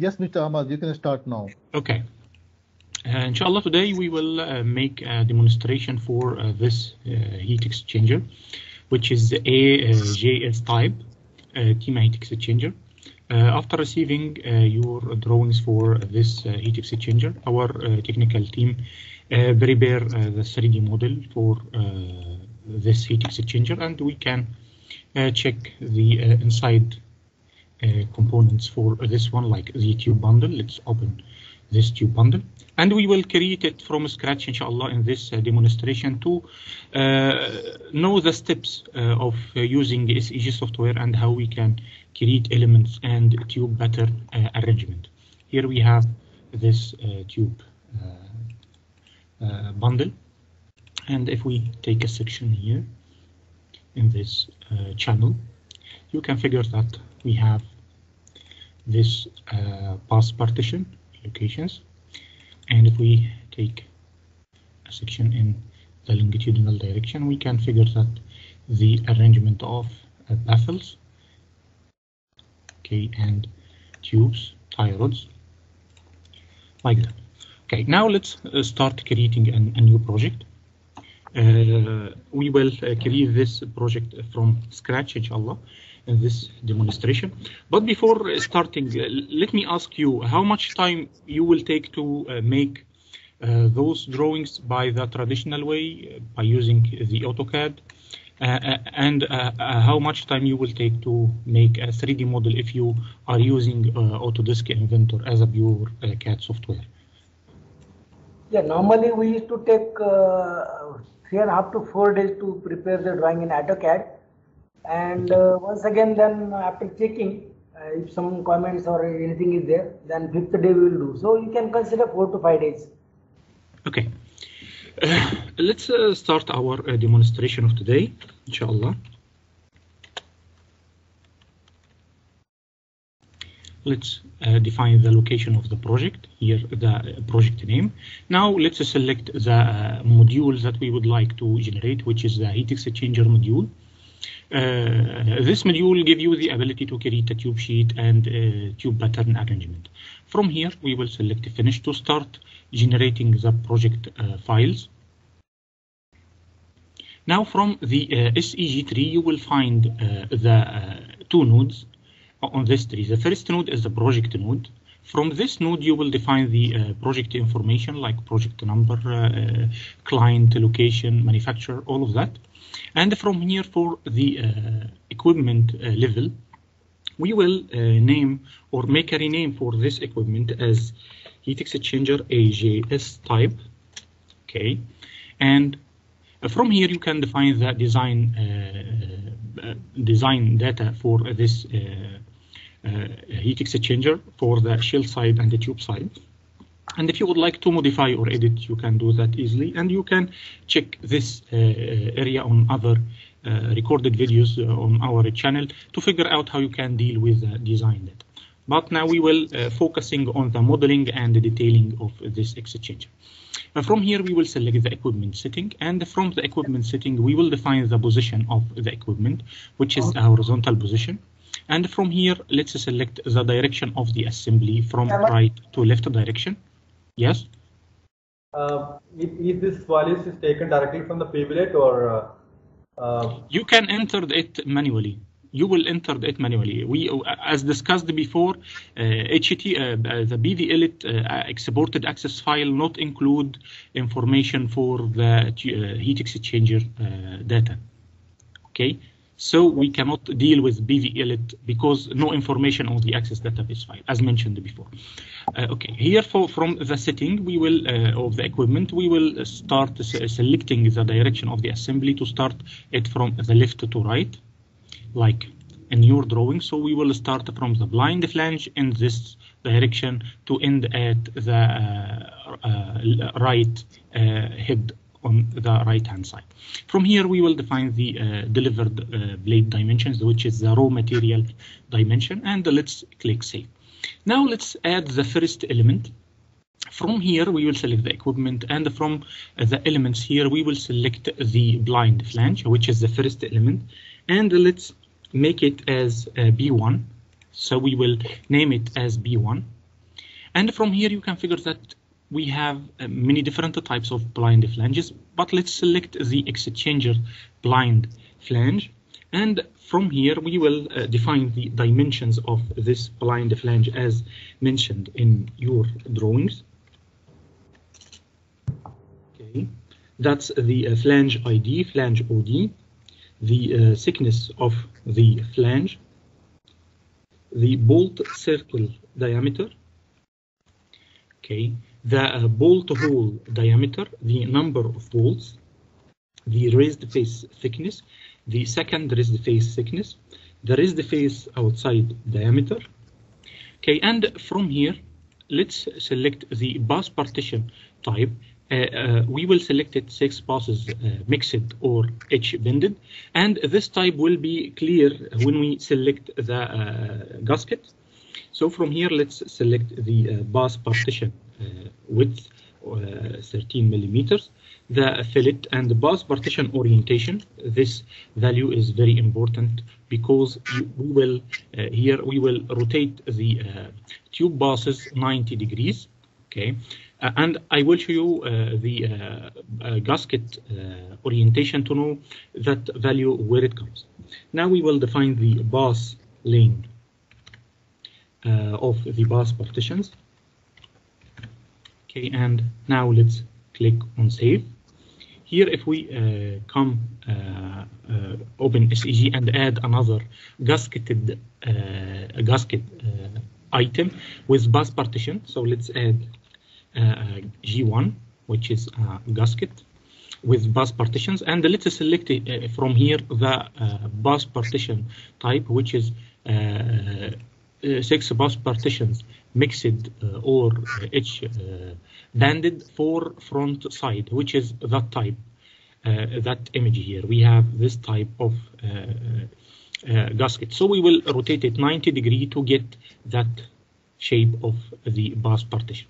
Yes, Mr. Hamad, you can start now. Okay. Inshallah, today we will make a demonstration for this heat exchanger, which is AJS type TEMA heat exchanger. After receiving your drawings for this heat exchanger, our technical team prepare the 3D model for this heat exchanger, and we can check the inside components for this one, like the tube bundle. Let's open this tube bundle, and we will create it from scratch, inshallah, in this demonstration to know the steps of using SEG software and how we can create elements and tube pattern arrangement. Here we have this tube bundle, and if we take a section here in this channel, you can figure that we have this pass partition locations, and if we take a section in the longitudinal direction, we can figure that the arrangement of baffles, okay, and tubes, tie rods, like that. Okay, now let's start creating a new project. We will create this project from scratch, inshallah, in this demonstration. But before starting, let me ask you how much time you will take to make those drawings by the traditional way, by using the AutoCAD, and how much time you will take to make a 3D model if you are using Autodesk Inventor as a pure CAD software. Yeah, normally we used to take 3.5 to 4 days to prepare the drawing in AutoCAD. And once again, then after checking, if some comments or anything is there, then 5th day we will do. So you can consider 4 to 5 days. Okay. Let's start our demonstration of today, inshallah. Let's define the location of the project, here the project name. Now let's select the module that we would like to generate, which is the heat exchanger module. This module will give you the ability to create a tube sheet and tube pattern arrangement. From here, we will select Finish to start generating the project files. Now, from the SEG tree, you will find the two nodes on this tree. The first node is the project node. From this node, you will define the project information like project number, client, location, manufacturer, all of that. And from here, for the equipment level, we will name or make a rename for this equipment as heat exchanger AJS type. Okay, and from here you can define the design data for this heat exchanger for the shell side and the tube side. And if you would like to modify or edit, you can do that easily, and you can check this area on other recorded videos on our channel to figure out how you can deal with the design data. But now we will focusing on the modeling and the detailing of this exchanger. From here we will select the equipment setting, and from the equipment setting we will define the position of the equipment, which is a horizontal position. And from here let's select the direction of the assembly from right to left direction. Yes. If this value is taken directly from the pivot, or you can enter it manually. You will enter it manually. We, as discussed before, the BDLit exported access file not include information for the heat exchanger data. Okay. So we cannot deal with BVLit because no information on the access database file, as mentioned before. Okay, here from the setting we will of the equipment, we will start selecting the direction of the assembly to start it from the left to right, like in your drawing. So we will start from the blind flange in this direction to end at the right head on the right hand side. From here we will define the delivered blade dimensions, which is the raw material dimension, and let's click save. Now let's add the first element. From here we will select the equipment, and from the elements here we will select the blind flange, which is the first element, and let's make it as B1. So we will name it as B1. And from here you can figure that we have many different types of blind flanges, but let's select the exchanger blind flange. And from here we will define the dimensions of this blind flange as mentioned in your drawings. Okay, that's the flange ID, flange OD, the thickness of the flange, the bolt circle diameter, okay, the bolt hole diameter, the number of bolts, the raised face thickness, the second raised face thickness, the raised face outside diameter. Okay, and from here, let's select the bus partition type. We will select it 6 passes mixed or edge bended, and this type will be clear when we select the gasket. So from here, let's select the bus partition width 13 millimeters, the fillet and the bus partition orientation. This value is very important because we will rotate the tube buses 90 degrees. Okay, and I will show you the gasket orientation to know that value where it comes. Now we will define the bus lane of the bus partitions. Okay, and now let's click on save. Here, if we open SEG and add another gasketed item with bus partition, so let's add G1, which is a gasket with bus partitions, and let's select from here the bus partition type, which is 6 bus partitions mixed or edge banded for front side, which is that type, that image here. We have this type of gasket, so we will rotate it 90 degrees to get that shape of the bus partition.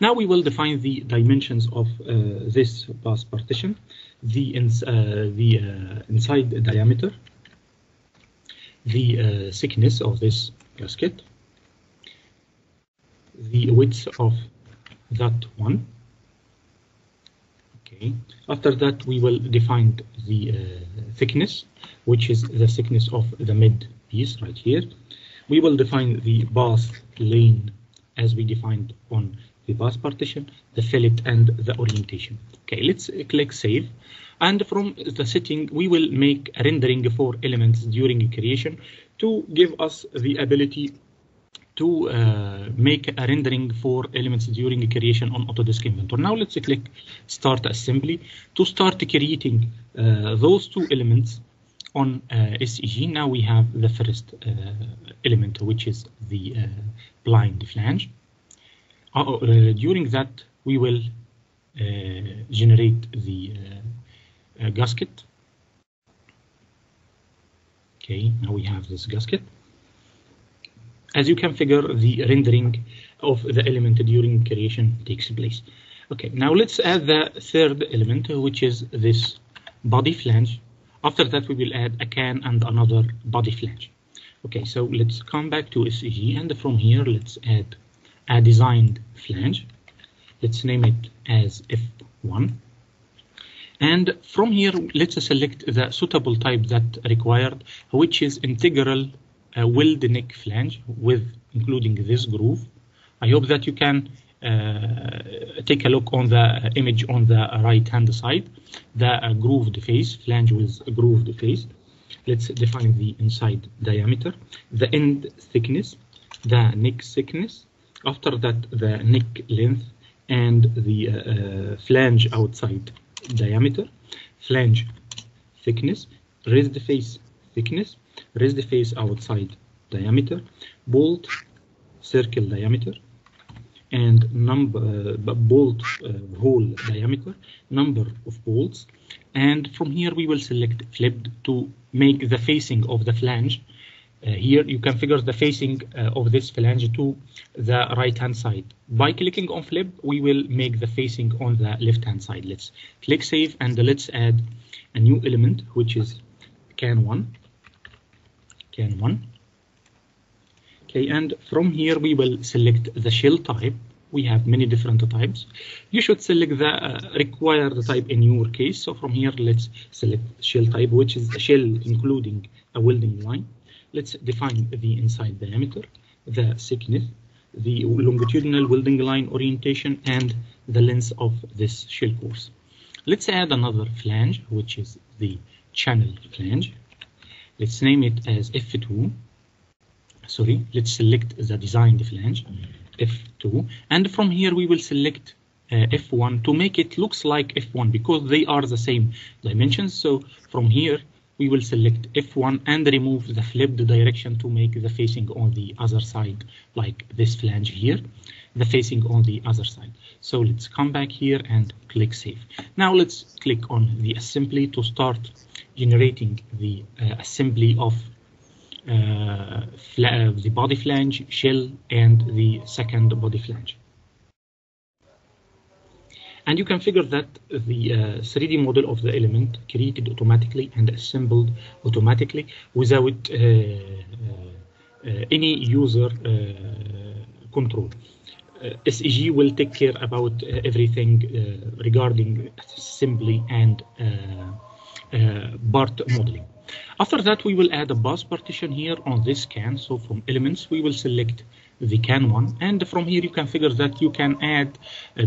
Now we will define the dimensions of this bus partition, the inside diameter, the thickness of this gasket, the width of that one. Okay. After that, we will define the thickness, which is the thickness of the mid piece right here. We will define the bus lane as we defined on the bus partition, the fillet and the orientation. Okay, let's click save. And from the setting, we will make a rendering for elements during creation to give us the ability to make a rendering for elements during creation on Autodesk Inventor. Now let's click Start Assembly to start creating those two elements on SEG. Now we have the first element, which is the blind flange. During that, we will generate the gasket. Okay, now we have this gasket. As you can figure, the rendering of the element during creation takes place. Okay, now let's add the third element, which is this body flange. After that, we will add a can and another body flange. Okay, so let's come back to SEG, and from here, let's add a designed flange. Let's name it as F1. And from here, let's select the suitable type that required, which is integral weld neck flange with including this groove. I hope that you can take a look on the image on the right hand side, the grooved face, flange with a grooved face. Let's define the inside diameter, the end thickness, the neck thickness, after that the neck length and the flange outside diameter, flange thickness, raised face thickness, raised face outside diameter, bolt circle diameter, and number bolt hole diameter, number of bolts. And from here we will select flipped to make the facing of the flange. Here you can figure the facing of this flange to the right hand side. By clicking on flip, we will make the facing on the left hand side. Let's click save and let's add a new element, which is can1. Okay, and from here we will select the shell type. We have many different types. You should select the required type in your case. So from here, let's select shell type, which is a shell including a welding line. Let's define the inside diameter, the thickness, the longitudinal welding line orientation, and the length of this shell course. Let's add another flange, which is the channel flange. Let's name it as F2. Sorry, let's select the designed flange, F2, and from here we will select F1 to make it looks like F1 because they are the same dimensions. So from here we will select F1 and remove the flipped direction to make the facing on the other side, like this flange here, the facing on the other side. So let's come back here and click save. Now let's click on the assembly to start generating the assembly of the body flange, shell, and the second body flange. And you can figure that the 3D model of the element created automatically and assembled automatically without any user control. SEG will take care about everything regarding assembly and part modeling. After that, we will add a bus partition here on this can. So from elements, we will select the can one. And from here, you can figure that you can add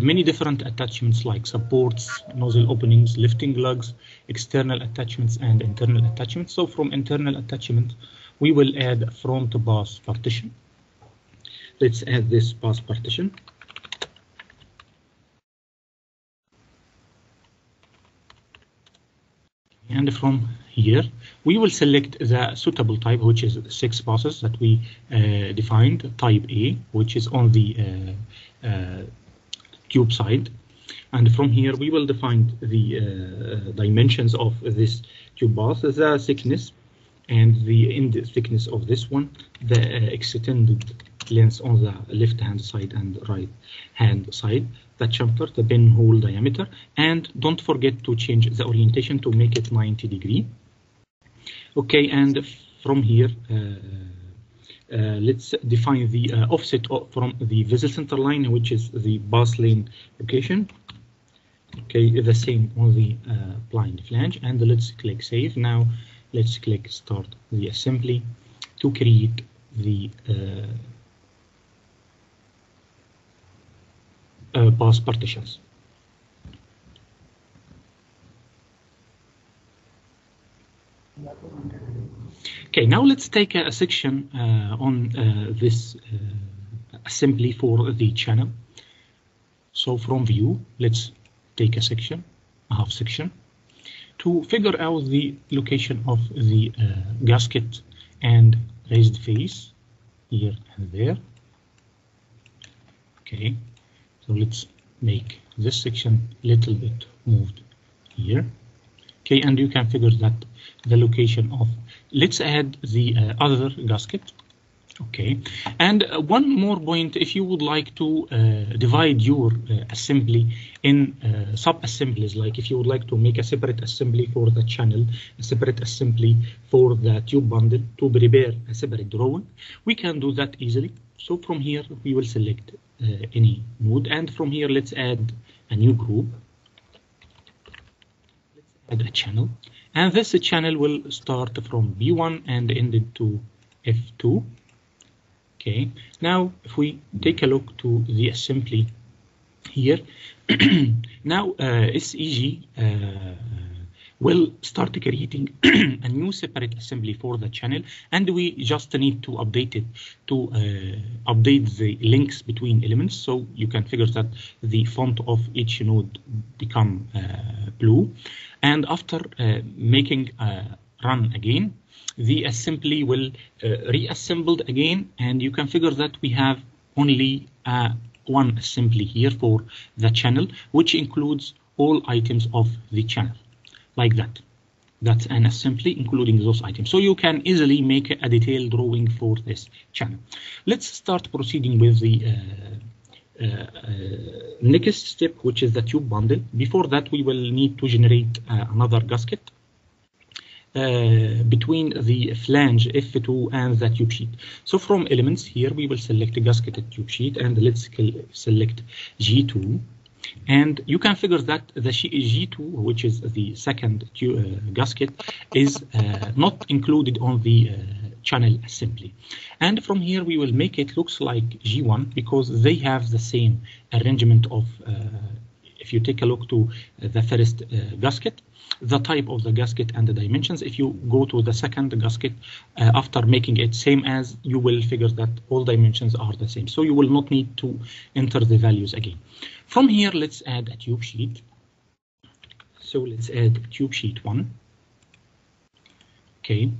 many different attachments like supports, nozzle openings, lifting lugs, external attachments, and internal attachments. So from internal attachment, we will add a front bus partition. Let's add this bus partition. And from here, we will select the suitable type, which is 6 buses that we defined, type A, which is on the cube side. And from here, we will define the dimensions of this cube bus, the thickness and the end thickness of this one, the extended length on the left-hand side and right-hand side, the chamfer, the pinhole diameter, and don't forget to change the orientation to make it 90 degree. Okay, and from here, let's define the offset from the vessel center line, which is the bus lane location. Okay, the same on the blind flange, and let's click save. Now, let's click start the assembly to create the bus partitions. Okay, now let's take a section on this assembly for the channel. So from view, let's take a section, a half section, to figure out the location of the gasket and raised face here and there. Okay, so let's make this section a little bit moved here. Okay, and you can figure that the location of, let's add the other gasket. Okay, and one more point, if you would like to divide your assembly in sub-assemblies, like if you would like to make a separate assembly for the channel, a separate assembly for the tube bundle, to prepare a separate drawing, we can do that easily. So from here, we will select any node, and from here, let's add a new group. Let's add a channel, and this channel will start from B1 and end to F2. Okay, now if we take a look to the assembly here, now SEG will start creating a new separate assembly for the channel, and we just need to update it to update the links between elements, so you can figure that the font of each node become blue, and after making run again, the assembly will reassembled again, and you can figure that we have only one assembly here for the channel, which includes all items of the channel, like that. That's an assembly including those items. So you can easily make a detailed drawing for this channel. Let's start proceeding with the next step, which is the tube bundle. Before that, we will need to generate another gasket. between the flange F2 and the tube sheet. So from elements here, we will select a gasketed tube sheet, and let's select G2. And you can figure that the G2, which is the second gasket, is not included on the channel assembly. And from here, we will make it looks like G1 because they have the same arrangement of, if you take a look to the first gasket, the type of the gasket and the dimensions. If you go to the second gasket, after making it same as, you will figure that all dimensions are the same. So you will not need to enter the values again. From here, let's add a tube sheet. So let's add tube sheet 1. Okay.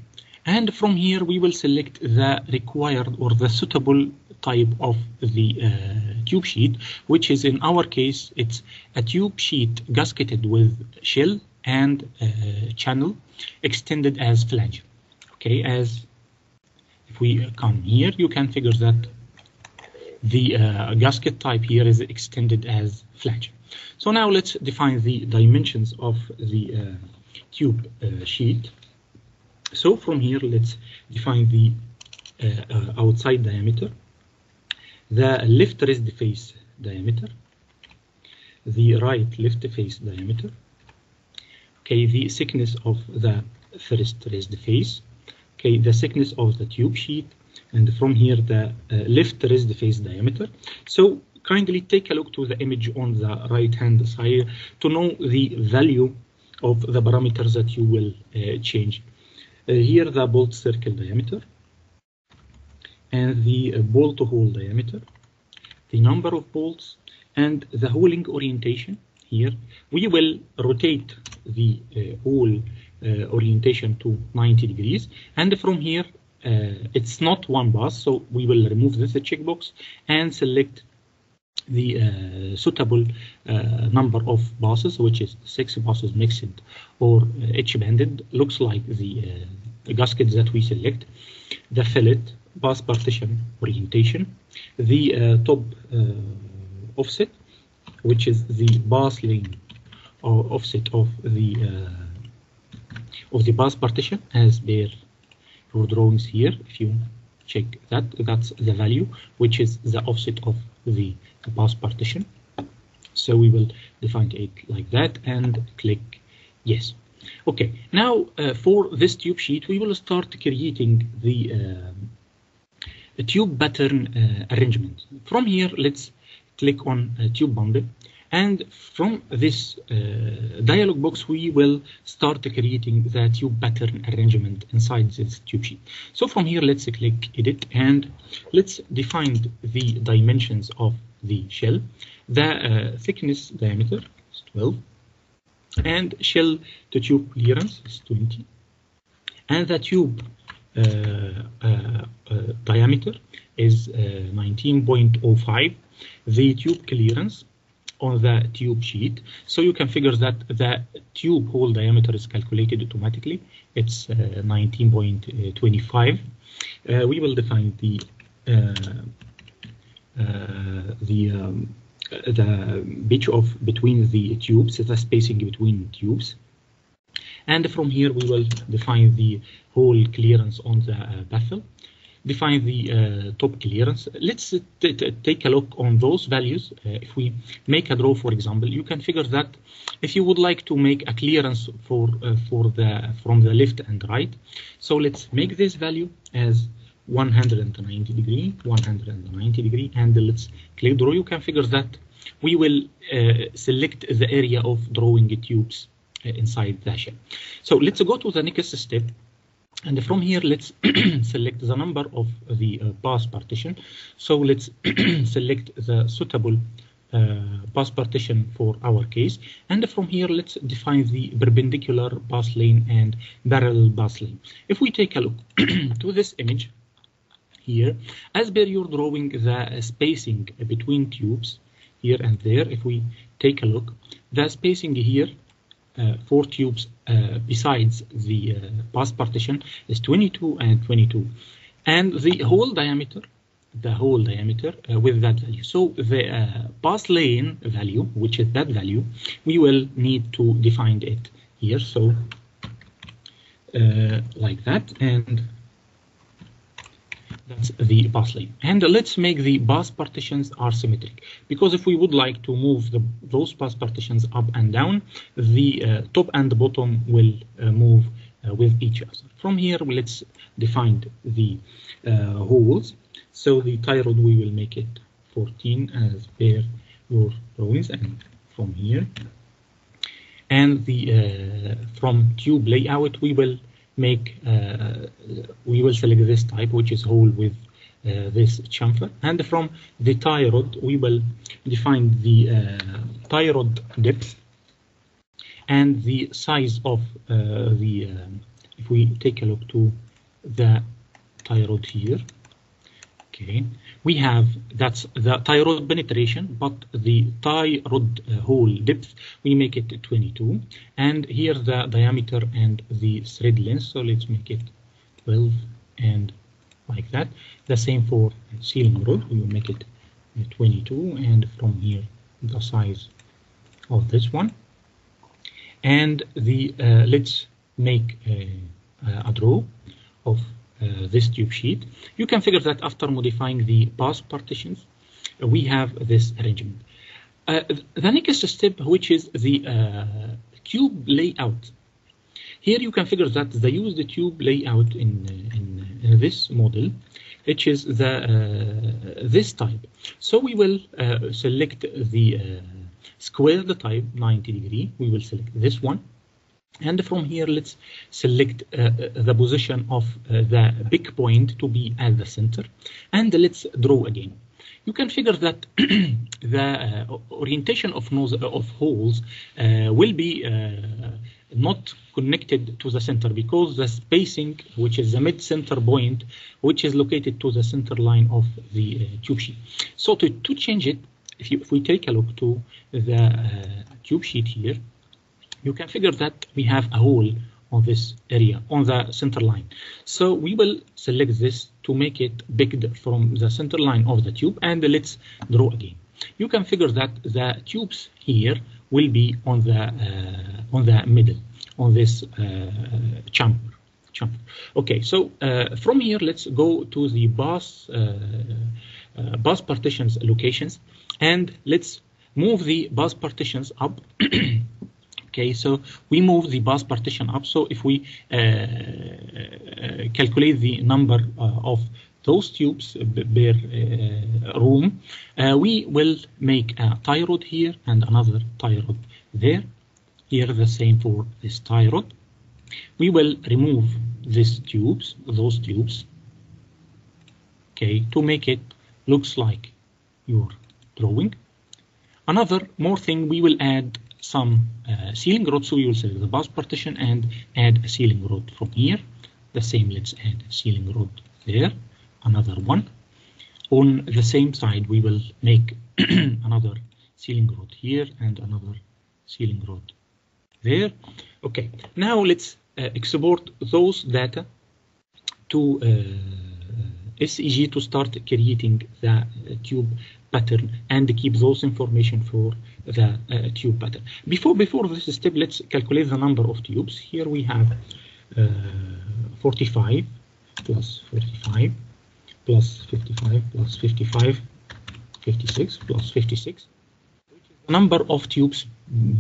And from here, we will select the required or the suitable type of the tube sheet, which is in our case, it's a tube sheet gasketed with shell and channel extended as flange. Okay, as if we come here, you can figure that the gasket type here is extended as flange. So now let's define the dimensions of the tube sheet. So from here, let's define the outside diameter, the left wrist face diameter, the right left face diameter, okay, the thickness of the first raised face, okay, the thickness of the tube sheet, and from here the left raised face diameter. So kindly take a look to the image on the right hand side to know the value of the parameters that you will change. Here the bolt circle diameter and the bolt hole diameter, the number of bolts, and the holding orientation. Here we will rotate the whole orientation to 90 degrees, and from here it's not one pass, so we will remove this checkbox and select the suitable number of passes, which is 6 passes mixed or H-banded, looks like the gaskets that we select, the fillet, pass partition orientation, the top offset, which is the pass lane or offset of the pass partition as per your drawings here. If you check that, that's the value, which is the offset of the pass partition. So we will define it like that and click yes. Okay, now for this tube sheet, we will start creating the tube pattern arrangement. From here, let's click on tube bundle, and from this dialog box we will start creating the tube pattern arrangement inside this tube sheet. So from here, let's click edit and let's define the dimensions of the shell. The thickness diameter is 12, and shell to tube clearance is 20, and the tube diameter is 19.05, the tube clearance on the tube sheet. So you can figure that the tube hole diameter is calculated automatically. It's 19.25. We will define the pitch of between the tubes, the spacing between tubes. And from here, we will define the hole clearance on the baffle, define the top clearance. Let's take a look on those values. If we make a draw, for example, you can figure that if you would like to make a clearance from the left and right. So let's make this value as 190 degree, 190 degree, and let's click draw. You can figure that we will select the area of drawing tubes inside the shell. So let's go to the next step. And from here, let's select the number of the pass partition. So let's select the suitable pass partition for our case. And from here, let's define the perpendicular pass lane and parallel pass lane. If we take a look to this image here, as per your drawing, the spacing between tubes here and there, if we take a look, the spacing here for tubes besides the pass partition is 22 and 22, and the hole diameter with that value. So the pass lane value, which is that value, we will need to define it here. So like that, and that's the bus lane. And let's make the bus partitions are symmetric, because if we would like to move those bus partitions up and down, the top and the bottom will move with each other. From here, let's define the holes. So the tie rod, we will make it 14 as per your drawings, and from here. And the from tube layout, we will make select this type, which is hole with this chamfer. And from the tie rod, we will define the tie rod depth and the size of if we take a look to the tie rod here. Okay, we have, that's the tie rod penetration, but the tie rod hole depth, we make it 22. And here the diameter and the thread length, so let's make it 12 and like that. The same for ceiling rod, we will make it 22. And from here, the size of this one. And the let's make a draw of this tube sheet. You can figure that after modifying the bus partitions, we have this arrangement. The next step, which is the tube layout. Here you can figure that they use the tube layout in this model, which is the this type. So we will select the square, the type 90 degrees. We will select this one. And from here, let's select the position of the big point to be at the center. And let's draw again. You can figure that the orientation of holes will be not connected to the center, because the spacing, which is the mid-center point, which is located to the center line of the tube sheet. So to change it, if we take a look to the tube sheet here, you can figure that we have a hole on this area, on the center line. So we will select this to make it bigger from the center line of the tube, and let's draw again. You can figure that the tubes here will be on the middle, on this chamfer. Okay, so from here, let's go to the bus partitions locations, and let's move the bus partitions up. Okay, so we move the bus partition up. So if we calculate the number of those tubes per room, we will make a tie rod here and another tie rod there. Here the same for this tie rod. We will remove these tubes, those tubes. Okay, to make it looks like your drawing. Another more thing, we will add some ceiling rod, so we will select the bus partition and add a ceiling rod from here. The same, let's add a ceiling rod there, another one. On the same side, we will make another ceiling rod here and another ceiling rod there. Okay, now let's export those data to SEG to start creating the tube pattern and keep those information for the tube pattern. Before this step, let's calculate the number of tubes. Here we have 45 plus 45 plus 55 plus 55, 56 plus 56. Which is the number of tubes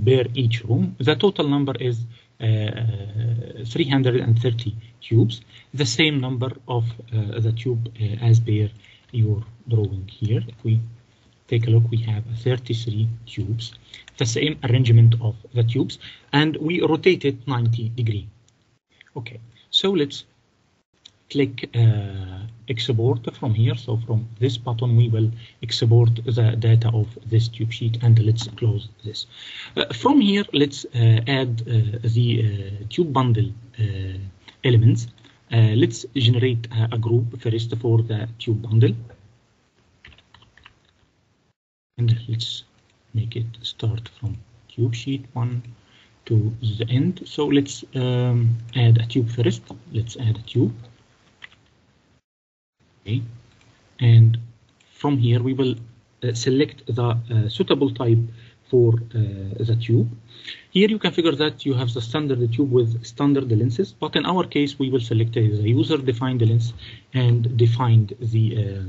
per each room. The total number is 330 tubes. The same number of the tube as per your drawing here. If we take a look, we have 33 tubes, the same arrangement of the tubes, and we rotate it 90 degrees. Okay, so let's click export from here. So from this button, we will export the data of this tube sheet, and let's close this. From here, let's add the tube bundle elements. Let's generate a group first for the tube bundle. And let's make it start from tube sheet 1 to the end. So let's add a tube first. Let's add a tube. Okay. And from here, we will select the suitable type for the tube. Here you can figure that you have the standard tube with standard lenses, but in our case we will select the user-defined lens and defined the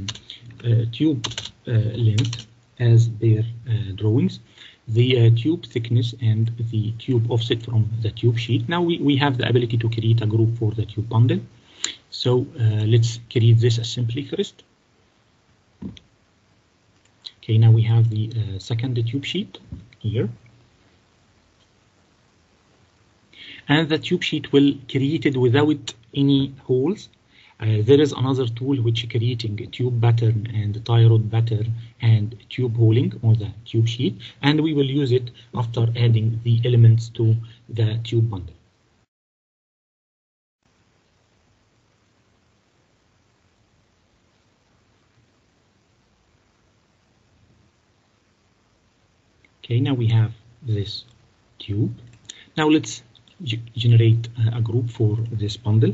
tube length as their drawings, the tube thickness and the tube offset from the tube sheet. Now we have the ability to create a group for the tube bundle. So let's create this as simply first. Okay, now we have the second tube sheet here. And the tube sheet will created without any holes. There is another tool which creating a tube pattern and a tie rod pattern and tube holing on the tube sheet, and we will use it after adding the elements to the tube bundle. Okay, now we have this tube. Now let's generate a group for this bundle.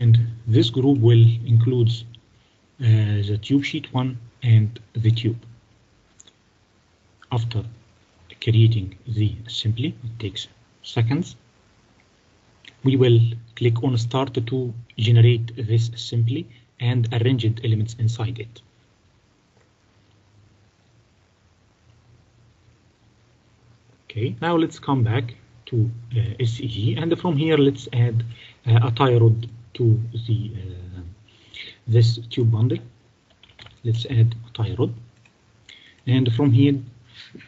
And this group will include the tube sheet 1 and the tube. After creating the assembly, it takes seconds. We will click on Start to generate this assembly and arrange elements inside it. Okay, now let's come back to SEG, and from here let's add a tie rod to the this tube bundle. Let's add a tie rod, and from here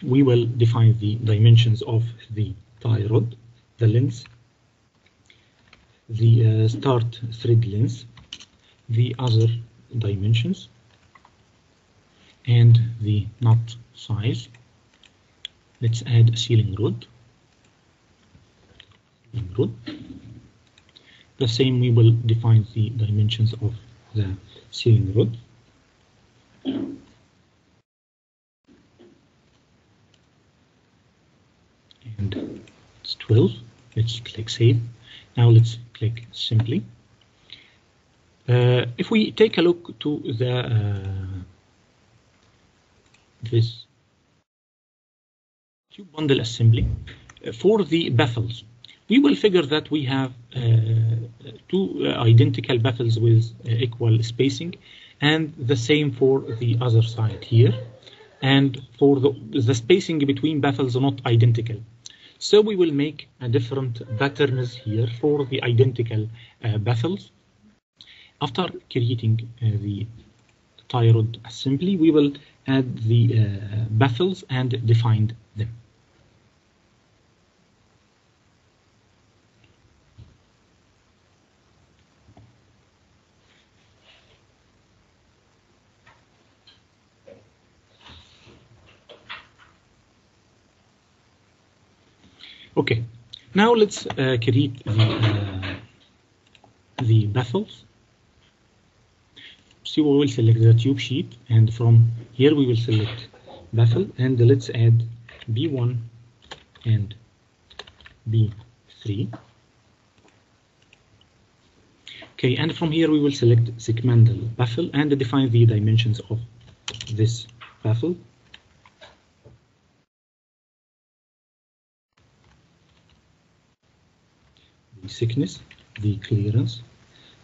we will define the dimensions of the tie rod, the length, the start thread length, the other dimensions, and the nut size. Let's add a ceiling rod. The same, we will define the dimensions of the ceiling rod. And it's 12. Let's click Save. Now let's click Simply. If we take a look to the this tube bundle assembly for the baffles, we will figure that we have two identical baffles with equal spacing, and the same for the other side here, and for the spacing between baffles are not identical. So we will make a different patterns here for the identical baffles. After creating the tie rod assembly, we will add the baffles and define them. Okay, now let's create the baffles. So we will select the tube sheet, and from here we will select baffle, and let's add B1 and B3. Okay, and from here we will select segmental baffle and define the dimensions of this baffle. The thickness, the clearance,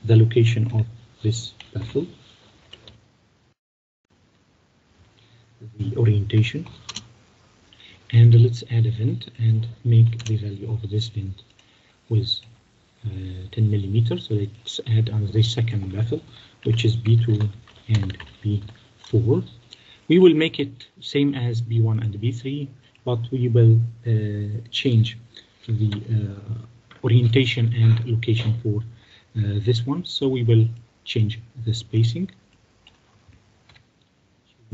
the location of this baffle, the orientation, and let's add a vent and make the value of this vent with 10 millimeters. So let's add on the second baffle, which is B2 and B4. We will make it same as B1 and B3, but we will change the orientation and location for this one. So we will change the spacing,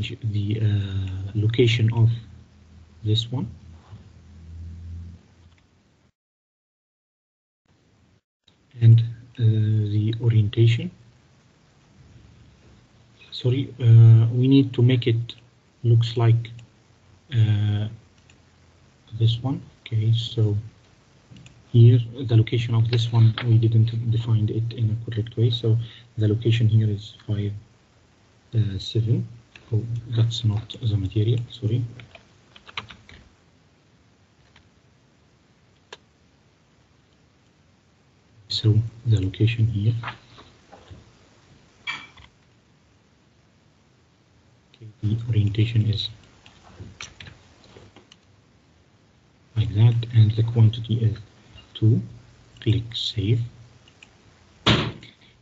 change the location of this one, and the orientation. Sorry, we need to make it looks like this one. Okay, so here the location of this one, we didn't define it in a correct way, so the location here is 5, 7. Oh, that's not the material, sorry. So the location here. Okay, the orientation is like that, and the quantity is 2. Click save,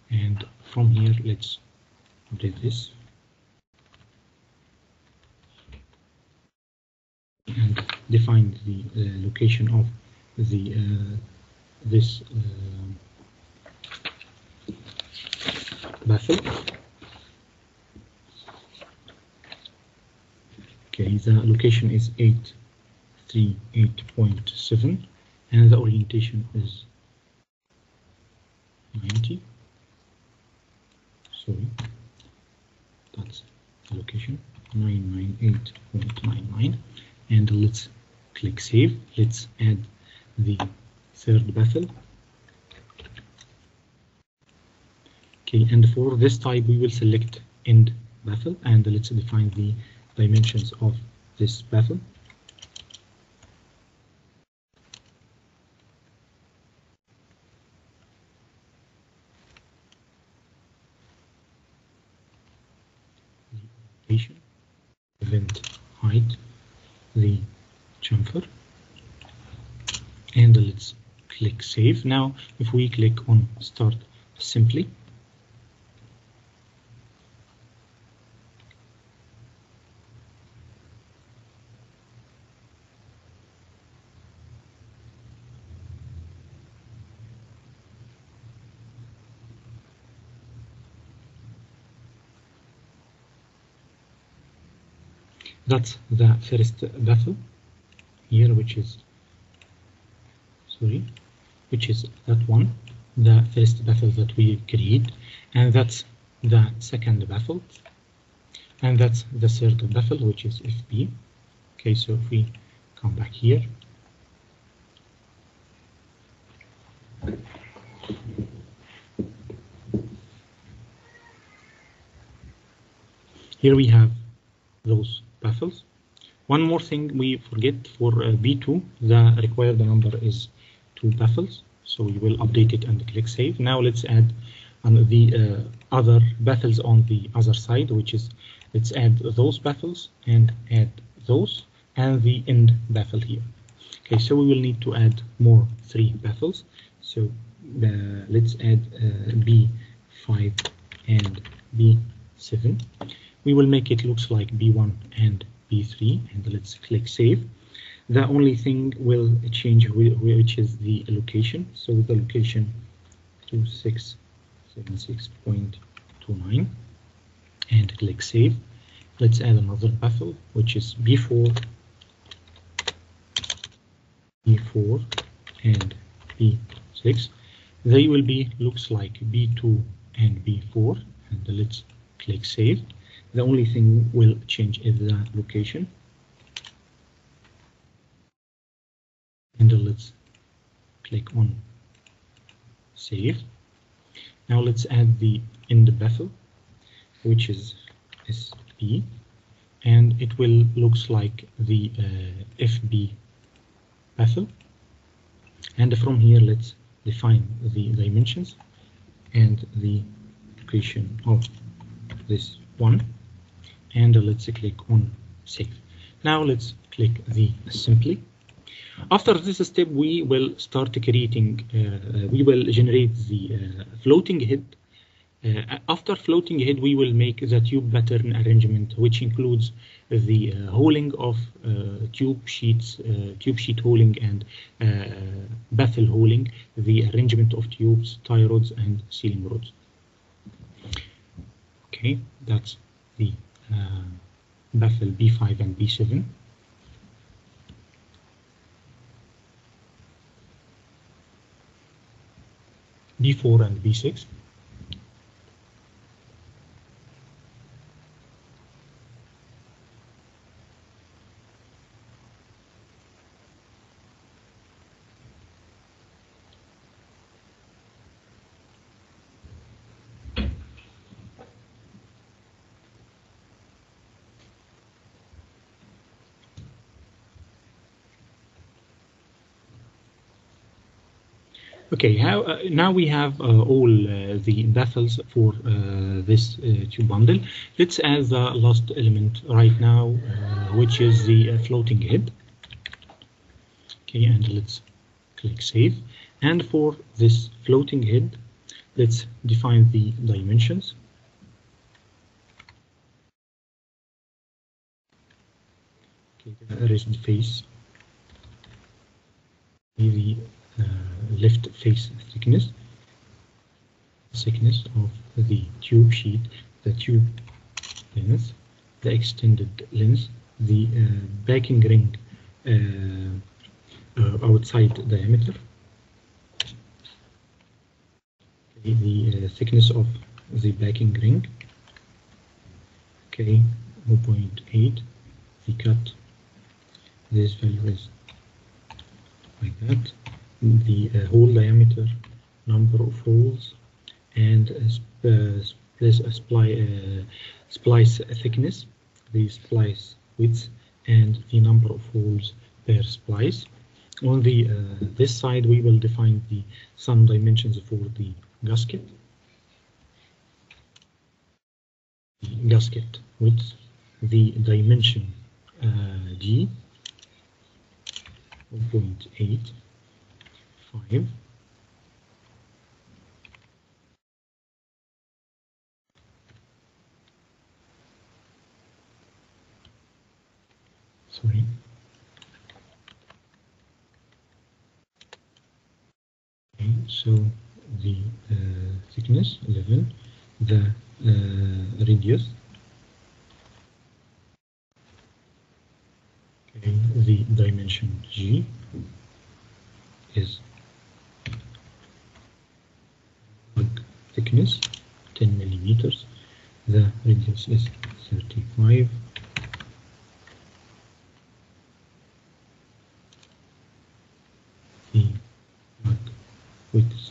and from here let's do this, and define the location of the this baffle. Okay, the location is 838.7, and the orientation is 90. Sorry, that's the location 998.99. And let's click save. Let's add the third baffle. Okay, and for this type we will select end baffle, and let's define the dimensions of this baffle. Event height, the chamfer, and let's click save. Now if we click on start simply, that's the first baffle here, which is, sorry, which is that one, the first baffle that we create, and that's the second baffle, and that's the third baffle, which is FB. Okay, so if we come back here, here we have those baffles. One more thing we forget, for B2 the required number is 2 baffles, so we will update it and click save. Now let's add the other baffles on the other side, which is, let's add those baffles and add those and the end baffle here. Okay, so we will need to add more 3 baffles, so let's add B5 and B7. We will make it looks like B1 and B3, and let's click save. The only thing will change, which is the location. So the location 2676.29, and click save. Let's add another baffle, which is B4 and B6. They will be looks like B2 and B4, and let's click save. The only thing will change is the location, and let's click on save. Now let's add the end baffle, which is SB, and it will looks like the FB baffle. And from here let's define the dimensions and the location of this one, and let's click on save. Now let's click the simply. After this step we will start creating, we will generate the floating head. After floating head we will make the tube pattern arrangement, which includes the holing of tube sheets, tube sheet holing, and baffle holing, the arrangement of tubes, tie rods, and ceiling rods. Okay, that's the baffle B5 and B7. B4 and B6. Okay, now we have all the baffles for this tube bundle. Let's add the last element right now, which is the floating head. Okay, and let's click save. And for this floating head, let's define the dimensions. Okay, the rest face, the left face thickness of the tube sheet, the tube length, the extended length, the backing ring outside diameter, okay, the thickness of the backing ring, okay, 0.8, the cut, this value is like that, the hole diameter, number of holes, and splice thickness, the splice width, and the number of holes per splice. On the this side, we will define some dimensions for the gasket. The gasket width, the dimension G, 0.8. 5. Sorry. Okay, so the thickness 11, the radius, okay, the dimension G is thickness 10 millimeters, the radius is 35, the width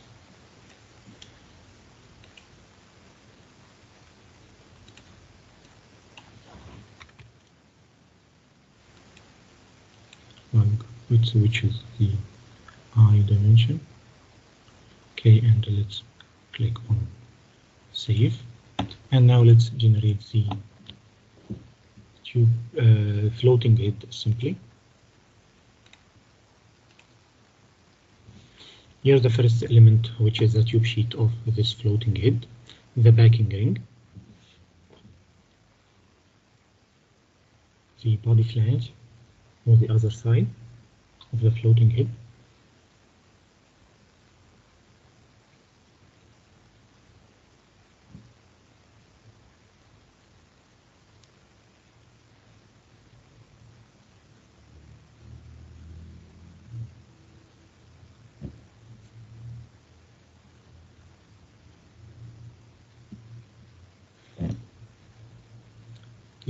which is the I dimension. Okay, and let's click on save, and now let's generate the tube floating head simply. Here's the first element, which is the tube sheet of this floating head, the backing ring, the body flange on the other side of the floating head,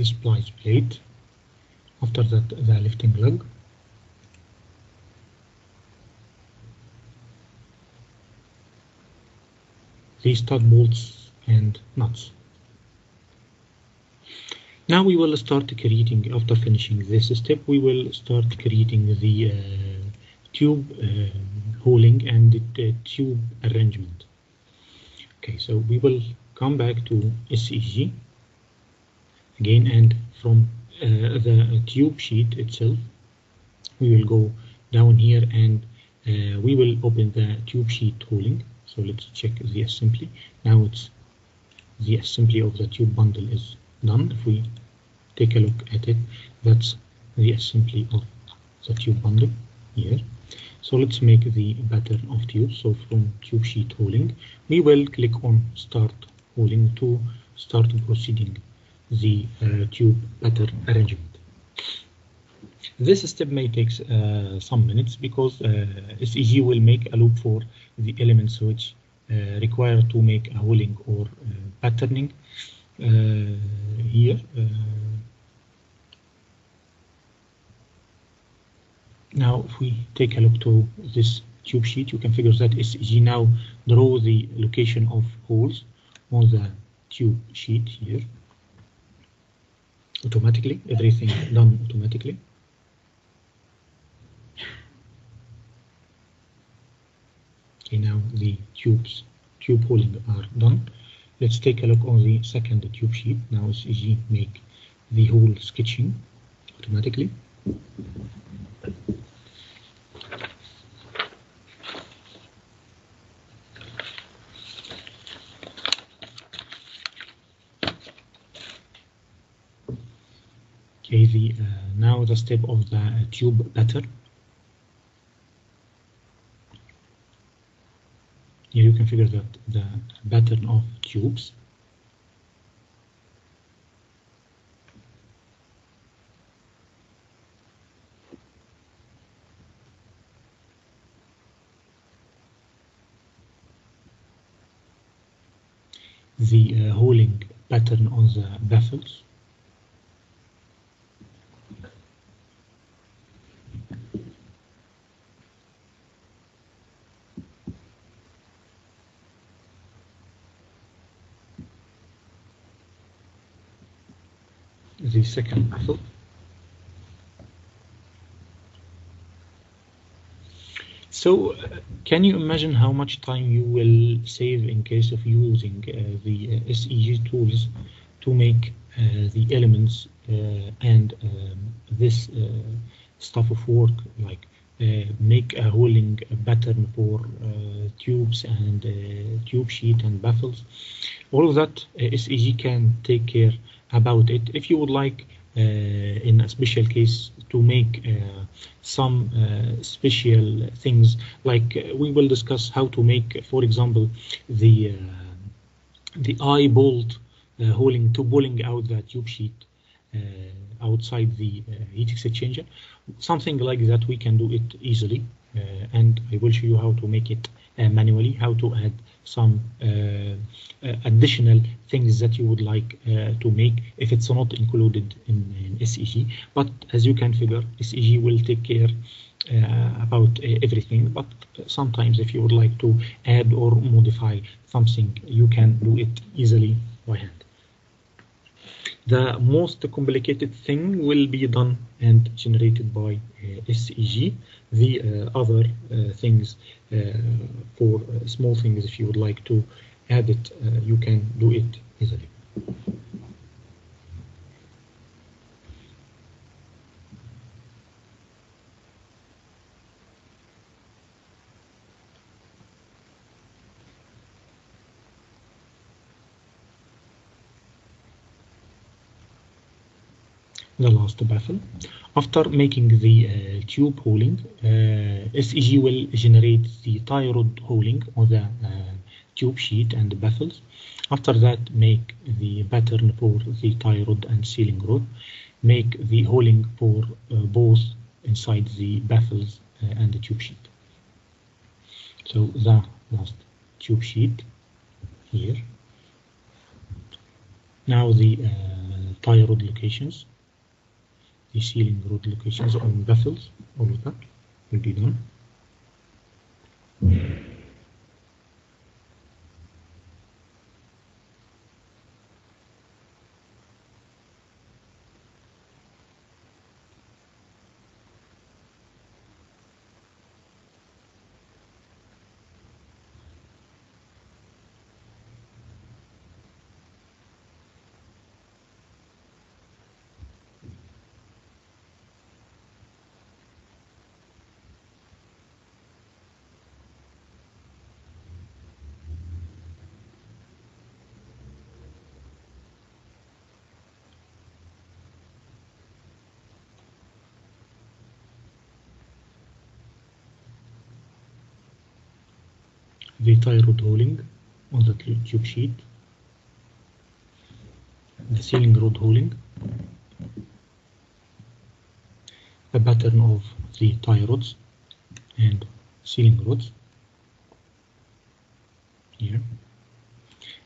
splice plate, after that the lifting lug, these stud bolts and nuts. Now we will start creating, after finishing this step, we will start creating the tube holing and the tube arrangement. Okay, so we will come back to SEG again, and from the tube sheet itself, we will go down here and we will open the tube sheet holding. So let's check the assembly. Now it's the assembly of the tube bundle is done. If we take a look at it, that's the assembly of the tube bundle here. So let's make the pattern of tubes. So from tube sheet holding, we will click on start holding to start proceeding the tube pattern arrangement. This step may take some minutes because SEG will make a loop for the elements which require to make a holing or patterning here. Now if we take a look to this tube sheet, you can figure that SEG now draw the location of holes on the tube sheet here. Automatically, everything done automatically. Okay, now the tube holding are done. Let's take a look on the second tube sheet. Now SEG make the whole sketching automatically. Okay, the now the step of the tube pattern. Here you can figure that the pattern of tubes. The holding pattern on the baffles. The second baffle. So can you imagine how much time you will save in case of using the SEG tools to make the elements and this stuff of work, like make a holding pattern for tubes and tube sheet and baffles. All of that SEG can take care about it. If you would like in a special case to make some special things, like we will discuss how to make, for example, the eye bolt holding to pulling out the tube sheet outside the heat exchanger, something like that. We can do it easily, and I will show you how to make it manually, how to add some additional things that you would like to make if it's not included in SEG. But as you can figure, SEG will take care about everything, but sometimes if you would like to add or modify something, you can do it easily by hand. The most complicated thing will be done and generated by SEG. The other things for small things, if you would like to add it, you can do it easily. The last baffle. After making the tube holding, SEG will generate the tie rod holding on the tube sheet and the baffles. After that, make the pattern for the tie rod and sealing rod. Make the holding for both inside the baffles and the tube sheet. So the last tube sheet here. Now the tie rod locations. The sealing rod locations on baffles, all of that will be done. The tie rod holding on the tube sheet, the sealing rod holding, the pattern of the tie rods and sealing rods here.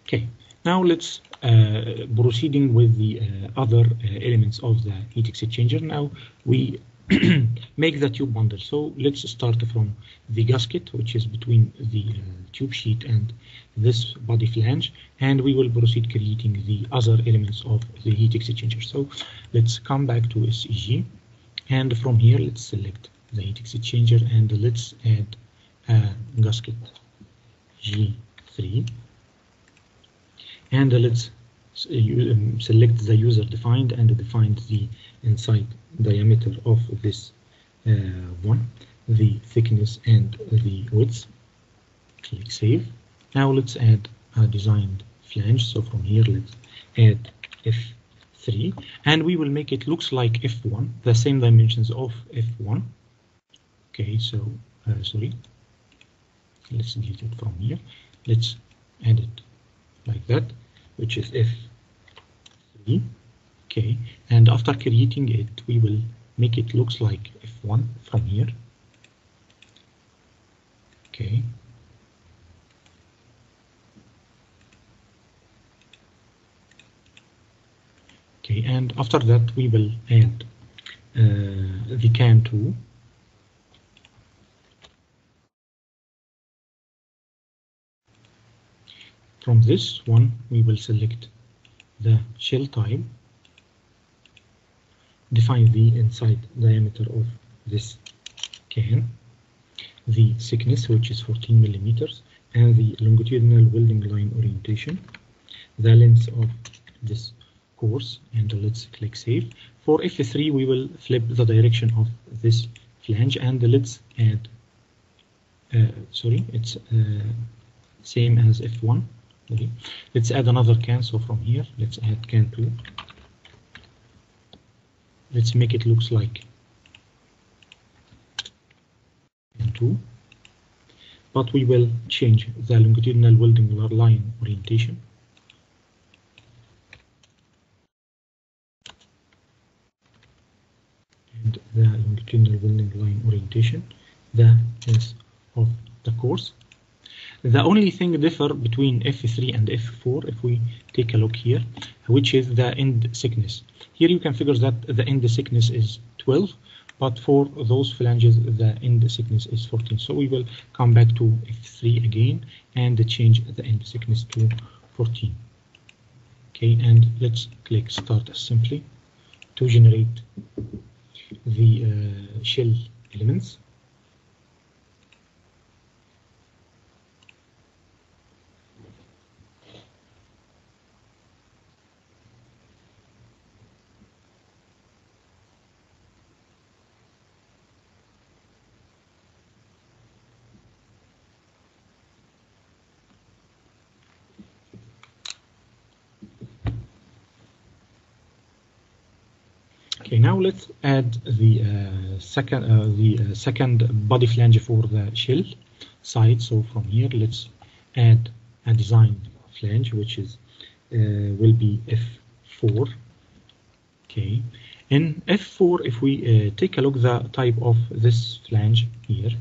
Okay, now let's proceeding with the other elements of the heat exchanger. Now we make the tube bundle. So let's start from the gasket, which is between the tube sheet and this body flange, and we will proceed creating the other elements of the heat exchanger. So let's come back to SEG, and from here let's select the heat exchanger and let's add a gasket G3, and let's select the user defined and define the inside diameter of this one, the thickness and the width. Click save. Now let's add a designed flange. So from here let's add F3, and we will make it looks like F1, the same dimensions of F1. Okay, so sorry, let's get it from here. Let's add it like that, which is F3. Okay, and after creating it, we will make it looks like F1 from here. Okay. Okay, and after that we will add the cam tool. From this one we will select the shell type, define the inside diameter of this can, the thickness, which is 14 millimeters, and the longitudinal welding line orientation, the length of this course, and let's click save. For F3 we will flip the direction of this flange, and let's add it's same as F1. Okay. Let's add another can, so from here let's add can 2. Let's make it looks like can 2, but we will change the longitudinal welding line orientation. And the longitudinal welding line orientation, the length of the course. The only thing differ between F3 and F4, if we take a look here, which is the end thickness. Here you can figure that the end thickness is 12, but for those flanges the end thickness is 14. So we will come back to F3 again and change the end thickness to 14. Okay, and let's click Start Assembly to generate the shell elements. Okay, now let's add the second body flange for the shell side. So from here, let's add a design flange, which is will be F4. Okay, in F4, if we take a look, the type of this flange here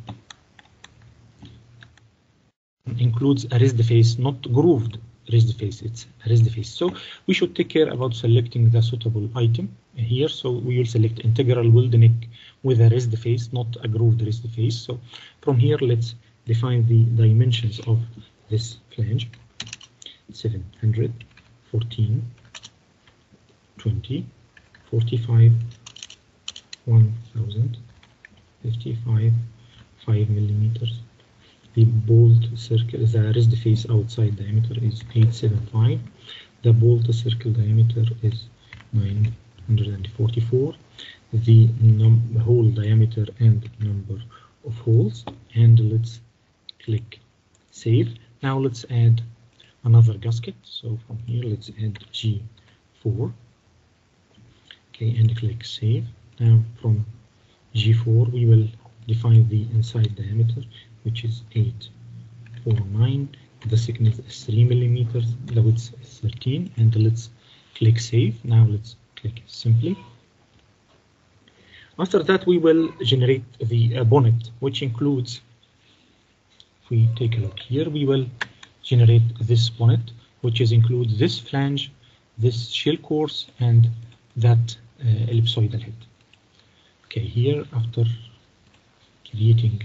includes a raised face, not grooved raised face. It's raised face. So we should take care about selecting the suitable item here, so we will select integral weld neck with a raised face, not a grooved raised face. So from here let's define the dimensions of this flange: 700, 14, 20, 45, 1000, 55, 5 millimeters. The bolt circle, the raised face outside diameter is 875. The bolt circle diameter is 944, the hole diameter and number of holes, and let's click save. Now let's add another gasket, so from here let's add G4. Okay, and click save. Now from G4 we will define the inside diameter, which is 849, the thickness is 3 millimeters, the width is 13, and let's click save. Now let's click simply. After that we will generate the bonnet, which includes, if we take a look here, we will generate this bonnet, which is includes this flange, this shell course, and that ellipsoidal head. Okay, here after creating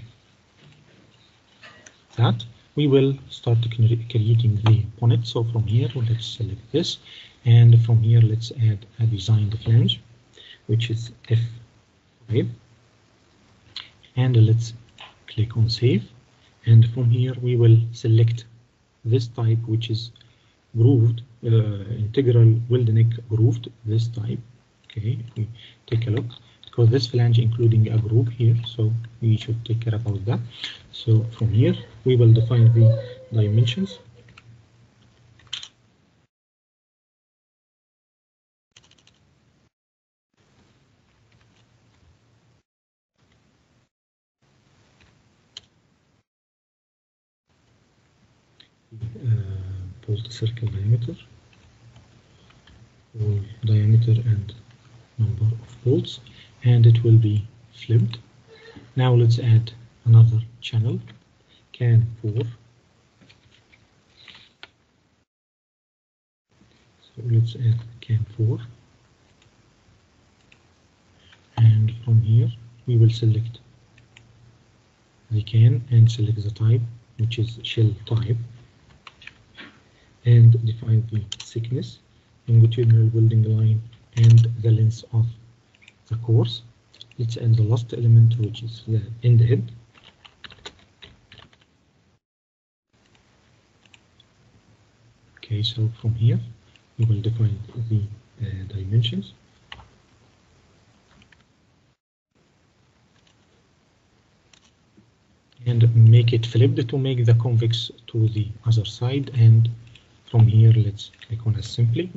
that, we will start creating the bonnet. So from here let's select this, and from here let's add a designed flange, which is F5, and let's click on save. And from here we will select this type, which is grooved, integral weld neck grooved, this type. Okay, if we take a look, because this flange including a groove here, so we should take care about that. So from here, we will define the dimensions. Both circle diameter, or diameter and number of bolts, and it will be flipped. Now let's add another channel, can pour. So let's add can pour, and from here we will select the can and select the type, which is shell type, and define the thickness, longitudinal welding line, and the length of the course. Let's add the last element, which is the end head. Okay, so from here we will define the dimensions. And make it flipped to make the convex to the other side. And from here, let's click on assembly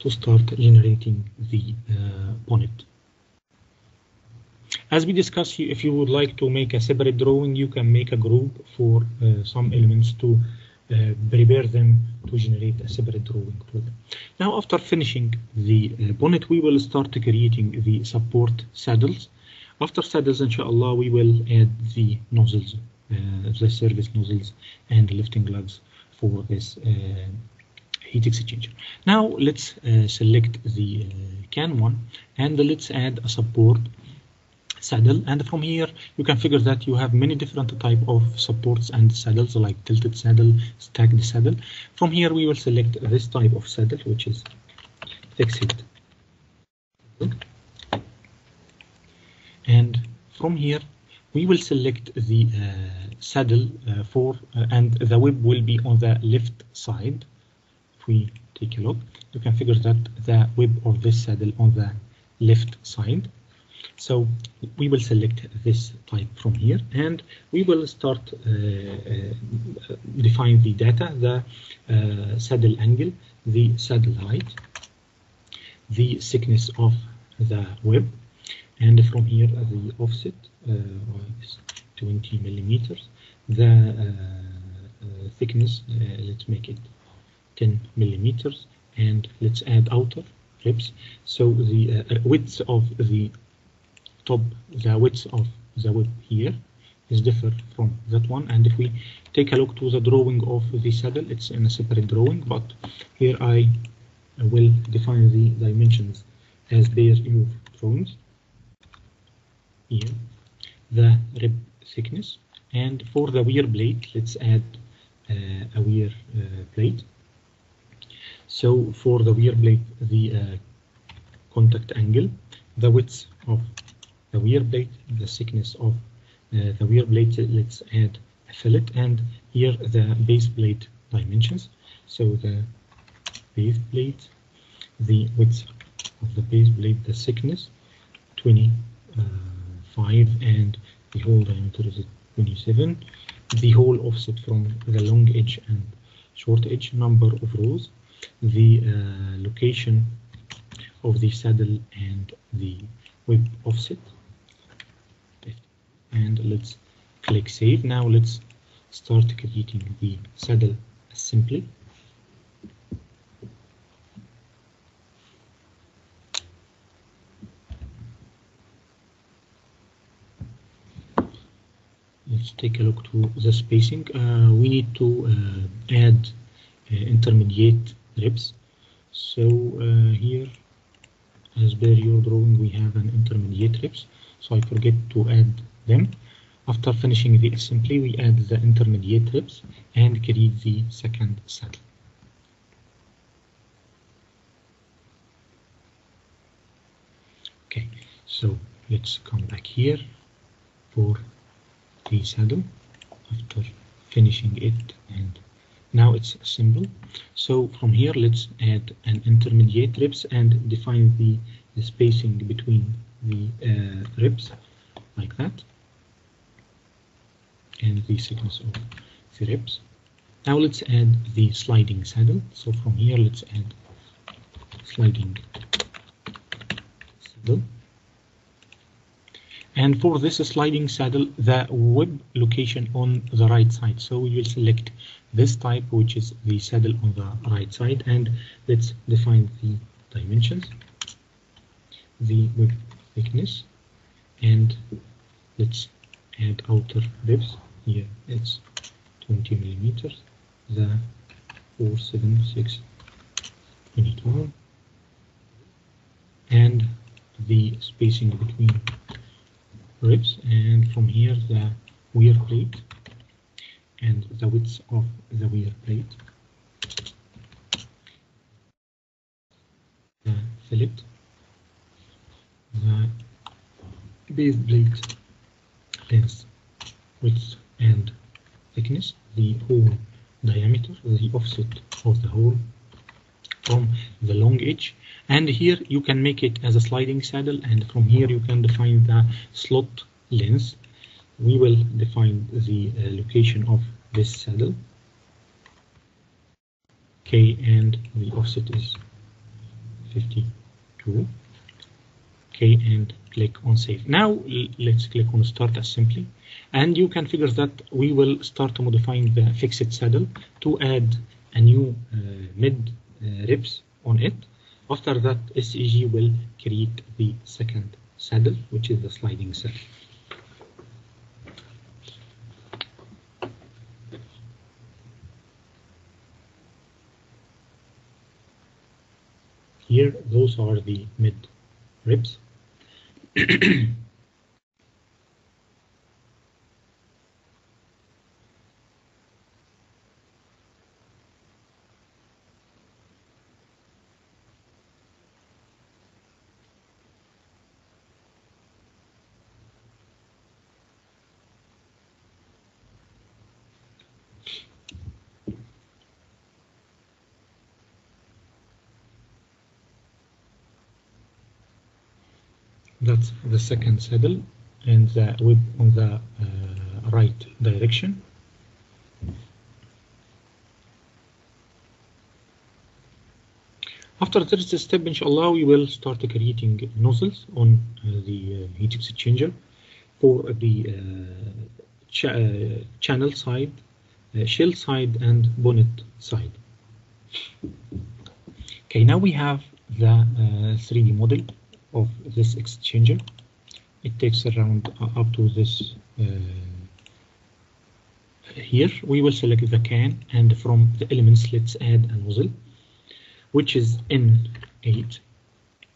to start generating the bonnet. As we discussed, if you would like to make a separate drawing, you can make a group for some elements to prepare them to generate a separate drawing for them. Now, after finishing the bonnet, we will start creating the support saddles. After saddles, inshallah, we will add the nozzles, the service nozzles and lifting lugs for this heat exchanger. Now let's select the can one and let's add a support saddle. And from here you can figure that you have many different type of supports and saddles, like tilted saddle, stacked saddle. From here we will select this type of saddle, which is fixed. And from here we will select the saddle and the web will be on the left side. If we take a look, you can figure that the web of this saddle on the left side. So we will select this type from here and we will start define the data, the saddle angle, the saddle height, the thickness of the web, and from here the offset is 20 millimeters, the thickness, let's make it 10 millimeters, and let's add outer ribs. So the width of the top, the width of the web here is different from that one. And if we take a look to the drawing of the saddle, it's in a separate drawing, but here I will define the dimensions as per your drawings. Here, the rib thickness, and for the wear plate, let's add a wear plate. So for the wear plate, the contact angle, the width of the wear plate, the thickness of the wear plate, let's add a fillet, and here the base plate dimensions. So the base plate, the width of the base plate, the thickness, 25, and the whole diameter is 27. The whole offset from the long edge and short edge, number of rows, the location of the saddle and the web offset. And let's click save. Now let's start creating the saddle assembly. Let's take a look to the spacing. We need to add intermediate ribs. So here, as per your drawing, we have an intermediate ribs. So I forget to add them. After finishing the assembly, we add the intermediate ribs and create the second saddle. Okay, so let's come back here for the saddle after finishing it, and now it's assembled. So from here let's add an intermediate ribs and define the spacing between the ribs like that, and the thickness of the ribs. Now let's add the sliding saddle. So from here let's add sliding saddle. And for this sliding saddle, the web location on the right side. So we will select this type, which is the saddle on the right side, and let's define the dimensions, the web thickness, and let's add outer ribs. Here it's 20 millimeters, the 476 unit arm, and the spacing between ribs, and from here the wear plate and the width of the wear plate, the fillet, the base plate length, width and thickness, the hole diameter, the offset of the hole from the long edge. And here you can make it as a sliding saddle, and from here you can define the slot length. We will define the location of this saddle, okay, and the offset is 52, okay, and click on save. Now let's click on start assembly, and you can figure that we will start modifying the fixed saddle to add a new mid ribs on it. After that, SEG will create the second saddle, which is the sliding saddle. Here, those are the mid ribs. That's the second saddle, and the whip on the right direction. After the third step, inshallah, we will start creating nozzles on the heat exchanger for the channel side, shell side, and bonnet side. Okay, now we have the 3D model of this exchanger. It takes around up to this here. We will select the can, and from the elements let's add a nozzle, which is N8,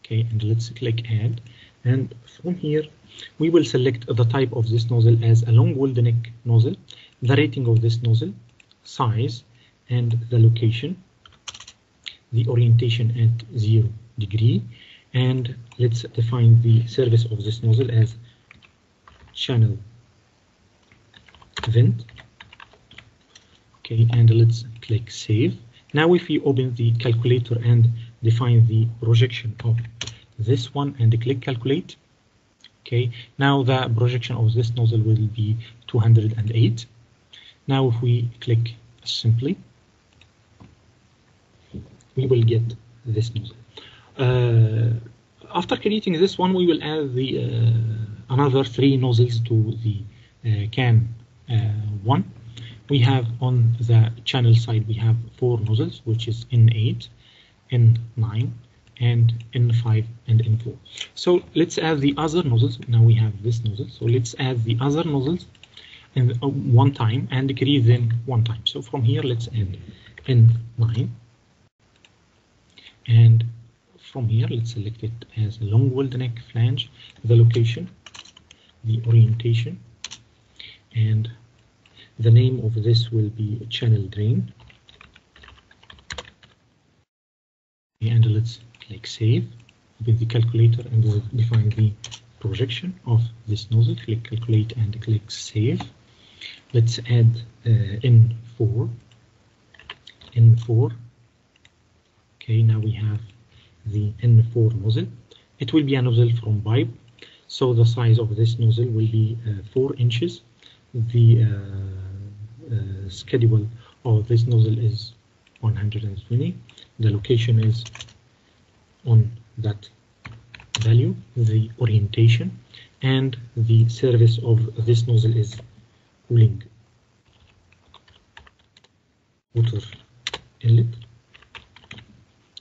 okay, and let's click add, and from here we will select the type of this nozzle as a long wide neck nozzle, the rating of this nozzle, size, and the location, the orientation at 0 degree. And let's define the surface of this nozzle as channel vent. Okay, and let's click save. Now if you open the calculator and define the projection of this one and click calculate, okay, now the projection of this nozzle will be 208. Now if we click simply, we will get this nozzle. After creating this one, we will add the another 3 nozzles to the can one. We have on the channel side we have 4 nozzles, which is N8, N9, and N5 and N4. So let's add the other nozzles. Now we have this nozzle, so let's add the other nozzles and one time and create them one time. So from here let's add N9, and from here let's select it as a long wide neck flange, the location, the orientation, and the name of this will be channel drain, and let's click save. Open the calculator and we'll define the projection of this nozzle. Click calculate and click save. Let's add N4. Okay, now we have the N4 nozzle. It will be a nozzle from pipe, so the size of this nozzle will be 4 inches. The schedule of this nozzle is 120. The location is on that value, the orientation, and the service of this nozzle is cooling water inlet.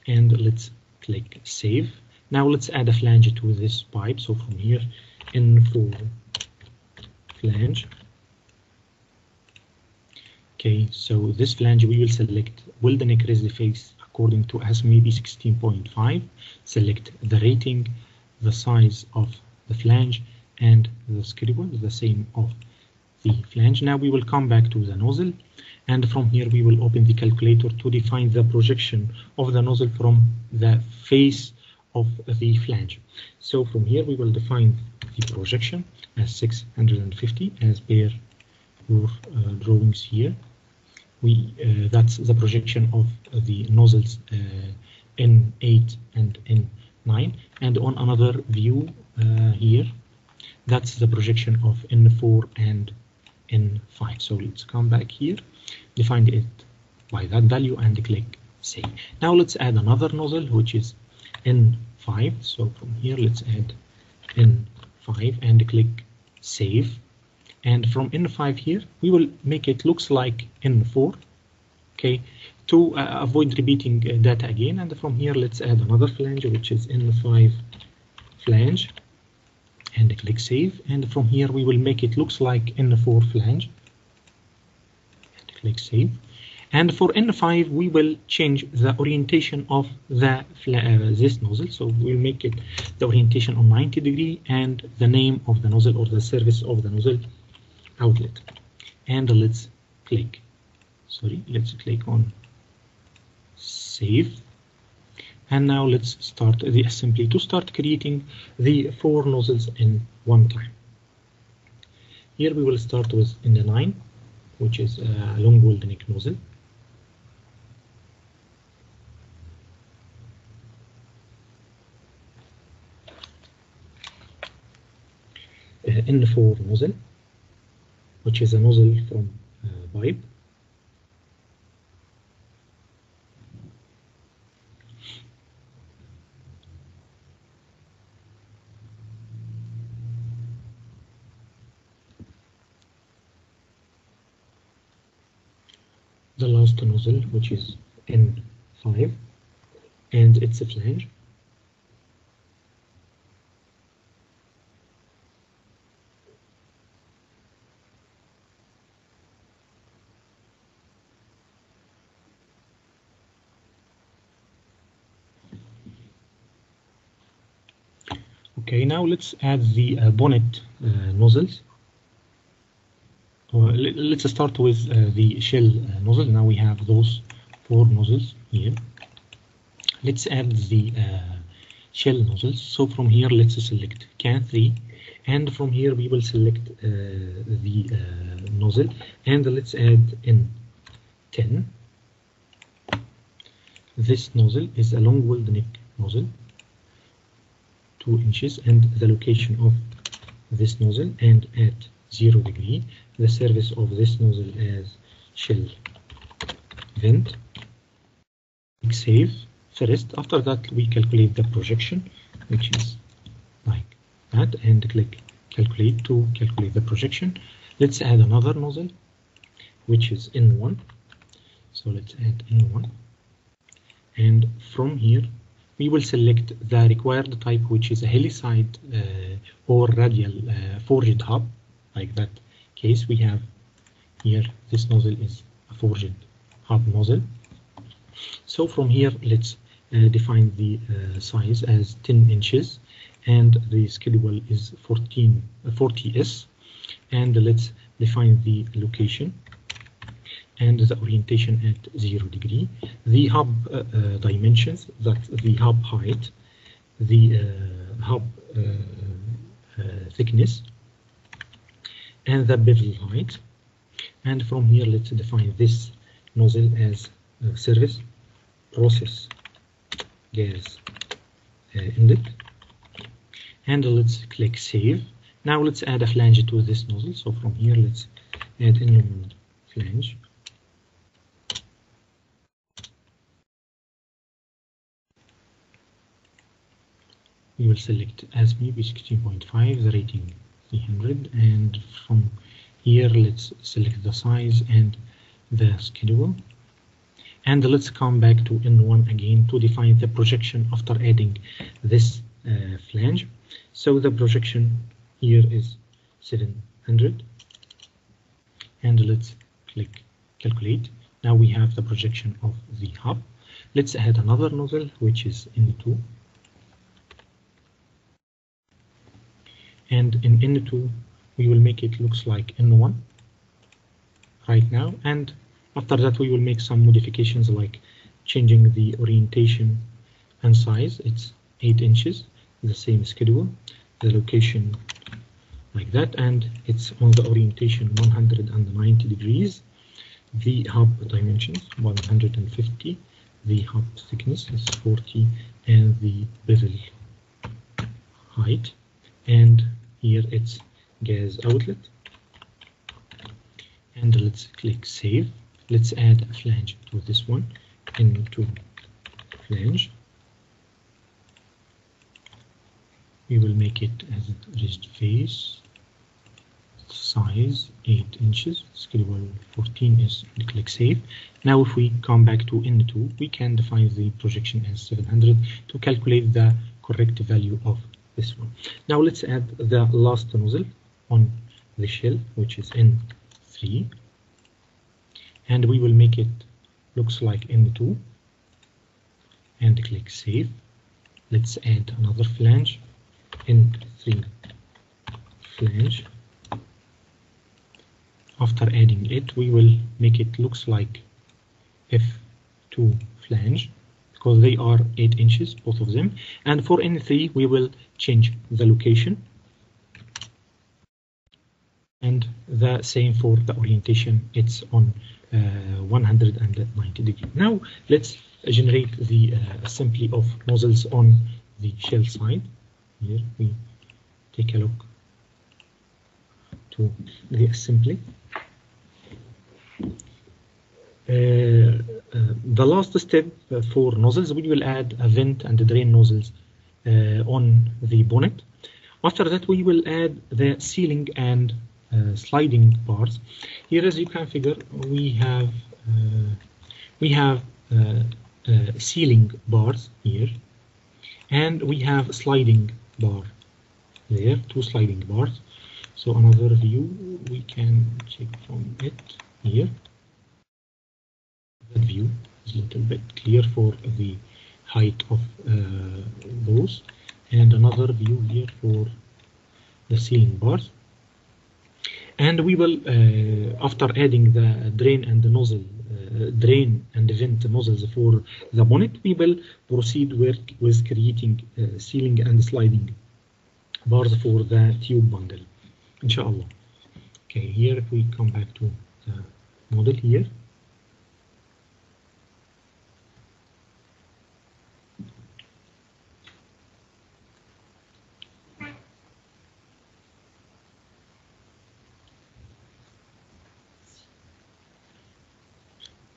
And let's click save. Now let's add a flange to this pipe. So from here, N4 flange. Okay, so this flange we will select, will the neck raise the face according to ASME B16.5, select the rating, the size of the flange, and the schedule, the same of the flange. Now we will come back to the nozzle, and from here we will open the calculator to define the projection of the nozzle from the face of the flange. So from here we will define the projection as 650 as per your drawings here. That's the projection of the nozzles N8 and N9, and on another view here, that's the projection of N4 and N5. So let's come back here, define it by that value, and click save. Now let's add another nozzle, which is N5. So from here, let's add N5 and click save. And from N5 here, we will make it looks like N4, okay, to avoid repeating data again. And from here, let's add another flange, which is N5 flange, and click save. And from here, we will make it looks like N4 flange, and click save. And for N5, we will change the orientation of the this nozzle. So we'll make it the orientation on 90 degree and the name of the nozzle or the service of the nozzle outlet. And let's click, let's click on save. And now let's start the assembly to start creating the 4 nozzles in one time. Here we will start with N9, which is a long golden neck nozzle. N4 nozzle, which is a nozzle from pipe. The last nozzle, which is N5, and it's a flange. Okay, now let's add the bonnet nozzles. Let's start with the shell nozzle. Now we have those 4 nozzles here. Let's add the shell nozzles. So from here, let's select CAN3, and from here we will select the nozzle, and let's add N10. This nozzle is a long weld neck nozzle, 2 inches, and the location of this nozzle and at 0 degree, the service of this nozzle as shell vent. Click save first. After that, we calculate the projection, which is like that, and click calculate to calculate the projection. Let's add another nozzle, which is N1. So let's add N1, and from here we will select the required type, which is a helicide or radial forged hub. Like that case, we have here this nozzle is a forged hub nozzle. So from here, let's define the size as 10 inches, and the schedule is 40S, and let's define the location and the orientation at 0 degree, the hub dimensions, that's the hub height, the hub thickness, and the bevel height, And from here, let's define this nozzle as service process gas inlet. And let's click save. Now let's add a flange to this nozzle. So from here, let's add a normal flange. We will select ASME B16.5, the rating 300, and from here let's select the size and the schedule. And let's come back to N1 again to define the projection after adding this flange. So the projection here is 700, and let's click calculate. Now we have the projection of the hub. Let's add another nozzle, which is N2. And in N2, we will make it looks like N1 right now. And after that, we will make some modifications like changing the orientation and size. It's 8 inches, the same schedule, the location like that. And it's on the orientation 190 degrees. The hub dimensions 150. The hub thickness is 40. And the bevel height. And here it's gas outlet. And let's click save. Let's add a flange to this one, N2 flange. We will make it as wrist face, size 8 inches, schedule 14 is, and click save. Now if we come back to N2, we can define the projection as 700 to calculate the correct value of this one. Now let's add the last nozzle on the shell, which is N3, and we will make it looks like N2 and click save. Let's add another flange, N3 flange. After adding it, we will make it looks like F2 flange, because they are 8 inches, both of them. And for N3, we will change the location. And the same for the orientation, it's on 190 degrees. Now let's generate the assembly of nozzles on the shell side. Here we take a look to the assembly. The last step for nozzles, we will add a vent and a drain nozzles on the bonnet. After that, we will add the sealing and sliding parts. Here, as you can figure, we have sealing bars here, and we have a sliding bar there, 2 sliding bars. So another view we can check from it here. That view is a little bit clear for the height of those, and another view here for the ceiling bars. And we will, after adding the drain and the nozzle, drain and vent nozzles for the bonnet, we will proceed with creating ceiling and sliding bars for the tube bundle, inshallah. Okay, here if we come back to the model here.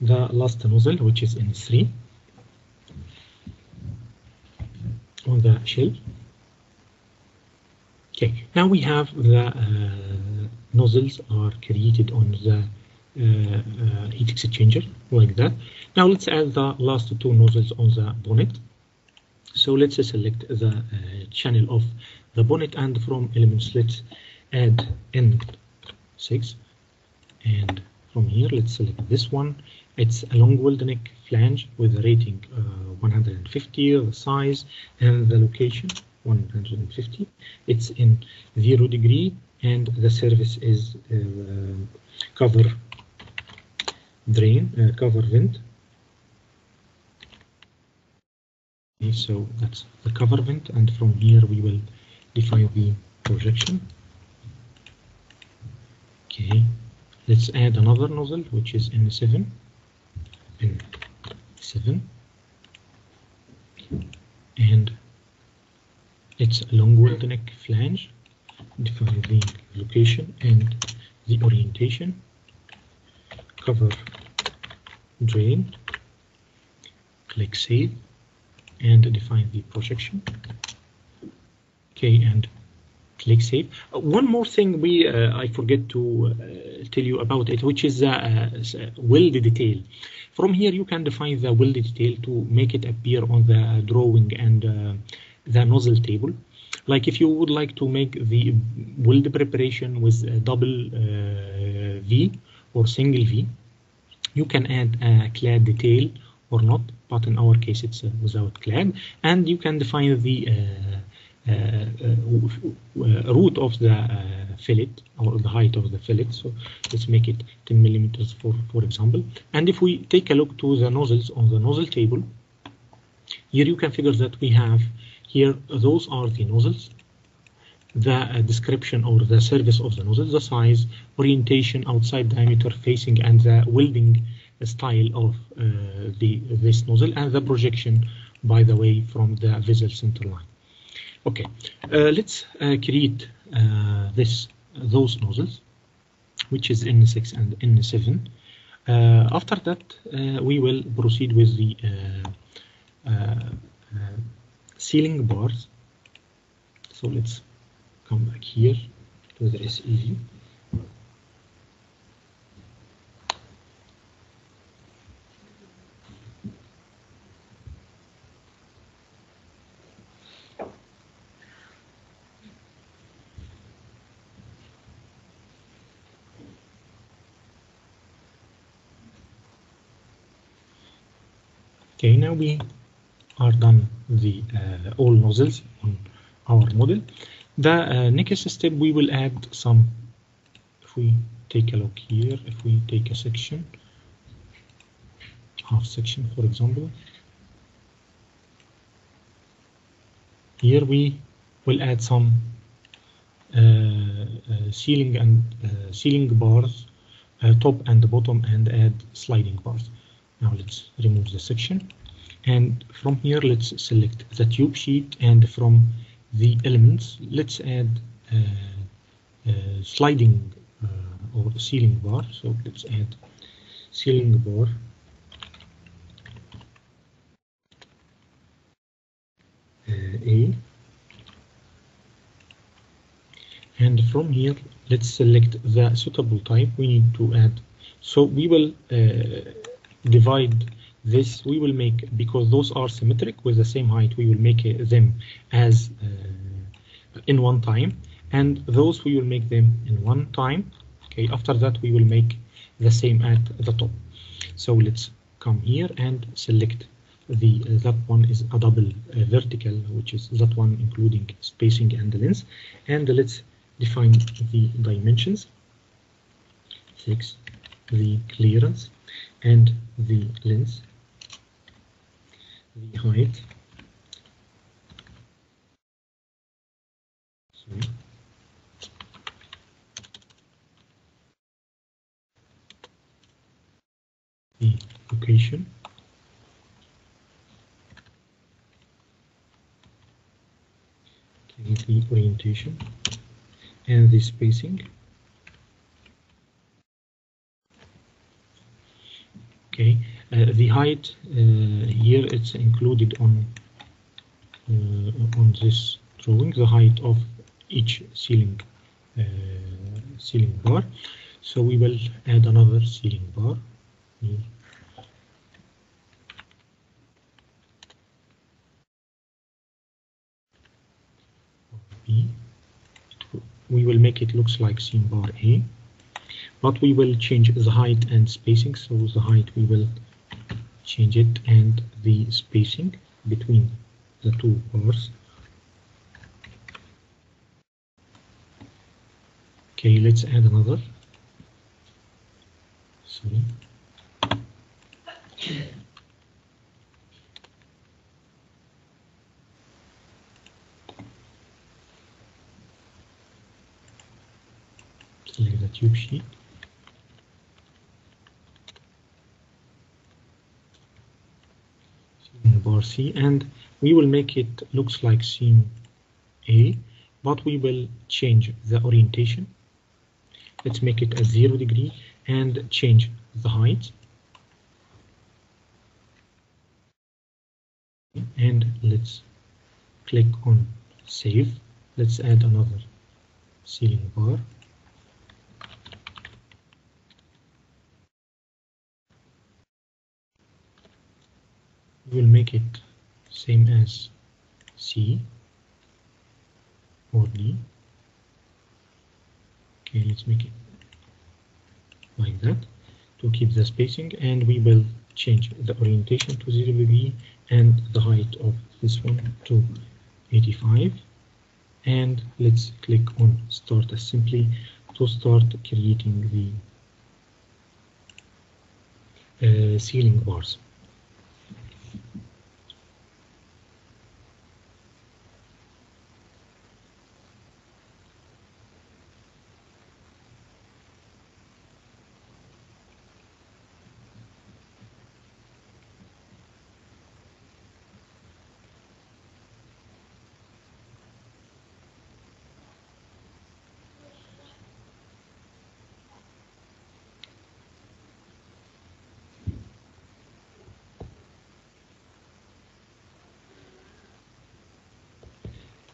The last nozzle, which is N3 on the shell. Okay, now we have the nozzles are created on the heat exchanger like that. Now let's add the last 2 nozzles on the bonnet. So let's select the channel of the bonnet, and from elements let's add N6, and from here let's select this one. It's a long weld neck flange with a rating 150, the size and the location 150. It's in 0 degree, and the service is cover vent. Okay, so that's the cover vent, and from here we will define the projection. Okay, Let's add another nozzle, which is N7, and it's a long weld neck flange. Define the location and the orientation. Cover drain. Click save and define the projection. Okay, and click save. One more thing I forget to tell you about it, which is the weld detail. From here you can define the weld detail to make it appear on the drawing and the nozzle table. Like if you would like to make the weld preparation with a double V or single V, you can add a clad detail or not, but in our case it's without clad. And you can define the root of the fillet or the height of the fillet. So let's make it 10 millimeters for example. And if we take a look to the nozzles on the nozzle table, here you can figure that we have here, those are the nozzles, the description or the service of the nozzle, the size, orientation, outside diameter, facing, and the welding style of this nozzle, and the projection, by the way, from the visual center line. Okay, let's create those nozzles, which is N6 and N7. After that, we will proceed with the sealing bars. So let's come back here to the SEG. Okay, now we are done the all nozzles on our model. The next step, we will add some. If we take a look here, if we take a section, half section for example, here we will add some ceiling and ceiling bars, top and bottom, and add sliding bars. Now let's remove the section. And from here, let's select the tube sheet, and from the elements, let's add sliding or ceiling bar. So let's add ceiling bar. A. And from here, let's select the suitable type we need to add. So we will divide this, we will make, because those are symmetric with the same height, we will make them as in one time, and those we will make them in one time. Okay, after that we will make the same at the top. So let's come here and select the that one is a double vertical, which is that one including spacing and the length, and let's define the dimensions, 6, the clearance and the length, the height, sorry, the location, okay, the orientation, and the spacing. Okay, the height here it's included on this drawing, the height of each ceiling bar. So we will add another ceiling bar. We will make it looks like ceiling bar A. But we will change the height and spacing. So the height we will change it, and the spacing between the two bars. Okay, let's add another. Sorry. Select the tube sheet. bar C, and we will make it looks like scene A, but we will change the orientation. Let's make it at 0 degree and change the height. And let's click on save. Let's add another ceiling bar. We'll make it same as C or D. Okay, let's make it like that to keep the spacing, and we will change the orientation to 0 degree and the height of this one to 85. And let's click on start as simply to start creating the ceiling bars.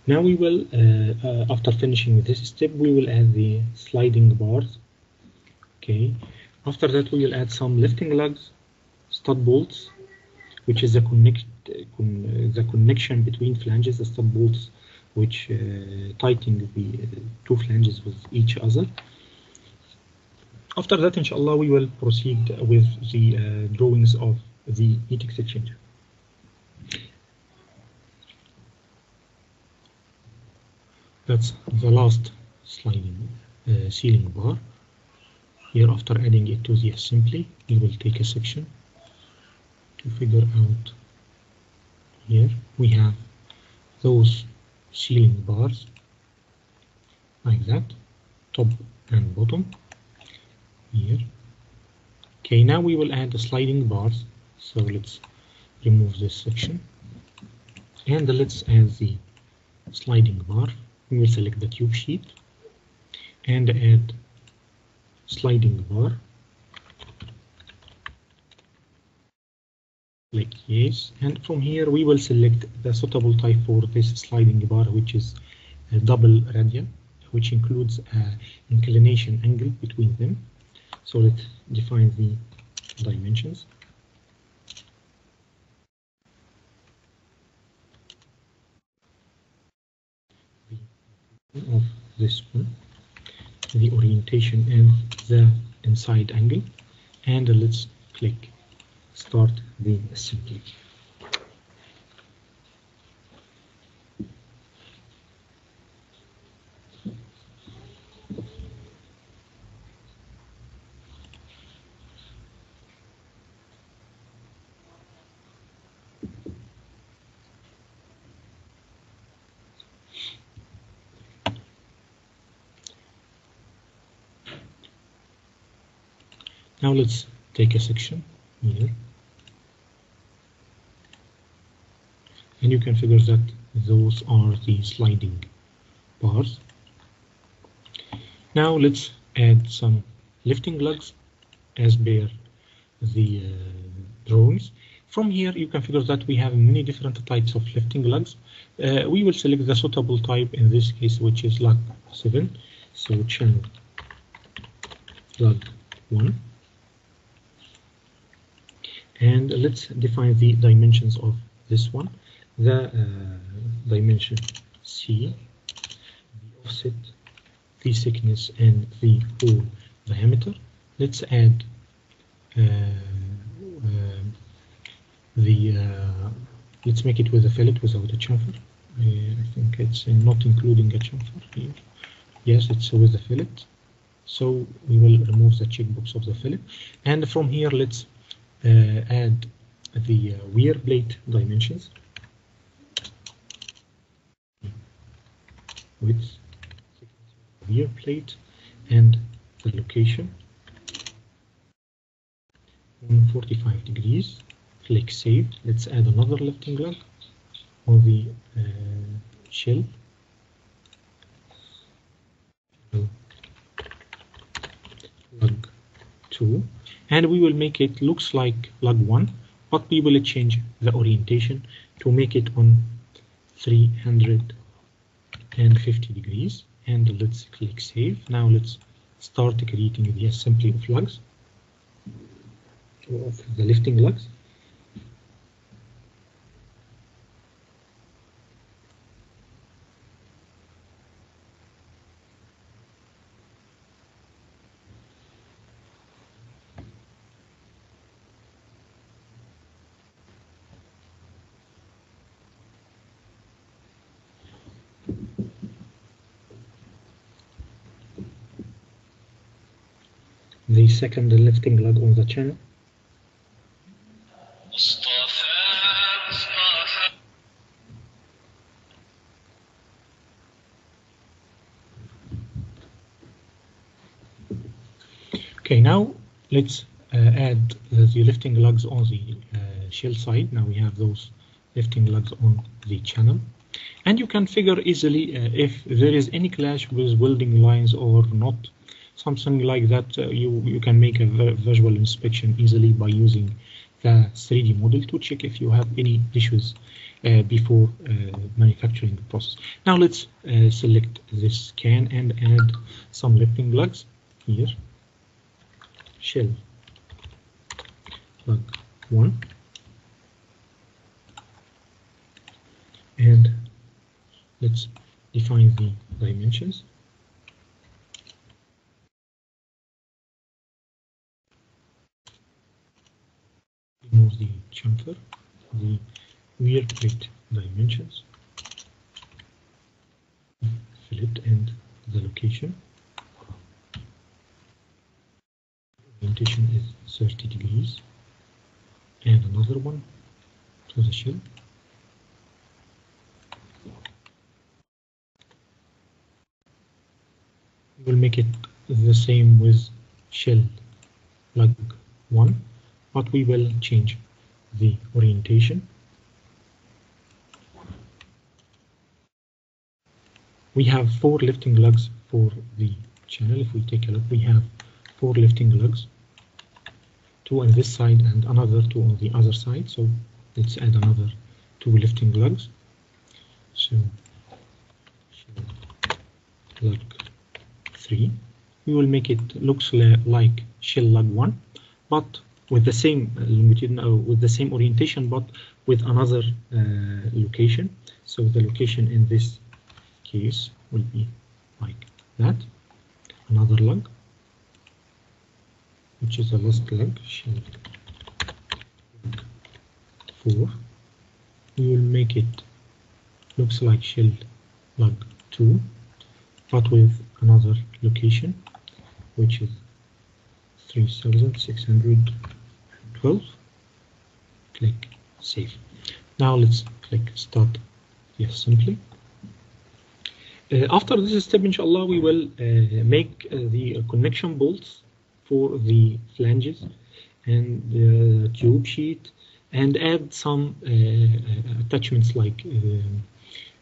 Now we will, after finishing this step, we will add the sliding bars. Okay. After that, we will add some lifting lugs, stud bolts, which is the connection between flanges. The stud bolts, which tighten the two flanges with each other. After that, inshallah, we will proceed with the drawings of the heat exchanger. That's the last sliding ceiling bar. Here, after adding it to the assembly, we will take a section to figure out. Here we have those ceiling bars like that, top and bottom. Here. Okay, now we will add the sliding bars. So let's remove this section and let's add the sliding bar. We will select the cube sheet and add sliding bar. Click yes, and from here we will select the suitable type for this sliding bar, which is a double radial, which includes an inclination angle between them. So let's define the dimensions. Of this one, the orientation and the inside angle, and let's click start the assembly. Now let's take a section here, and you can figure that those are the sliding bars. Now let's add some lifting lugs as per the drawings. From here you can figure that we have many different types of lifting lugs. We will select the suitable type in this case, which is lug 7, so channel lug 1. And let's define the dimensions of this one. The dimension C, the offset, the thickness, and the hole diameter. Let's add let's make it with a fillet without a chamfer. I think it's not including a chamfer here. Yes, it's with a fillet. So we will remove the checkbox of the fillet. And from here, let's add the wear plate dimensions, width, wear plate, and the location 145 degrees click save. Let's add another lifting lug for the shell. Lug 2, and we will make it looks like lug 1, but we will change the orientation to make it on 350 degrees, and let's click save. Now let's start creating the assembly of lugs, of the lifting lugs. The second lifting lug on the channel. Okay, now let's add the lifting lugs on the shell side. Now we have those lifting lugs on the channel. And you can figure easily if there is any clash with welding lines or not. Something like that, you can make a visual inspection easily by using the 3D model to check if you have any issues before manufacturing the process. Now let's select this scan and add some lifting lugs here. Shell lug 1 and let's define the dimensions. Remove the chamfer, the wear plate dimensions, fillet and the location. Orientation is 30 degrees, and another one to the shell. We'll make it the same with shell lug 1. But we will change the orientation. We have 4 lifting lugs for the channel. If we take a look, we have 4 lifting lugs, 2 on this side and another 2 on the other side. So let's add another 2 lifting lugs. So lug 3. We will make it looks like shell lug 1, but with the same longitudinal, with the same orientation, but with another location. So the location in this case will be like that. Another lug, which is the last lug, shell 4. We will make it looks like shell lug 2, but with another location, which is 3600. 12, click save. Now let's click start the assembly. After this step, inshallah, we will make the connection bolts for the flanges and the tube sheet, and add some attachments, like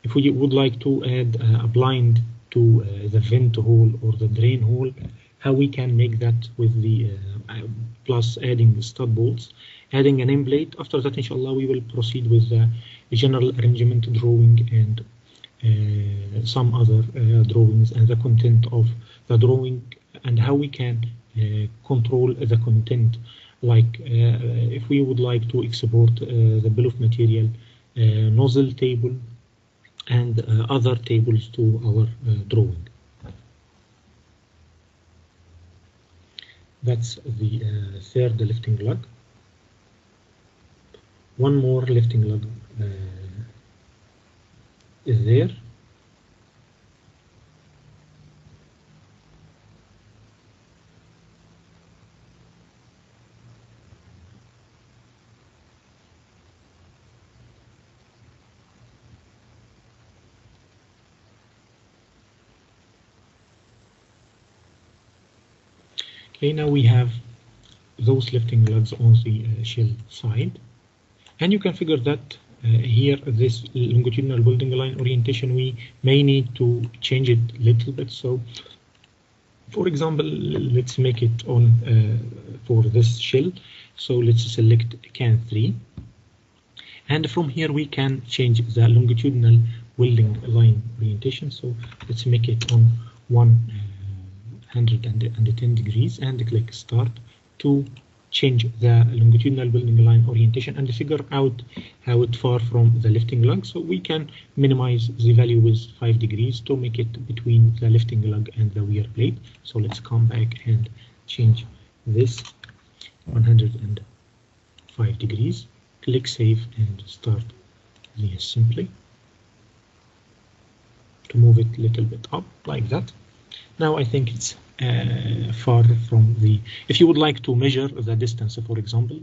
if we would like to add a blind to the vent hole or the drain hole, how we can make that with the plus adding the stud bolts, adding an end plate. After that, inshallah, we will proceed with the general arrangement drawing and some other drawings, and the content of the drawing and how we can control the content, like if we would like to export the bill of material, nozzle table, and other tables to our drawing. That's the third lifting lug. One more lifting lug is there. Okay, now we have those lifting lugs on the shell side. And you can figure that here, this longitudinal building line orientation, we may need to change it a little bit. So, for example, let's make it on for this shell. So let's select can 3. And from here, we can change the longitudinal welding line orientation. So let's make it on 110 degrees and click start to change the longitudinal welding line orientation and figure out how it far from the lifting lug. So we can minimize the value with 5 degrees to make it between the lifting lug and the wear plate. So let's come back and change this 105 degrees. Click save and start the assembly to move it a little bit up like that. Now I think it's far from the, if you would like to measure the distance, for example,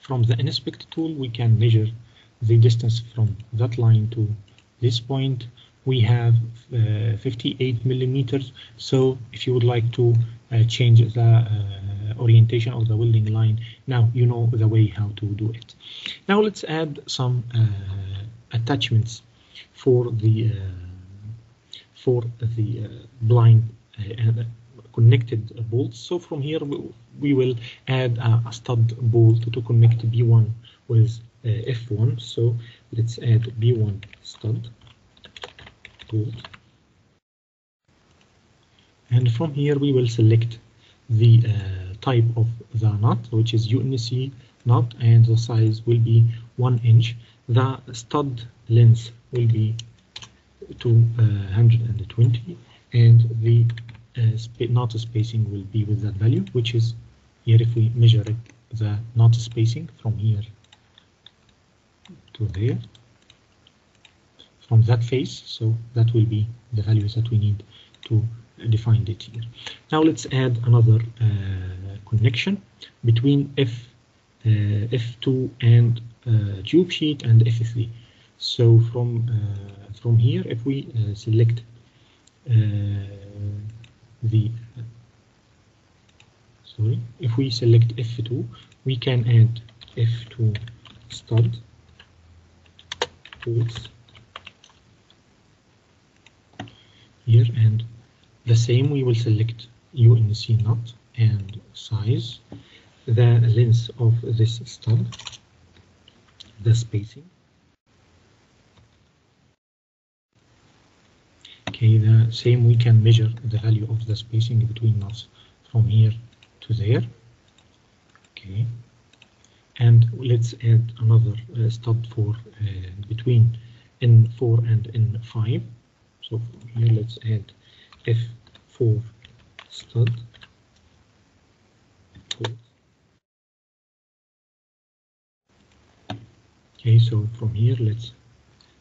from the inspect tool, we can measure the distance from that line to this point. We have 58 millimeters. So if you would like to change the orientation of the welding line, now you know the way how to do it. Now let's add some attachments for the blind connected bolts. So from here we will add a stud bolt to connect B1 with F1. So let's add B1 stud bolt. And from here we will select the type of the nut, which is UNC nut, and the size will be 1 inch. The stud length will be 220, and the knot spacing will be with that value, which is here. If we measure it, the knot spacing from here to there, from that face, so that will be the values that we need to define it here. Now let's add another connection between F2 and tube sheet and F3. So from here, if we select if we select F2, we can add F2 stud bolts here, and the same we will select UNC nut and size, the length of this stud, the spacing. Okay, the same we can measure the value of the spacing between knots from here to there. Okay, and let's add another stud for between N4 and N5. So here let's add F4 stud. Okay, so from here let's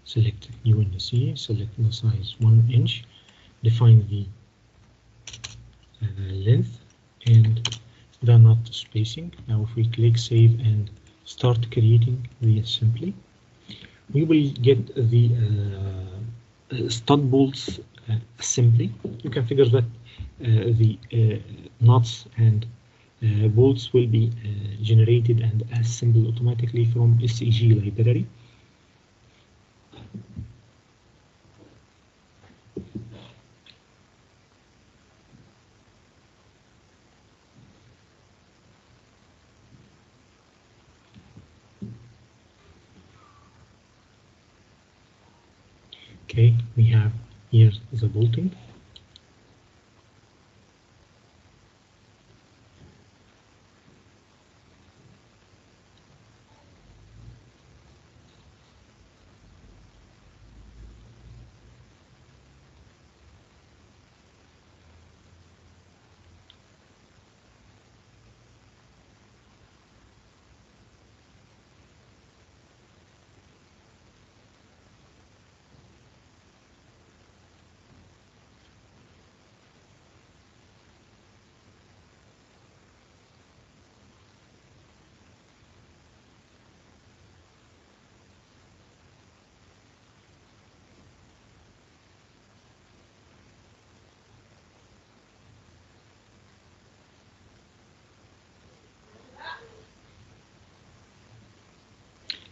select UNC, select the size 1 inch, define the length and the knot spacing. Now if we click save and start creating the assembly, we will get the stud bolts assembly. You can figure that the knots and bolts will be generated and assembled automatically from SEG library. Okay, we have here the bolting.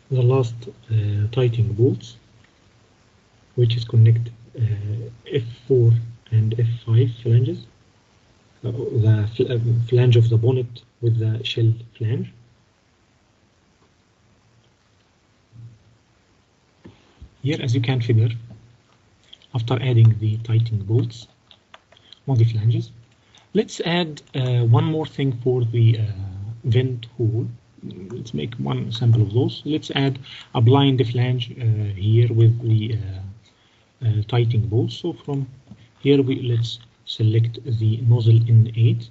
the last tightening bolts, which is connect F4 and F5 flanges, the flange of the bonnet with the shell flange. Here, as you can figure, after adding the tightening bolts on the flanges, let's add one more thing for the vent hole. Let's make one sample of those. Let's add a blind flange here with the tightening bolts. So from here, let's select the nozzle N8,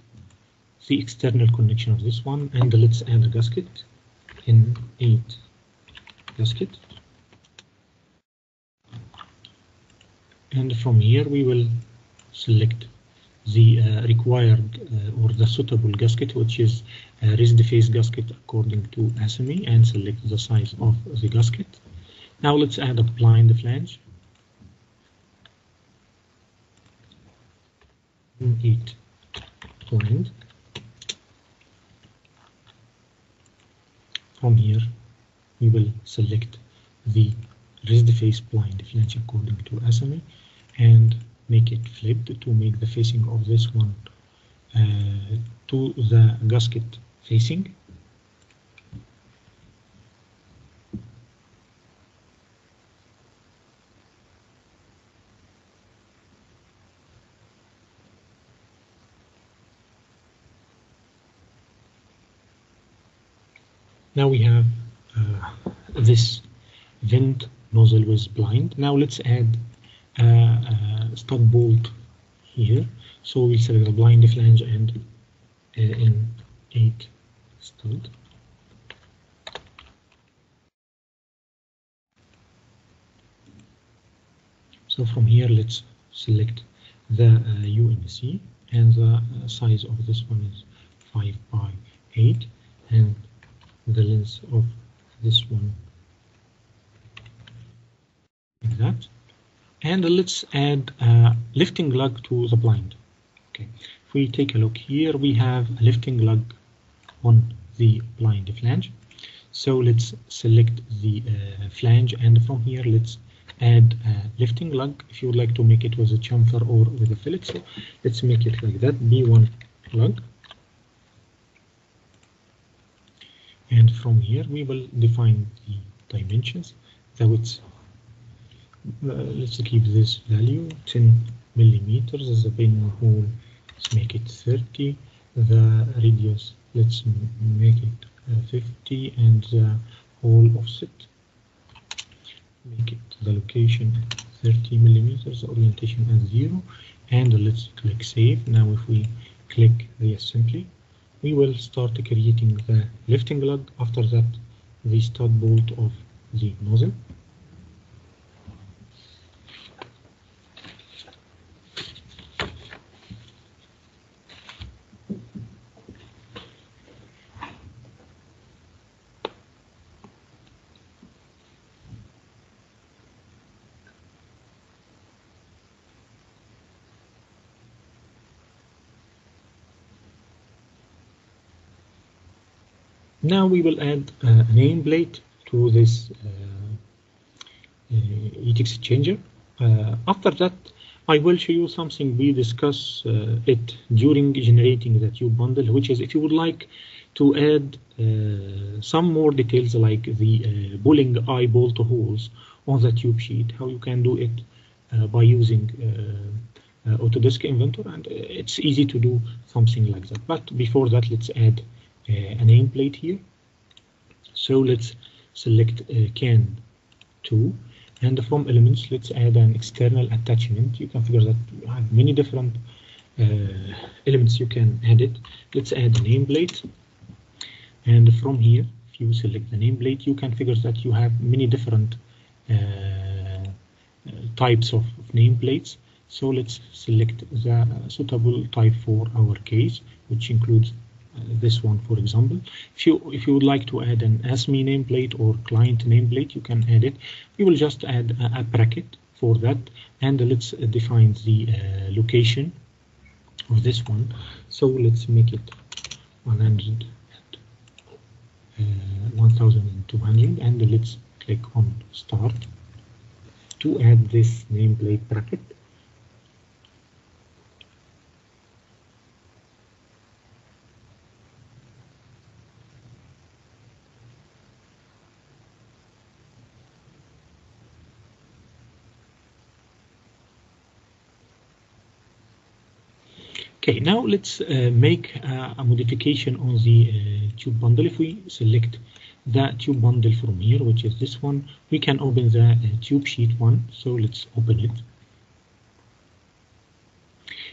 the external connection of this one, and let's add a gasket, N8 gasket. And from here we will select the required or the suitable gasket, which is raised face gasket according to ASME, and select the size of the gasket. Now let's add a blind flange, 8 blind. From here we will select the raised face blind flange according to ASME and make it flipped to make the facing of this one to the gasket facing. Now we have this vent nozzle was blind. Now let's add a stud bolt here. So we'll select the blind flange and N8 stud. So from here, let's select the UNC, and the size of this one is 5 by 8, and the length of this one like that. And let's add a lifting lug to the blind. Okay, if we take a look here, we have a lifting lug on the blind flange. So let's select the flange, and from here let's add a lifting lug. If you would like to make it with a chamfer or with a fillet, so let's make it like that, B1 lug. And from here we will define the dimensions, the width. Let's keep this value 10 millimeters as a pin hole. Let's make it 30. The radius, let's make it 50, and the hole offset, make it the location 30 millimeters, orientation at 0, and let's click save. Now if we click the assembly, we will start creating the lifting lug. After that, the stud bolt of the nozzle. Now we will add a nameplate to this heat exchanger. After that, I will show you something we discuss it during generating the tube bundle, which is if you would like to add some more details like the bowling eye bolt holes on the tube sheet, how you can do it by using Autodesk Inventor, and it's easy to do something like that. But before that, let's add a nameplate here. So let's select can 2, and from elements let's add an external attachment. You can figure that you have many different elements you can add it. Let's add a nameplate, and from here if you select the nameplate, you can figure that you have many different types of nameplates. So let's select the suitable type for our case, which includes this one, for example. If you would like to add an ASME nameplate or client nameplate, you can add it. We will just add a bracket for that, and let's define the location of this one. So let's make it 100 and 1 12,200, and let's click on start to add this nameplate bracket. Okay, now let's make a modification on the tube bundle. If we select the tube bundle from here, which is this one, we can open the tube sheet one. So let's open it.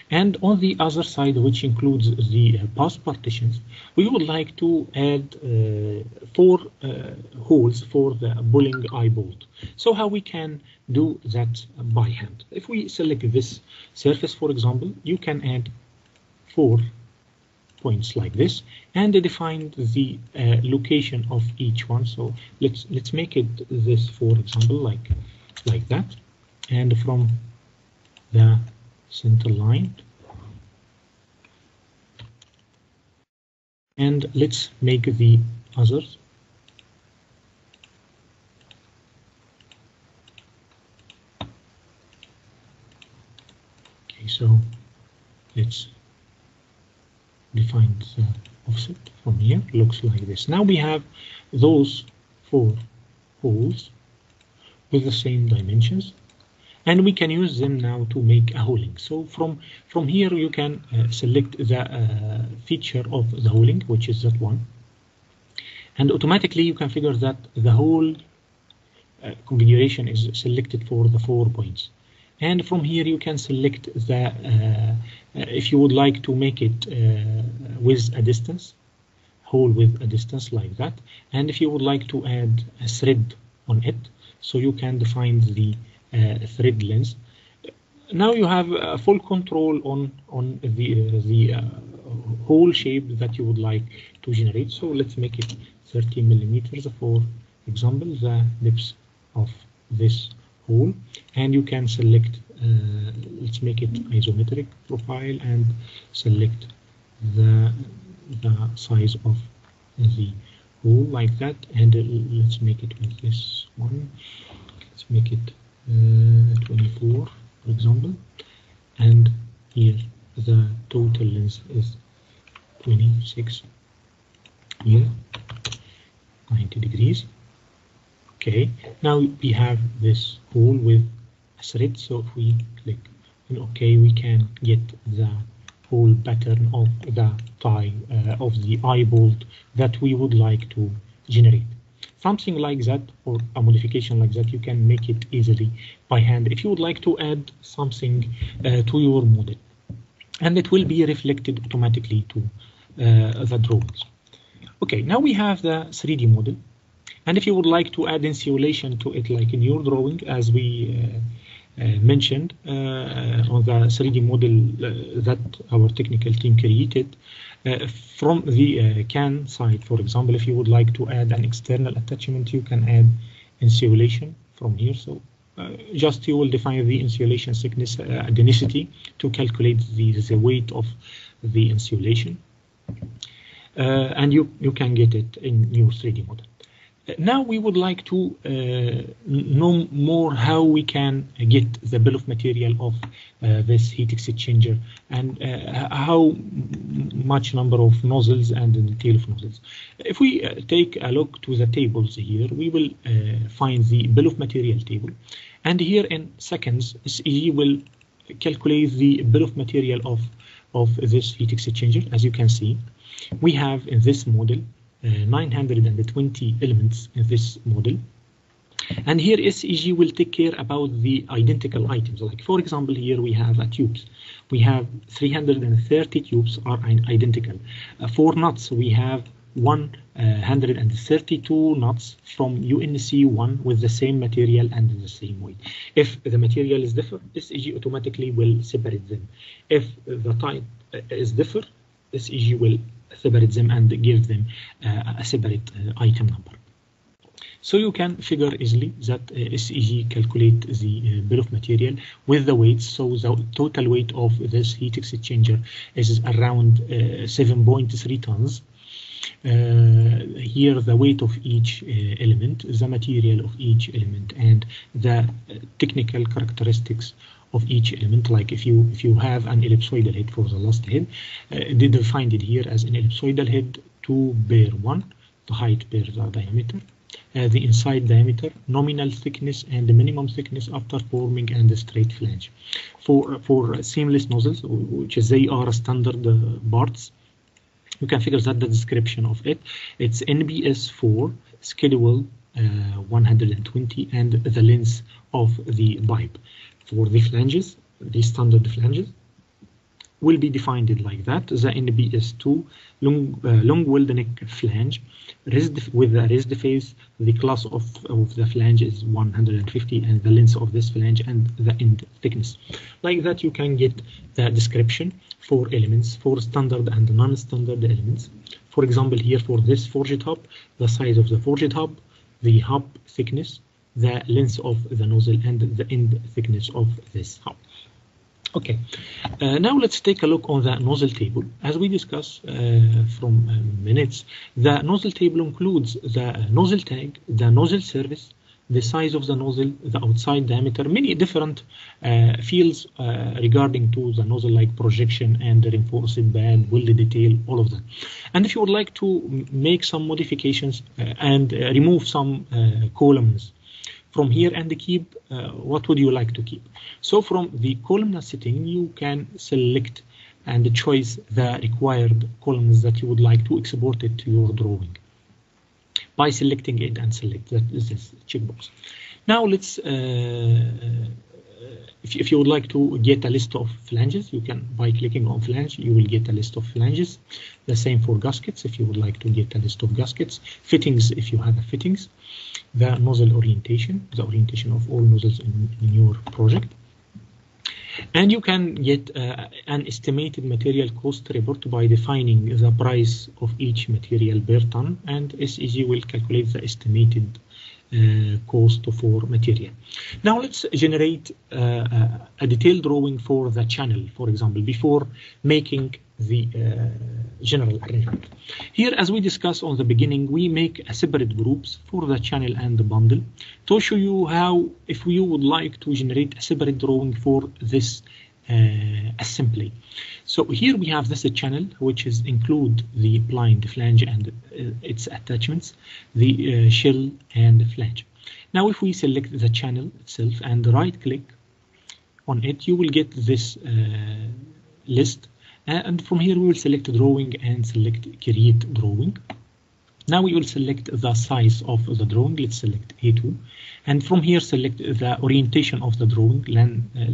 And on the other side, which includes the pass partitions, we would like to add 4 holes for the bowling eye bolt. So how we can do that by hand? If we select this surface, for example, you can add 4 points like this, and define the location of each one. So let's make it this, for example, like that, and from the center line. And let's make the others. Okay, so let's define the offset from here. Looks like this. Now we have those 4 holes with the same dimensions, and we can use them now to make a holing. So from here you can select the feature of the holing, which is that one, and automatically you can figure that the whole configuration is selected for the 4 points. And from here you can select the if you would like to make it with a distance, hole with a distance like that, and if you would like to add a thread on it, so you can define the thread length. Now you have full control on the hole shape that you would like to generate. So let's make it 30 millimeters, for example, the depth of this hole. And you can select, let's make it isometric profile, and select the size of the hole like that. And let's make it with this one. Let's make it 24, for example, and here the total length is 26 here, 90 degrees. Okay, now we have this hole with a thread, so if we click on OK, we can get the whole pattern of the tie of the eye bolt that we would like to generate. Something like that, or a modification like that, you can make it easily by hand if you would like to add something to your model, and it will be reflected automatically to the drawings. Okay, now we have the 3D model, and if you would like to add insulation to it, like in your drawing, as we mentioned on the 3D model that our technical team created, from the CAN side, for example, if you would like to add an external attachment, you can add insulation from here. So just you will define the insulation thickness, density, to calculate the weight of the insulation, and you can get it in your 3D model. Now we would like to know more how we can get the bill of material of this heat exchanger, and how much number of nozzles and the detail of nozzles. If we take a look to the tables here, we will find the bill of material table, and here in seconds SEG will calculate the bill of material of this heat exchanger. As you can see, we have in this model 920 elements in this model, and here SEG will take care about the identical items. Like, for example, here we have a tubes. We have 330 tubes are identical. For nuts, we have 132 nuts from UNC 1 with the same material and the same weight. If the material is different, SEG automatically will separate them. If the type is different, SEG will separate them and give them a separate item number. So you can figure easily that SEG calculate the bill of material with the weights. So the total weight of this heat exchanger is around 7.3 tons, Here the weight of each element, the material of each element, and the technical characteristics of each element. Like if you have an ellipsoidal head for the last head, they defined it here as an ellipsoidal head 2/1, the height per the diameter, the inside diameter, nominal thickness, and the minimum thickness after forming, and the straight flange. For seamless nozzles, which is they are standard parts, you can figure out the description of it. It's NBS4 schedule 120, and the length of the pipe. For the flanges, the standard flanges will be defined like that. The NBS2 long weld neck flange with a raised face. The class of the flange is 150, and the length of this flange and the end thickness. Like that, you can get the description for elements, for standard and non-standard elements. For example, here for this forged hub, the size of the forged hub, the hub thickness, the length of the nozzle, and the end thickness of this hub. Okay, now let's take a look on the nozzle table. As we discussed from minutes, the nozzle table includes the nozzle tag, the nozzle service, the size of the nozzle, the outside diameter, many different fields regarding to the nozzle, like projection and reinforced band, welded detail, all of that. And if you would like to make some modifications and remove some columns from here and keep what would you like to keep. So from the columnar setting, you can select and choose the required columns that you would like to export it to your drawing by selecting it and select that is this checkbox. Now let's if you would like to get a list of flanges, you can, by clicking on flange, you will get a list of flanges. The same for gaskets, if you would like to get a list of gaskets. Fittings, if you have a fittings. The nozzle orientation, the orientation of all nozzles in your project. And you can get an estimated material cost report by defining the price of each material per ton, and SEG will calculate the estimated cost for material. Now let's generate a detailed drawing for the channel, for example, before making the general arrangement. Here, as we discussed on the beginning, we make separate groups for the channel and the bundle to show you how, if you would like to generate a separate drawing for this assembly. So here we have this channel, which is include the blind flange and its attachments, the shell and the flange. Now if we select the channel itself and right click on it, you will get this list, and from here we will select drawing and select create drawing. Now we will select the size of the drawing, let's select A2, and from here select the orientation of the drawing,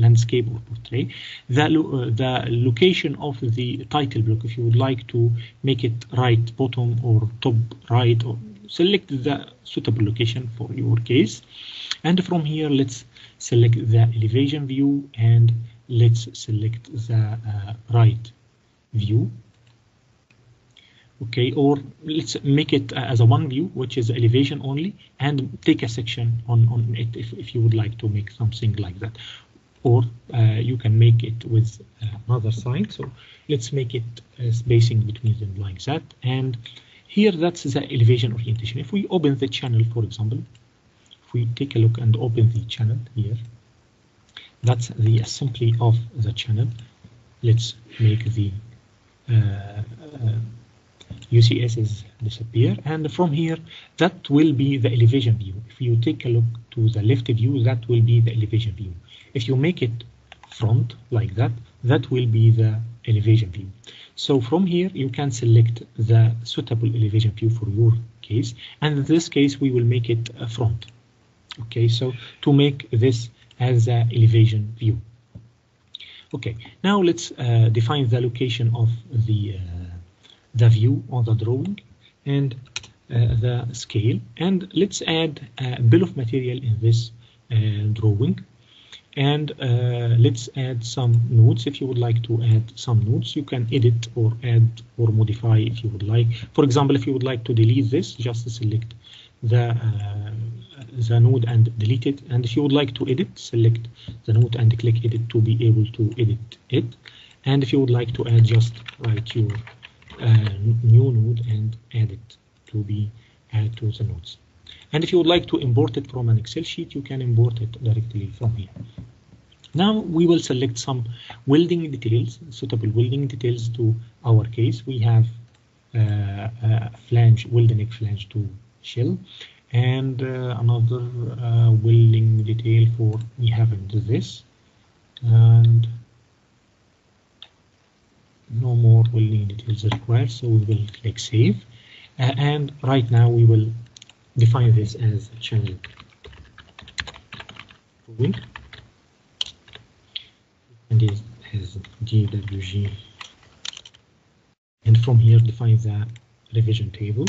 landscape or portrait, the location of the title block, if you would like to make it right bottom or top right, or select the suitable location for your case. And from here let's select the elevation view, and let's select the right view. Okay, or let's make it as a one view, which is elevation only, and take a section on it if you would like to make something like that. Or you can make it with another side. So let's make it spacing between them like that. And here, that's the elevation orientation. If we open the channel, for example, if we take a look and open the channel here, that's the assembly of the channel. Let's make the UCSs disappear, and from here that will be the elevation view. If you take a look to the left view, that will be the elevation view. If you make it front like that, that will be the elevation view. So from here you can select the suitable elevation view for your case, and in this case we will make it a front. Okay, so to make this as an elevation view. Okay, now let's define the location of the view on the drawing and the scale, and let's add a bill of material in this drawing, and let's add some nodes. If you would like to add some nodes, you can edit or add or modify if you would like. For example, if you would like to delete this, just select the node and delete it, and if you would like to edit, select the node and click edit to be able to edit it. And if you would like to add, just write your new node and add it to be added to the nodes. And if you would like to import it from an Excel sheet, you can import it directly from here. Now we will select some welding details, suitable welding details to our case. We have a flange, welding flange to shell, and another welding detail for we haven't done this, and no more welding details required, so we will click save. And right now we will define this as channel tool, and it has GWG, and from here define the revision table.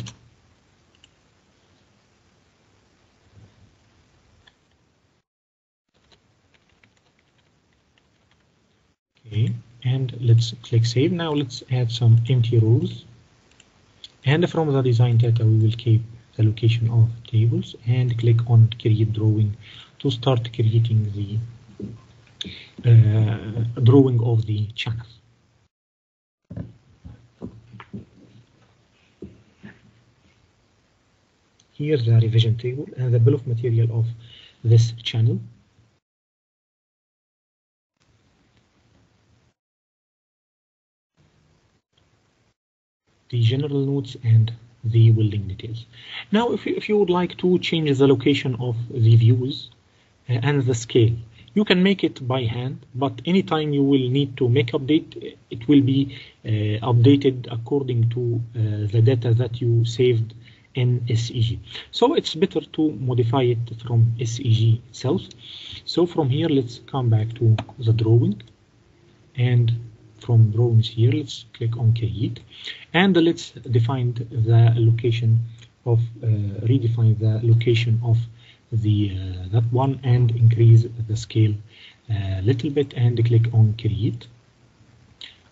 Okay, and let's click save. Now let's add some empty rows, and from the design data we will keep the location of tables and click on create drawing to start creating the drawing of the channel. Here's the revision table and the bill of material of this channel. The general notes and the welding details. Now if you would like to change the location of the views and the scale, you can make it by hand, but anytime you will need to make update, it will be updated according to the data that you saved in SEG. So it's better to modify it from SEG itself. So from here, let's come back to the drawing, and from drawings here, let's click on create, and let's define the location of redefine the location of the that one and increase the scale a little bit, and click on create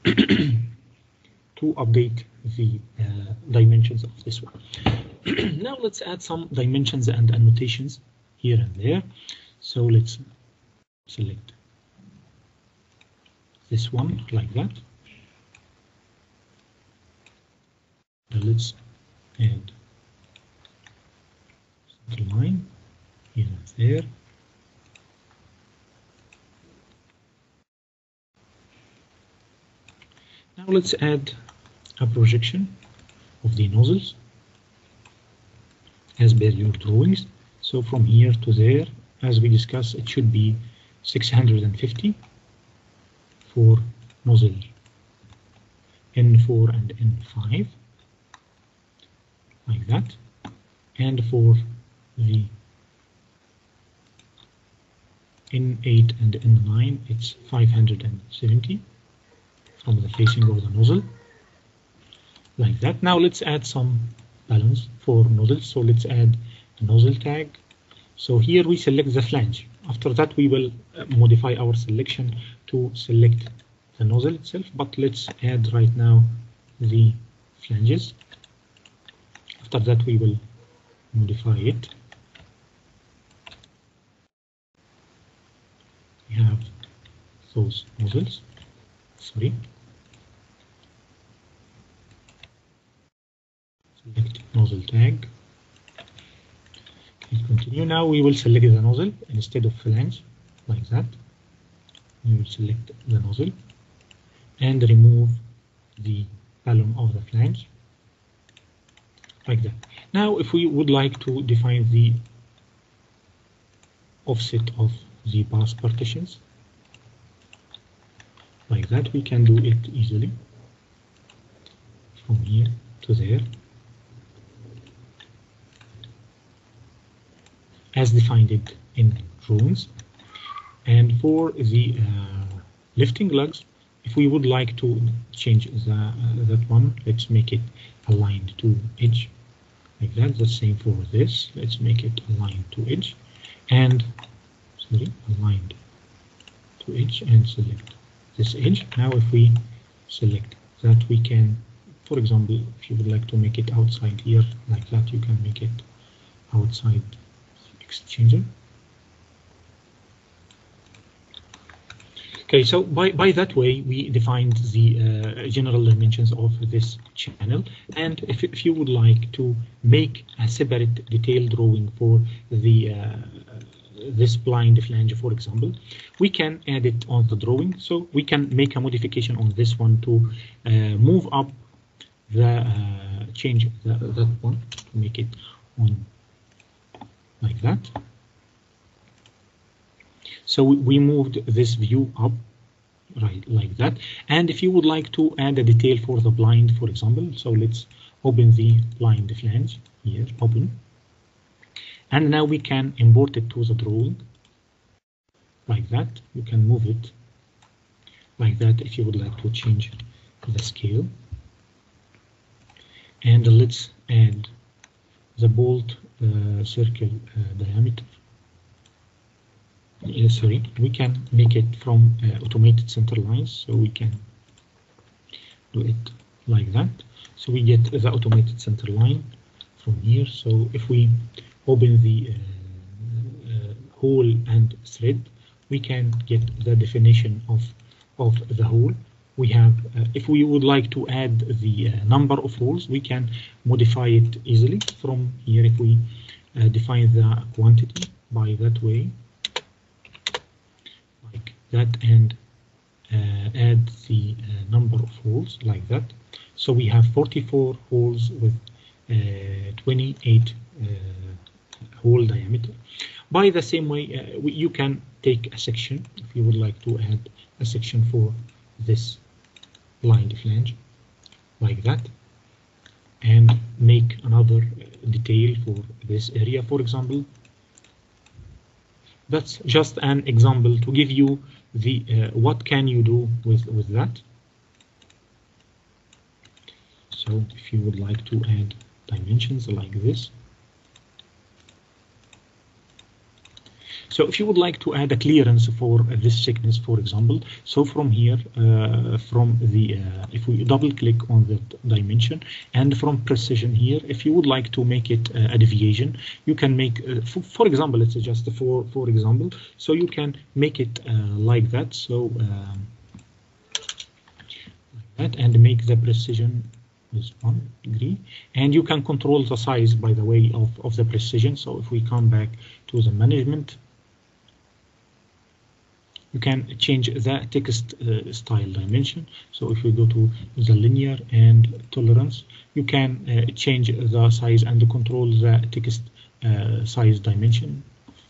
to update the dimensions of this one. Now let's add some dimensions and annotations here and there. So let's select this one like that. Let's add a line here and there. Now let's add a projection of the nozzles as per your drawings. So from here to there, as we discussed, it should be 650 for nozzle N4 and N5, like that, and for the N8 and N9, it's 570 from the facing of the nozzle, like that. Now let's add some balance for nozzles, so let's add a nozzle tag. So here we select the flange. After that, we will modify our selection to select the nozzle itself, but let's add right now the flanges. After that, we will modify it. We have those nozzles. Sorry. Select nozzle tag. Continue. Now we will select the nozzle instead of flange, like that. We will select the nozzle and remove the column of the flange, like that. Now, if we would like to define the offset of the bus partitions, like that, we can do it easily from here to there, as defined it in drawings. And for the lifting lugs, if we would like to change the, that one, let's make it aligned to edge, like that. The same for this, let's make it aligned to edge, and sorry, aligned to edge, and select this edge. Now if we select that, we can, for example, if you would like to make it outside here, like that, you can make it outside exchanger. Okay, so by that way, we defined the general dimensions of this channel. And if you would like to make a separate detailed drawing for the this blind flange, for example, we can add it on the drawing. So we can make a modification on this one to move up the change that one to make it on like that. So we moved this view up right like that. And if you would like to add a detail for the blind, for example, so let's open the blind flange here, open. And now we can import it to the drawing like that. You can move it like that if you would like to change the scale. And let's add the bolt circle diameter. Sorry, we can make it from automated center lines, so we can do it like that. So we get the automated center line from here. So if we open the hole and thread, we can get the definition of the hole. We have, if we would like to add the number of holes, we can modify it easily from here if we define the quantity by that way. That and add the number of holes like that. So we have 44 holes with 28 hole diameter. By the same way, you can take a section if you would like to add a section for this blind flange like that, and make another detail for this area, for example. That's just an example to give you the what can you do with that. So if you would like to add dimensions like this. So if you would like to add a clearance for this thickness, for example, so from here, from the if we double click on that dimension, and from precision here, if you would like to make it a deviation, you can make, for example, it's just for example, so you can make it like that. So like that, and make the precision is 1 degree, and you can control the size by the way of the precision. So if we come back to the management, you can change the text style dimension. So if we go to the linear and tolerance, you can change the size and control the text size dimension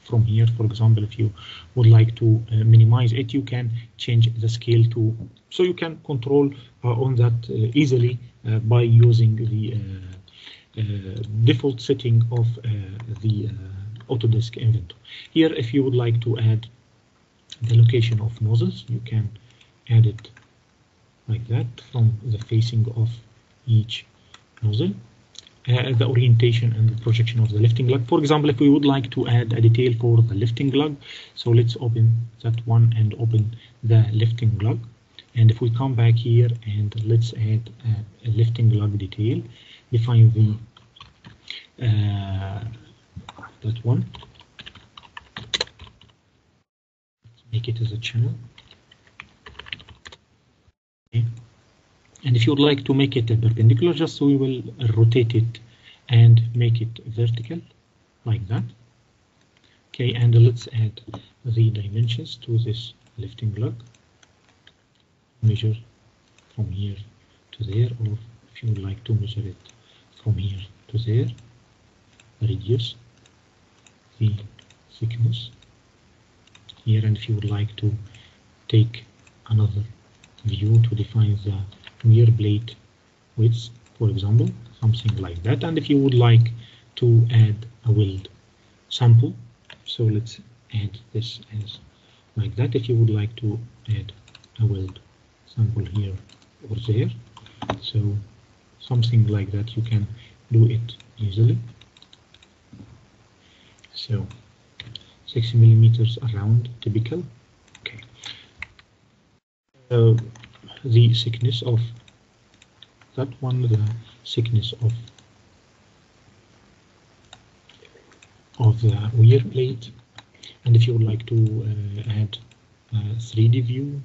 from here. For example, if you would like to minimize it, you can change the scale to, so you can control on that easily by using the default setting of the Autodesk Inventor. Here, if you would like to add the location of nozzles, you can add it like that from the facing of each nozzle, the orientation and the projection of the lifting lug. For example, if we would like to add a detail for the lifting lug, so let's open that one and open the lifting lug. And if we come back here and let's add a lifting lug detail, define the that one. Make it as a channel. Okay. And if you would like to make it a perpendicular, just we will rotate it and make it vertical like that. Okay, and let's add the dimensions to this lifting lug. Measure from here to there, or if you would like to measure it from here to there. Reduce the thickness here, and if you would like to take another view to define the mirror blade width, for example, something like that. And if you would like to add a weld sample, so let's add this as like that. If you would like to add a weld sample here or there, so something like that, you can do it easily. So 6 millimeters around, typical. Okay. The thickness of that one, the thickness of the wear plate, and if you would like to add a 3D view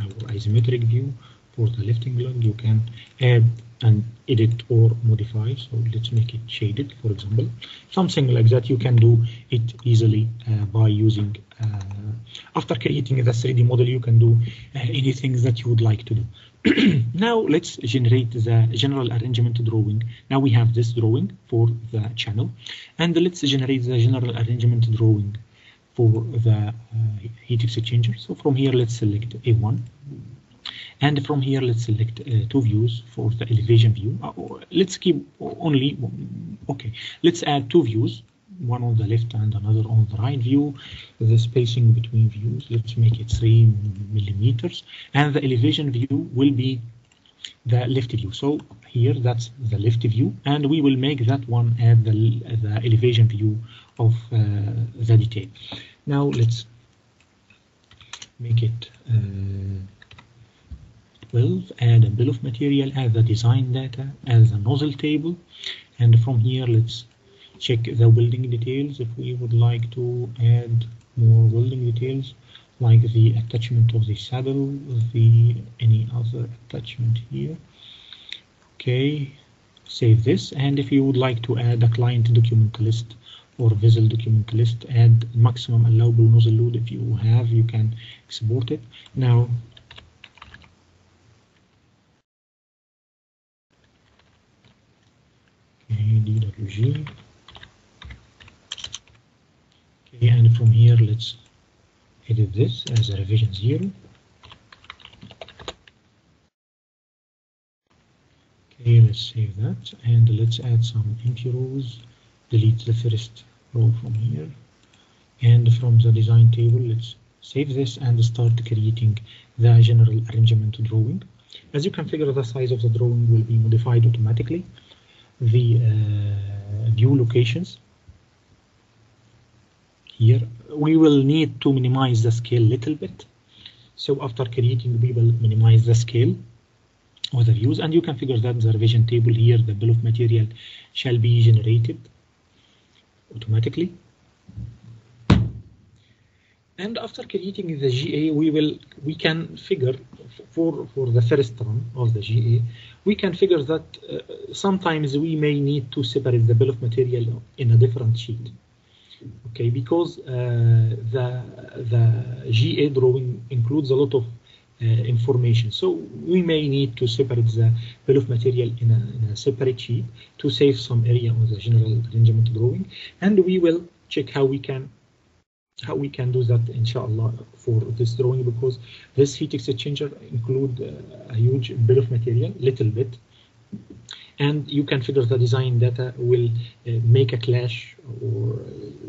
or isometric view. For the lifting log, you can add and edit or modify. So let's make it shaded, for example, something like that. You can do it easily by using, after creating the 3D model, you can do anything that you would like to do. Now let's generate the general arrangement drawing. Now we have this drawing for the channel, and let's generate the general arrangement drawing for the heat exchanger. So from here, let's select A1. And from here, let's select two views for the elevation view. Let's keep only, okay, let's add two views, one on the left and another on the right view. The spacing between views, let's make it 3 millimeters. And the elevation view will be the left view. So here, that's the left view. And we will make that one at the elevation view of the detail. Now, let's make it... 12, add a bill of material, add the design data, add the nozzle table, and from here let's check the welding details if we would like to add more welding details like the attachment of the saddle, the any other attachment here. Okay, save this, and if you would like to add a client document list or vessel document list, add maximum allowable nozzle load. If you have, you can export it. Now DWG. Okay, and from here let's edit this as a revision 0. Okay, let's save that, and let's add some empty rows. Delete the first row from here, and from the design table let's save this and start creating the general arrangement drawing. As you can figure, the size of the drawing will be modified automatically. The view locations here, we will need to minimize the scale a little bit. So after creating, we will minimize the scale of the views, and you can figure that the revision table here, the bill of material shall be generated automatically. And after creating the GA, we can figure for the first run of the GA, we can figure that sometimes we may need to separate the bill of material in a different sheet. Okay, because the GA drawing includes a lot of information, so we may need to separate the bill of material in a separate sheet to save some area on the general arrangement drawing, and we will check how we can do that, inshallah, for this drawing, because this heat exchanger includes a huge bill of material, little bit, and you can figure the design data will make a clash or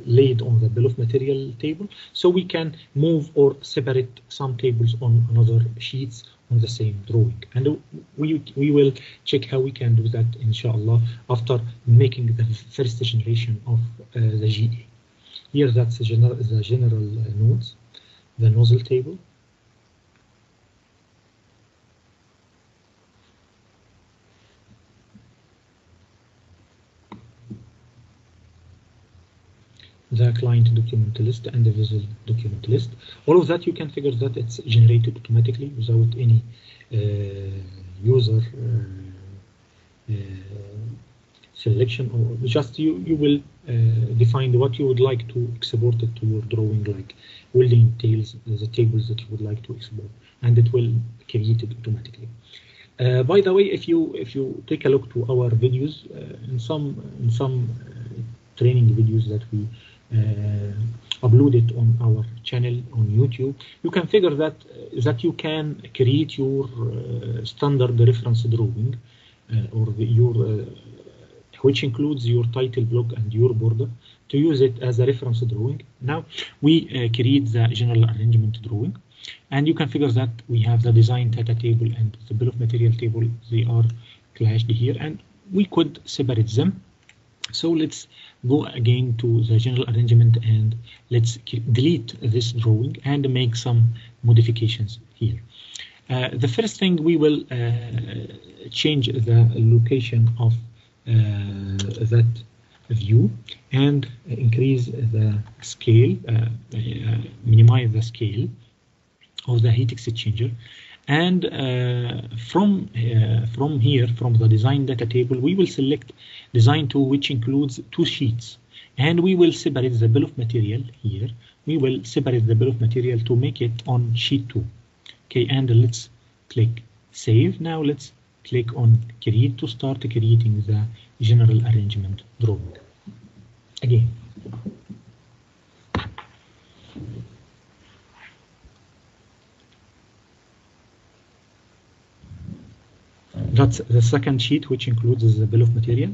laid on the bill of material table, so we can move or separate some tables on another sheets on the same drawing, and we will check how we can do that, inshallah, after making the first generation of the GA. Here, that's the general nodes, the nozzle table. The client document list and the visual document list. All of that, you can figure that it's generated automatically without any user selection, or just you will define what you would like to export it to your drawing, like welding details, the tables that you would like to export, and it will create it automatically. By the way, if you take a look to our videos, in some training videos that we uploaded on our channel on YouTube, you can figure that you can create your standard reference drawing which includes your title block and your border, to use it as a reference drawing. Now we create the general arrangement drawing, and you can figure that we have the design data table and the bill of material table. They are clashed here, and we could separate them. So let's go again to the general arrangement, and let's delete this drawing and make some modifications here. The first thing, we will change the location of that view and increase the scale, minimize the scale or the heat exchanger. And from here, from the design data table, we will select design 2, which includes 2 sheets. And we will separate the bill of material here. We will separate the bill of material to make it on sheet 2. Okay, and let's click save. Now let's click on create to start creating the general arrangement drawing. Again. That's the second sheet, which includes the bill of material.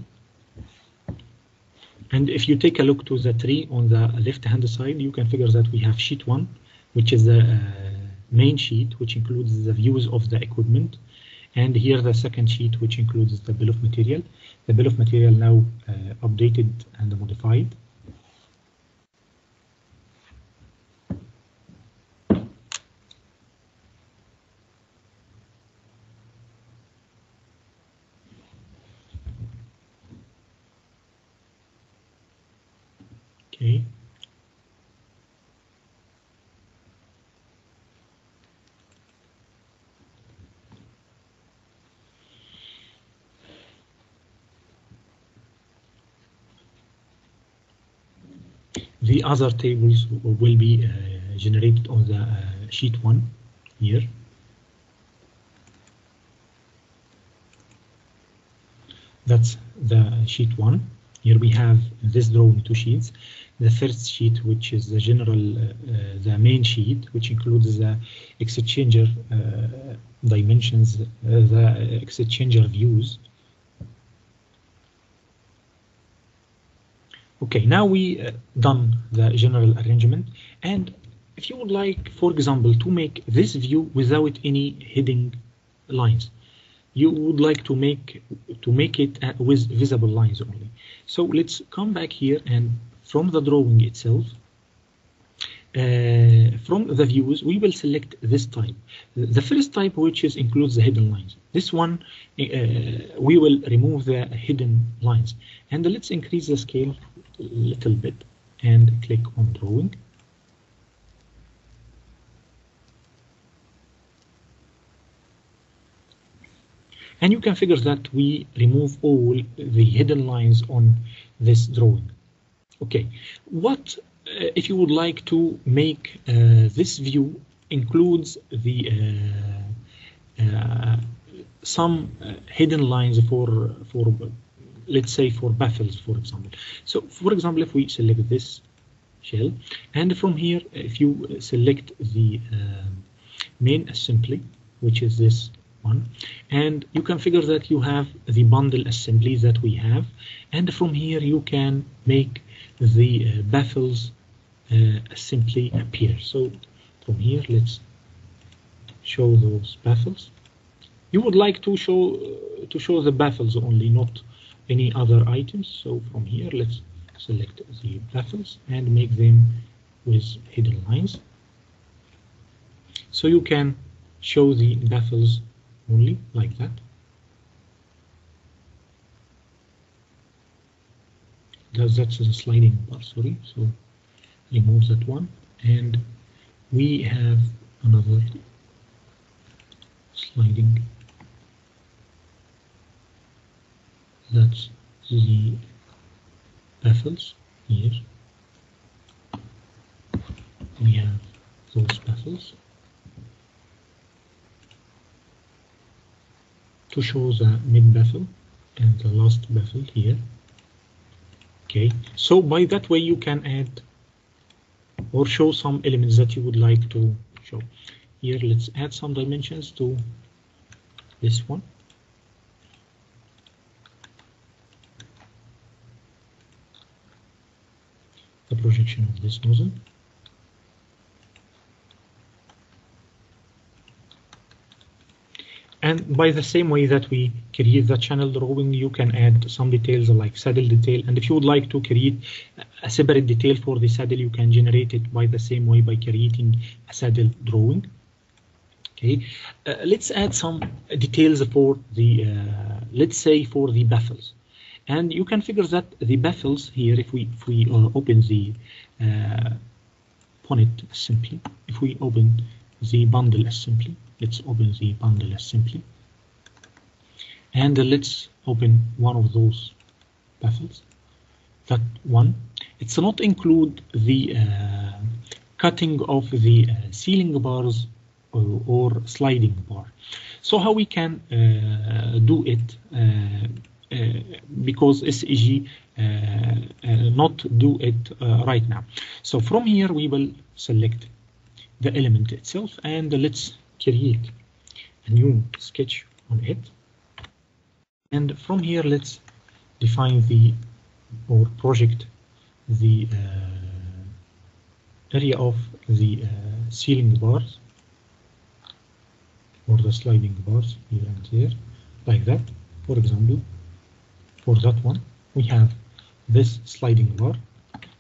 And if you take a look to the tree on the left-hand side, you can figure that we have sheet 1, which is the main sheet, which includes the views of the equipment. And here the second sheet, which includes the bill of material. The bill of material now updated and modified. Okay. The other tables will be generated on the sheet 1 here. That's the sheet 1. Here we have this drawing 2 sheets. The first sheet, which is the general, the main sheet, which includes the exchanger dimensions, the exchanger views. Okay, now we done the general arrangement. And if you would like, for example, to make this view without any heading lines, you would like to make it with visible lines only. So let's come back here and from the drawing itself, from the views, we will select this type. The first type, which is includes the hidden lines. This one, we will remove the hidden lines. And let's increase the scale a little bit and click on drawing. And you can figure that we remove all the hidden lines on this drawing. Okay, what if you would like to make this view includes the some hidden lines for let's say for baffles, for example. So for example, if we select this shell, and from here, if you select the main assembly, which is this one, and you can figure that you have the bundle assembly that we have, and from here you can make the baffles assembly appear. So from here, let's show those baffles. You would like to show the baffles only, not any other items. So from here, let's select the baffles and make them with hidden lines. So you can show the baffles only like that. That's the sliding bar, sorry. So remove that one. And we have another sliding. That's the baffles here. We have those baffles to show the mid baffle and the last baffle here. Okay, so by that way you can add or show some elements that you would like to show. Here, let's add some dimensions to this one. The projection of this nozzle. And by the same way that we create the channel drawing, you can add some details like saddle detail. And if you would like to create a separate detail for the saddle, you can generate it by the same way by creating a saddle drawing. Okay, let's add some details for the, let's say for the baffles. And you can figure that the baffles here, if we open the bonnet assembly, if we open the bundle assembly. Let's open the bundle assembly, and let's open one of those baffles. That one. It's not include the cutting of the ceiling bars or sliding bar. So how we can do it? Because SEG not do it right now. So from here we will select the element itself, and let's create a new sketch on it. And from here, let's define the or project the area of the ceiling bars or the sliding bars here and here, like that. For example, for that one, we have this sliding bar.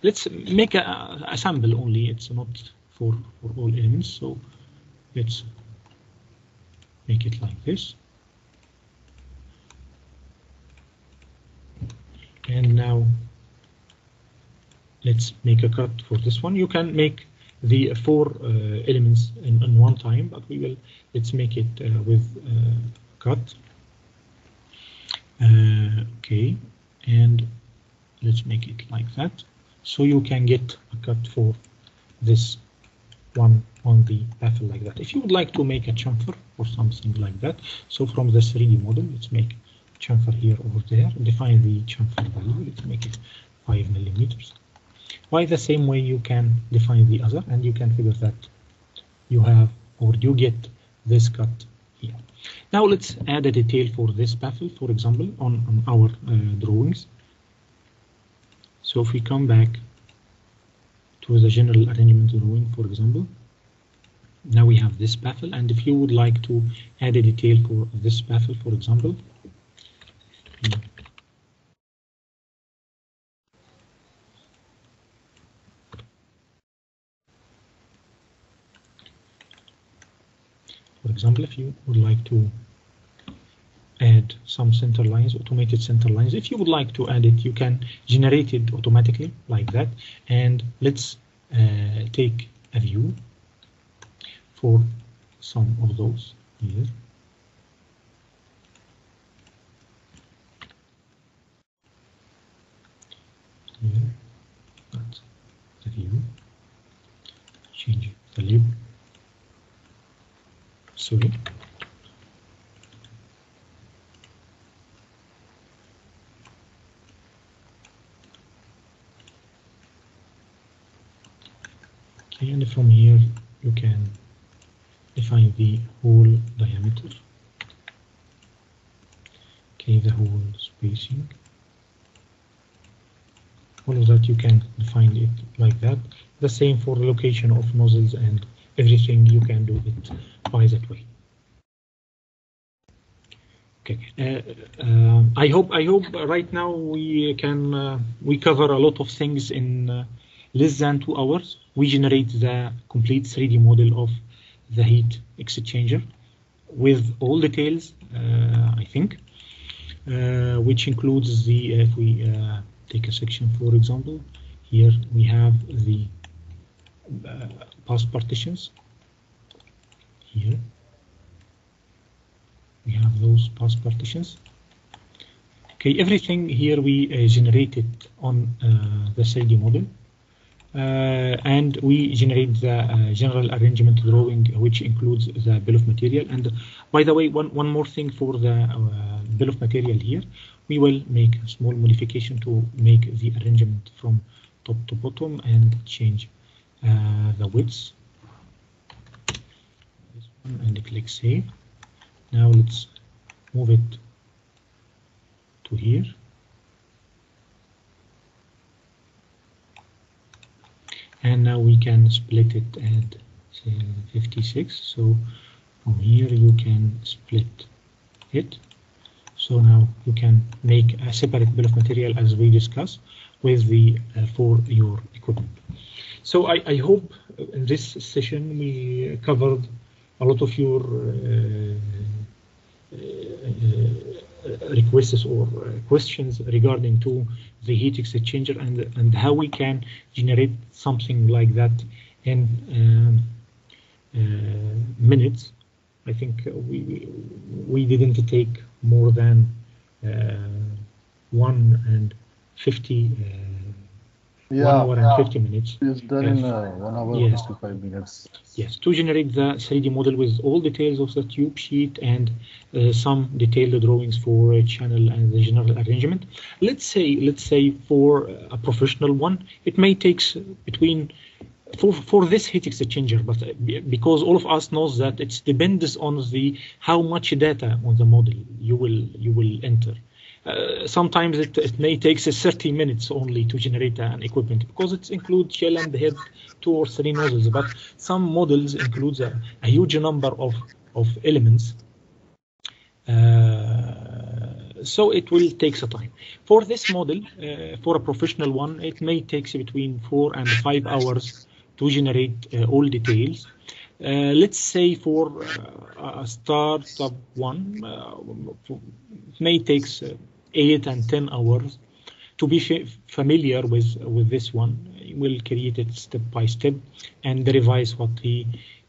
Let's make a sample only. It's not for all elements. So let's make it like this. And now let's make a cut for this one. You can make the four elements in one time, but we will, let's make it with cut. Okay, and let's make it like that. So you can get a cut for this one on the baffle like that. If you would like to make a chamfer or something like that, so from the 3D model, let's make chamfer here or there, define the chamfer value, let's make it 5 millimeters. By the same way, you can define the other, and you can figure that you have or you get this cut here. Now let's add a detail for this baffle, for example, on our drawings. So if we come back to the general arrangement drawing, for example, now we have this baffle, and if you would like to add a detail for this baffle, for example, if you would like to add some center lines, automated center lines, if you would like to add it, you can generate it automatically like that. And let's take a view for some of those here. That's the view. Change the label. Sorry. Okay, and from here you can define the whole diameter. Okay, the whole spacing. All of that you can define it like that. The same for the location of nozzles and everything, you can do it by that way. Okay, I hope right now we can we cover a lot of things in less than 2 hours. We generate the complete 3D model of the heat exchanger with all details, I think, which includes the, if we take a section, for example, here we have the past partitions. Here we have those past partitions. Okay, everything here we generated on the 3D model, and we generate the general arrangement drawing, which includes the bill of material. And by the way, one more thing for the bill of material here, we will make a small modification to make the arrangement from top to bottom and change the width, and click save. Now let's move it to here. And now we can split it at, say, 56. So from here you can split it. So now you can make a separate bill of material as we discussed with the for your equipment. So I hope in this session we covered a lot of your requests or questions regarding to the heat exchanger and how we can generate something like that in minutes. I think we didn't take more than 1 and 50 1 hour and 50 minutes. It's done in 1 hour and 55 minutes. Yes, to generate the 3D model with all details of the tube sheet and some detailed drawings for a channel and the general arrangement. Let's say for a professional one, it may take between for this heat exchanger, but because all of us knows that it depends on the how much data on the model you will enter. Sometimes it may take 30 minutes only to generate an equipment because it includes shell and head, 2 or 3 nozzles, but some models include a huge number of elements. So it will take some time. For this model, for a professional one, it may take between 4 and 5 hours to generate all details. Let's say for a startup one, it may take 8 and 10 hours to be familiar with this one. He will create it step by step and revise what he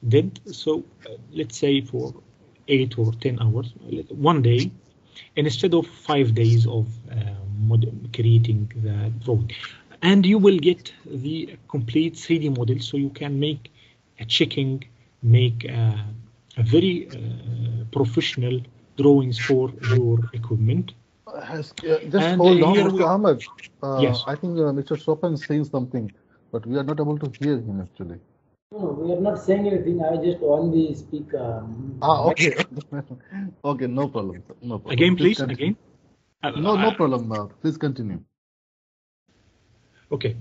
did. So let's say for 8 or 10 hours, one day, instead of 5 days of creating the drawing. And you will get the complete 3D model, so you can make a checking, make a very professional drawings for your equipment. Just hold on, Mr. Hamad. Yes. I think Mr. Chopin is saying something, but we are not able to hear him actually. No, we are not saying anything. I just on the speaker. Okay. Okay, no problem. No problem. Again, please. Again. No problem. Please continue. Okay.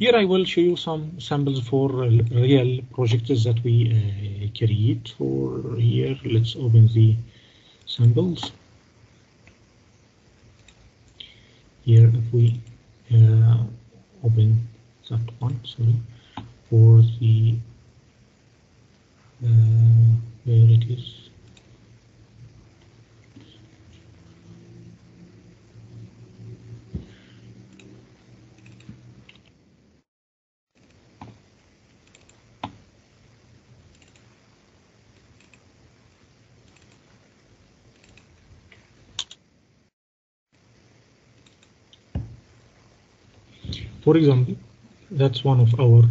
Here I will show you some samples for real projects that we create. For here, let's open the samples. Here, if we open that one, sorry, for the where it is. For example, that's one of our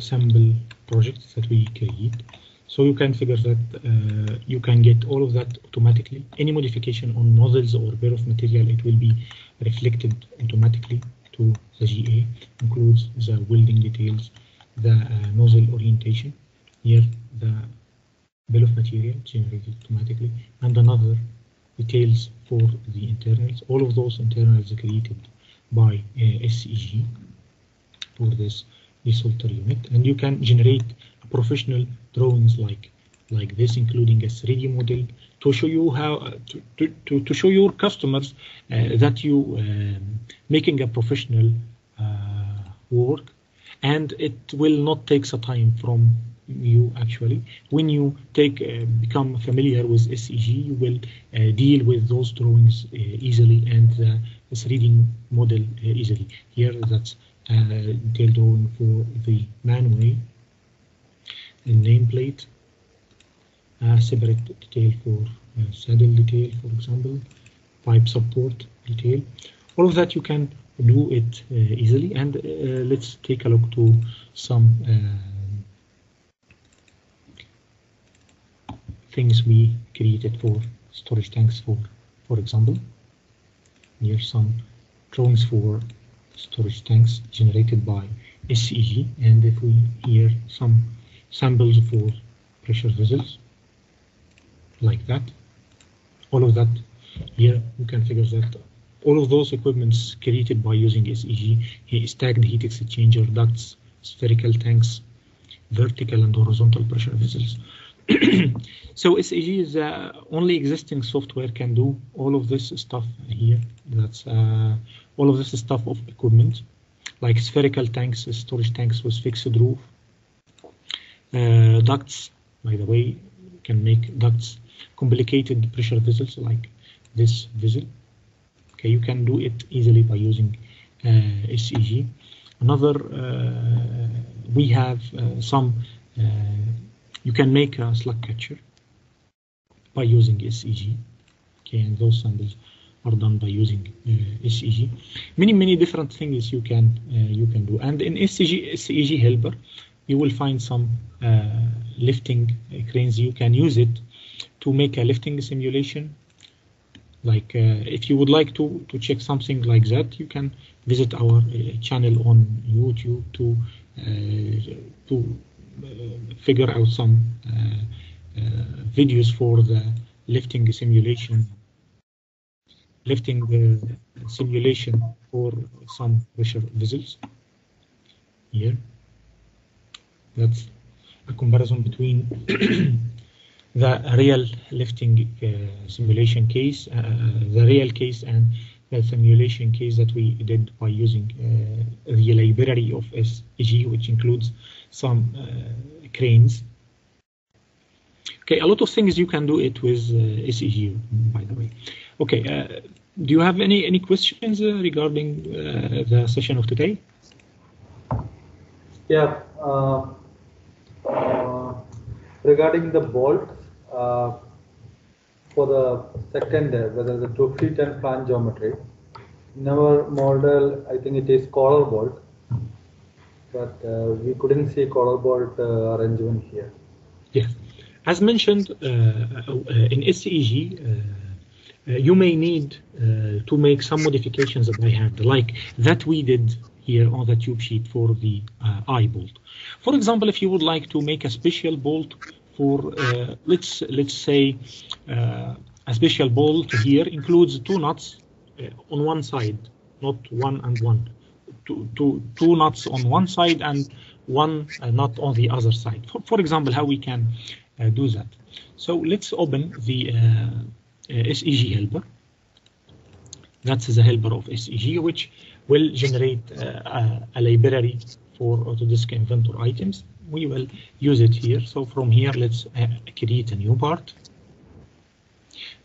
sample projects that we create. So you can figure that you can get all of that automatically. Any modification on nozzles or bare of material, it will be reflected automatically to the GA. Includes the welding details, the nozzle orientation. Here, the bill of material generated automatically, and another details for the internals. All of those internals are created by SEG for this solder unit, and you can generate professional drawings like this, including a 3D model to show you how to show your customers that you making a professional work, and it will not take some time from you actually. When you become familiar with SEG, you will deal with those drawings easily and the 3D model easily. Here, that's a detailed drawing for the manway, a nameplate, a separate detail for saddle detail, for example, pipe support detail. All of that you can do it easily. And let's take a look to some things we created for storage tanks, for example. Here some drawings for storage tanks generated by SEG, and if we hear some samples for pressure vessels like that. All of that here you can figure that all of those equipments created by using SEG is stacked heat exchanger, ducts, spherical tanks, vertical and horizontal pressure vessels. So SEG is only existing software can do all of this stuff here. That's all of this stuff of equipment, like spherical tanks, storage tanks with fixed roof, ducts. By the way, you can make ducts, complicated pressure vessels like this vessel. Okay, you can do it easily by using SEG. Another, we have some You can make a slug catcher by using SEG. Okay, and those samples are done by using SEG. Many different things you can do. And in SEG helper, you will find some lifting cranes. You can use it to make a lifting simulation. Like if you would like to check something like that, you can visit our channel on YouTube to figure out some videos for the lifting simulation. Lifting simulation for some pressure vessels. Here, that's a comparison between the real lifting simulation case, the real case, and the simulation case that we did by using the library of SEG, which includes some cranes. Okay, a lot of things you can do it with SEG, by the way. Okay, do you have any questions regarding the session of today? Yeah, regarding the bolt for the second, whether the 2 feet and flange geometry. In our model, I think it is collar bolt, but we couldn't see collar bolt arrangement here. Yeah, as mentioned in SEG. You may need to make some modifications that I have, like that we did here on the tube sheet for the eye bolt. For example, if you would like to make a special bolt for, let's say, a special bolt here includes two nuts on one side, not one and one. Two nuts on one side and one nut on the other side. For example, how we can do that. So let's open the SEG helper. That's the helper of SEG, which will generate a library for Autodesk Inventor items. We will use it here. So from here, let's create a new part.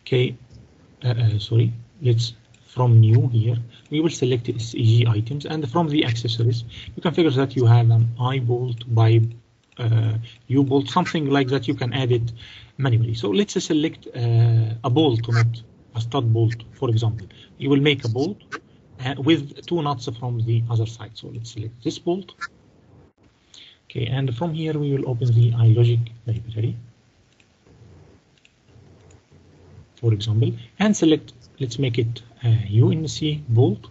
Okay, sorry, let's from new here. We will select SEG items, and from the accessories, you can figure that you have an eye bolt, by U-bolt, something like that. You can add it manually. So let's select a bolt, not a stud bolt, for example. You will make a bolt with two nuts from the other side. So let's select this bolt. Okay, and from here we will open the iLogic library, for example, and select, let's make it UNC bolt.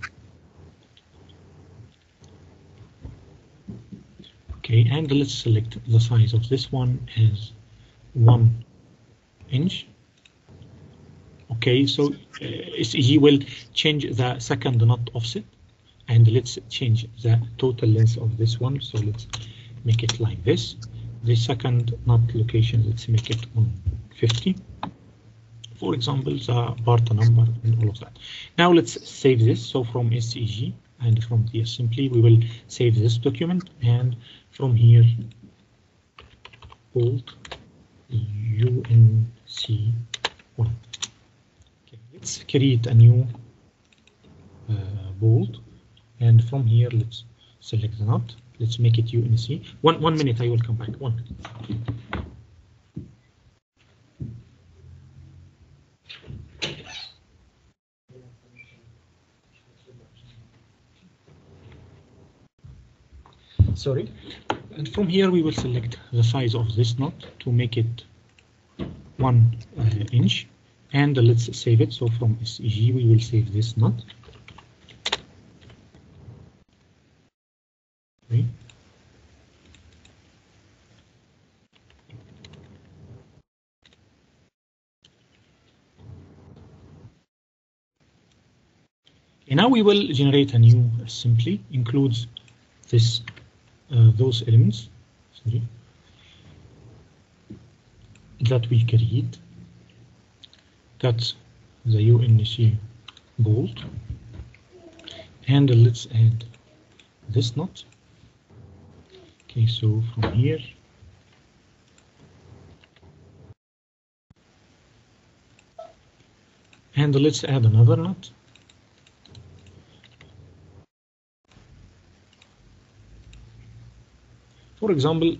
Okay, and let's select the size of this one as 1 inch. Okay, so he will change the second nut offset, and let's change the total length of this one. So let's make it like this. The second nut location, let's make it on 50. For example, the part number and all of that. Now let's save this. So from SEG and from here simply we will save this document, and from here bolt UNC1. Okay, let's create a new bolt, and from here let's select the nut. Let's make it UNC. One minute, I will come back. 1 minute. Sorry, and from here we will select the size of this nut to make it 1 inch, and let's save it. So from SEG we will save this nut. Okay. Okay, now we will generate a new assembly, includes this those elements that we create. That's the UNC bolt, and let's add this nut. Okay, so from here and let's add another nut. For example,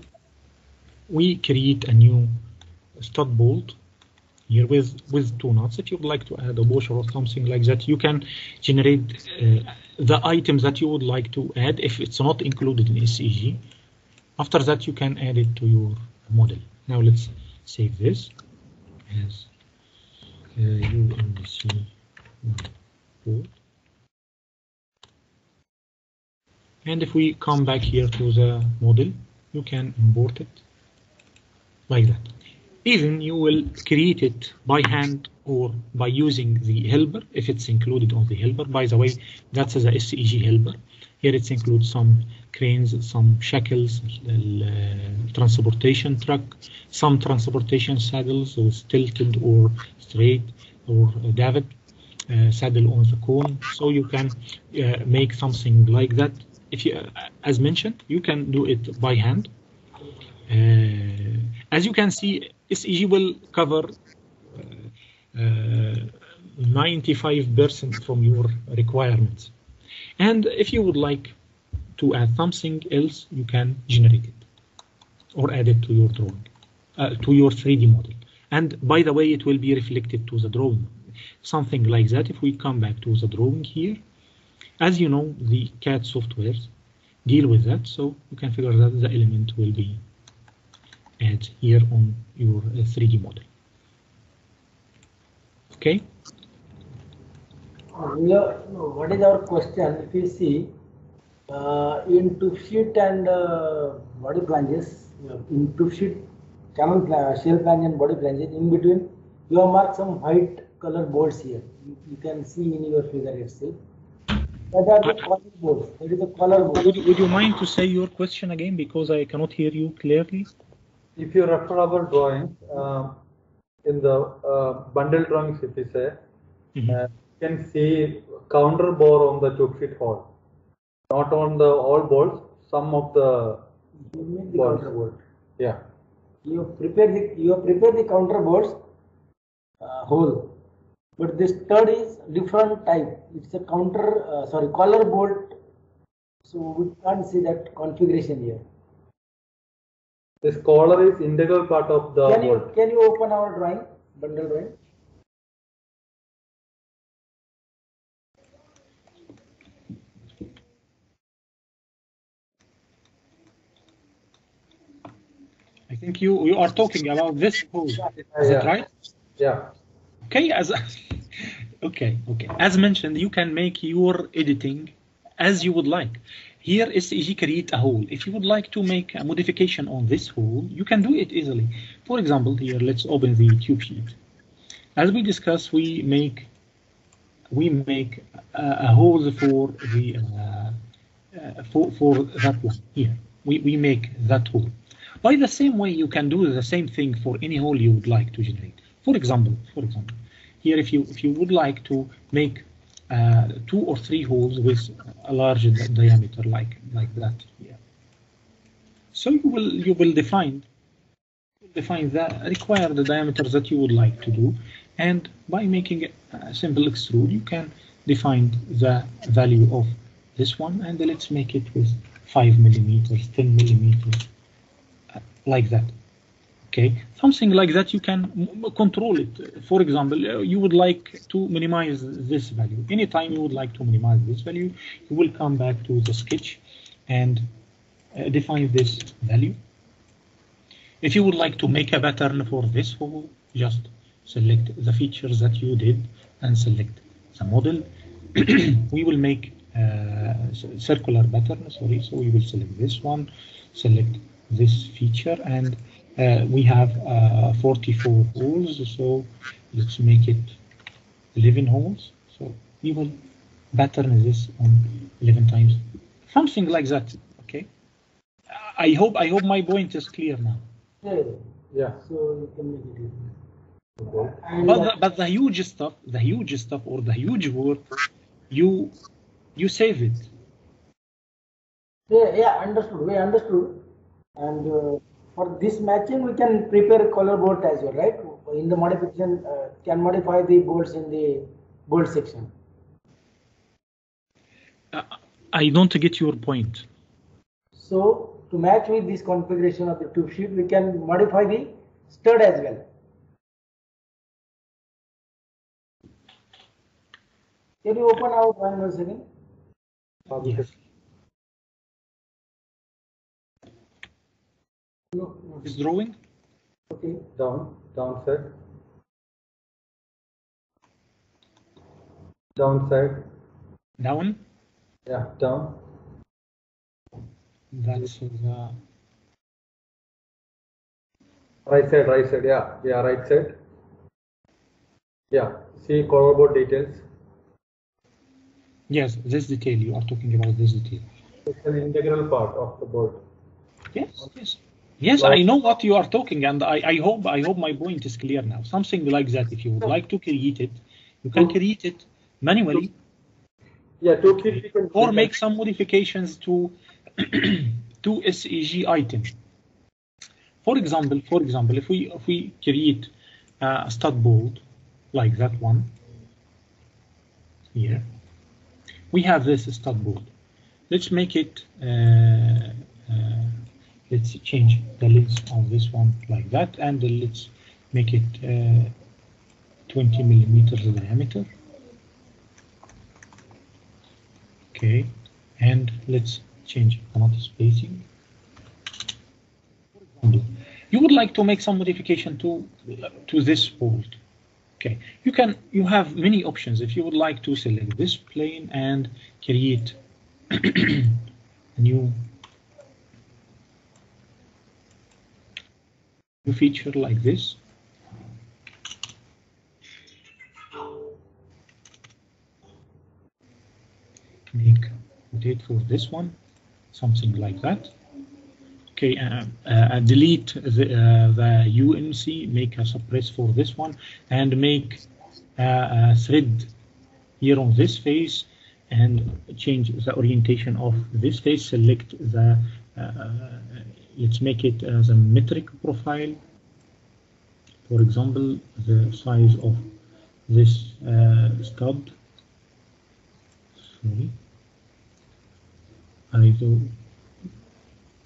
we create a new stud bolt here with two nuts. If you would like to add a washer or something like that, you can generate the items that you would like to add if it's not included in SEG. After that, you can add it to your model. Now let's save this as UNC. And if we come back here to the model, you can import it like that. Even you will create it by hand or by using the helper, if it's included on the helper. By the way, that's the SEG helper. Here it includes some cranes, some shackles, transportation truck, some transportation saddles, so tilted or straight, or davit, saddle on the cone. So you can make something like that. If you, as mentioned, you can do it by hand. As you can see, SEG will cover 95% from your requirements. And if you would like to add something else, you can generate it or add it to your drawing, to your 3D model. And by the way, it will be reflected to the drawing, something like that. If we come back to the drawing here, as you know, the CAD softwares deal with that, so you can figure that the element will be added here on your 3D model. Okay. What is our question? If you see in tube sheet and body flanges, in tube sheet, cannon shell flange and body flanges, in between you have marked some white color bolts here. You can see in your figure itself. That are the color bolts. That is the color bolt. Would you mind to say your question again, because I cannot hear you clearly? If you refer our drawings, in the bundle drawings, if you say, you can see counter bore on the tube sheet hole, not on the all bolts, some of the bolts. Bolt. Yeah. You prepare the counter bolts hole. But this stud is different type. It's a counter, collar bolt. So we can't see that configuration here. This collar is integral part of the bolt. Can you open our drawing, bundle drawing? I think you are talking about this hole. Is that right? Yeah. Okay, as mentioned, you can make your editing as you would like. Here SEG create a hole. If you would like to make a modification on this hole, you can do it easily. For example, here let's open the tube sheet. As we discussed, we make a hole for the for that one here. We make that hole. By the same way, you can do the same thing for any hole you would like to generate. For example, here if you would like to make 2 or 3 holes with a large diameter like that here, so you will define the required diameter that you would like to do, and by making a simple extrude, you can define the value of this one, and let's make it with 5 millimeters, 10 millimeters, like that. Okay, something like that. You can control it. For example, you would like to minimize this value. Anytime you would like to minimize this value, you will come back to the sketch and define this value. If you would like to make a pattern for this hole, just select the features that you did and select the model. We will make a circular pattern, so we will select this one, select this feature, and we have 44 holes, so let's make it 11 holes. So we will pattern this on 11 times, something like that. Okay. I hope my point is clear now. Yeah. So you can make it easy. Okay. But the huge stuff or the huge work, you save it. Yeah, understood. We understood, and. For this matching, we can prepare color bolt as well, right? In the modification, can modify the bolts in the bolt section. I don't get your point. So to match with this configuration of the tube sheet, we can modify the stud as well. Can you open our drawing once again? Yes. No, it's drawing. Okay, downside. Down? Yeah, down. That's the right side, yeah, right side. Yeah, see color board details. Yes, this detail you are talking about, this detail. It's an integral part of the board. Yes, yes. Yes, I know what you are talking, and I hope my point is clear now. Something like that, if you would like to create it, you can create it manually. Yeah, or make some modifications to SEG item. For example, if we create a stud board like that one here, we have this stud board. Let's make it. Let's change the length of this one like that, and let's make it 20 millimeters diameter. Okay, and let's change another spacing. You would like to make some modification to this board. Okay, you have many options. If you would like to select this plane and create a new feature like this. Make rotate for this one, something like that. Okay, delete the UNC, make a suppress for this one, and make a thread here on this face, and change the orientation of this face. Select the let's make it as a metric profile. For example, the size of this stub. Sorry. ISO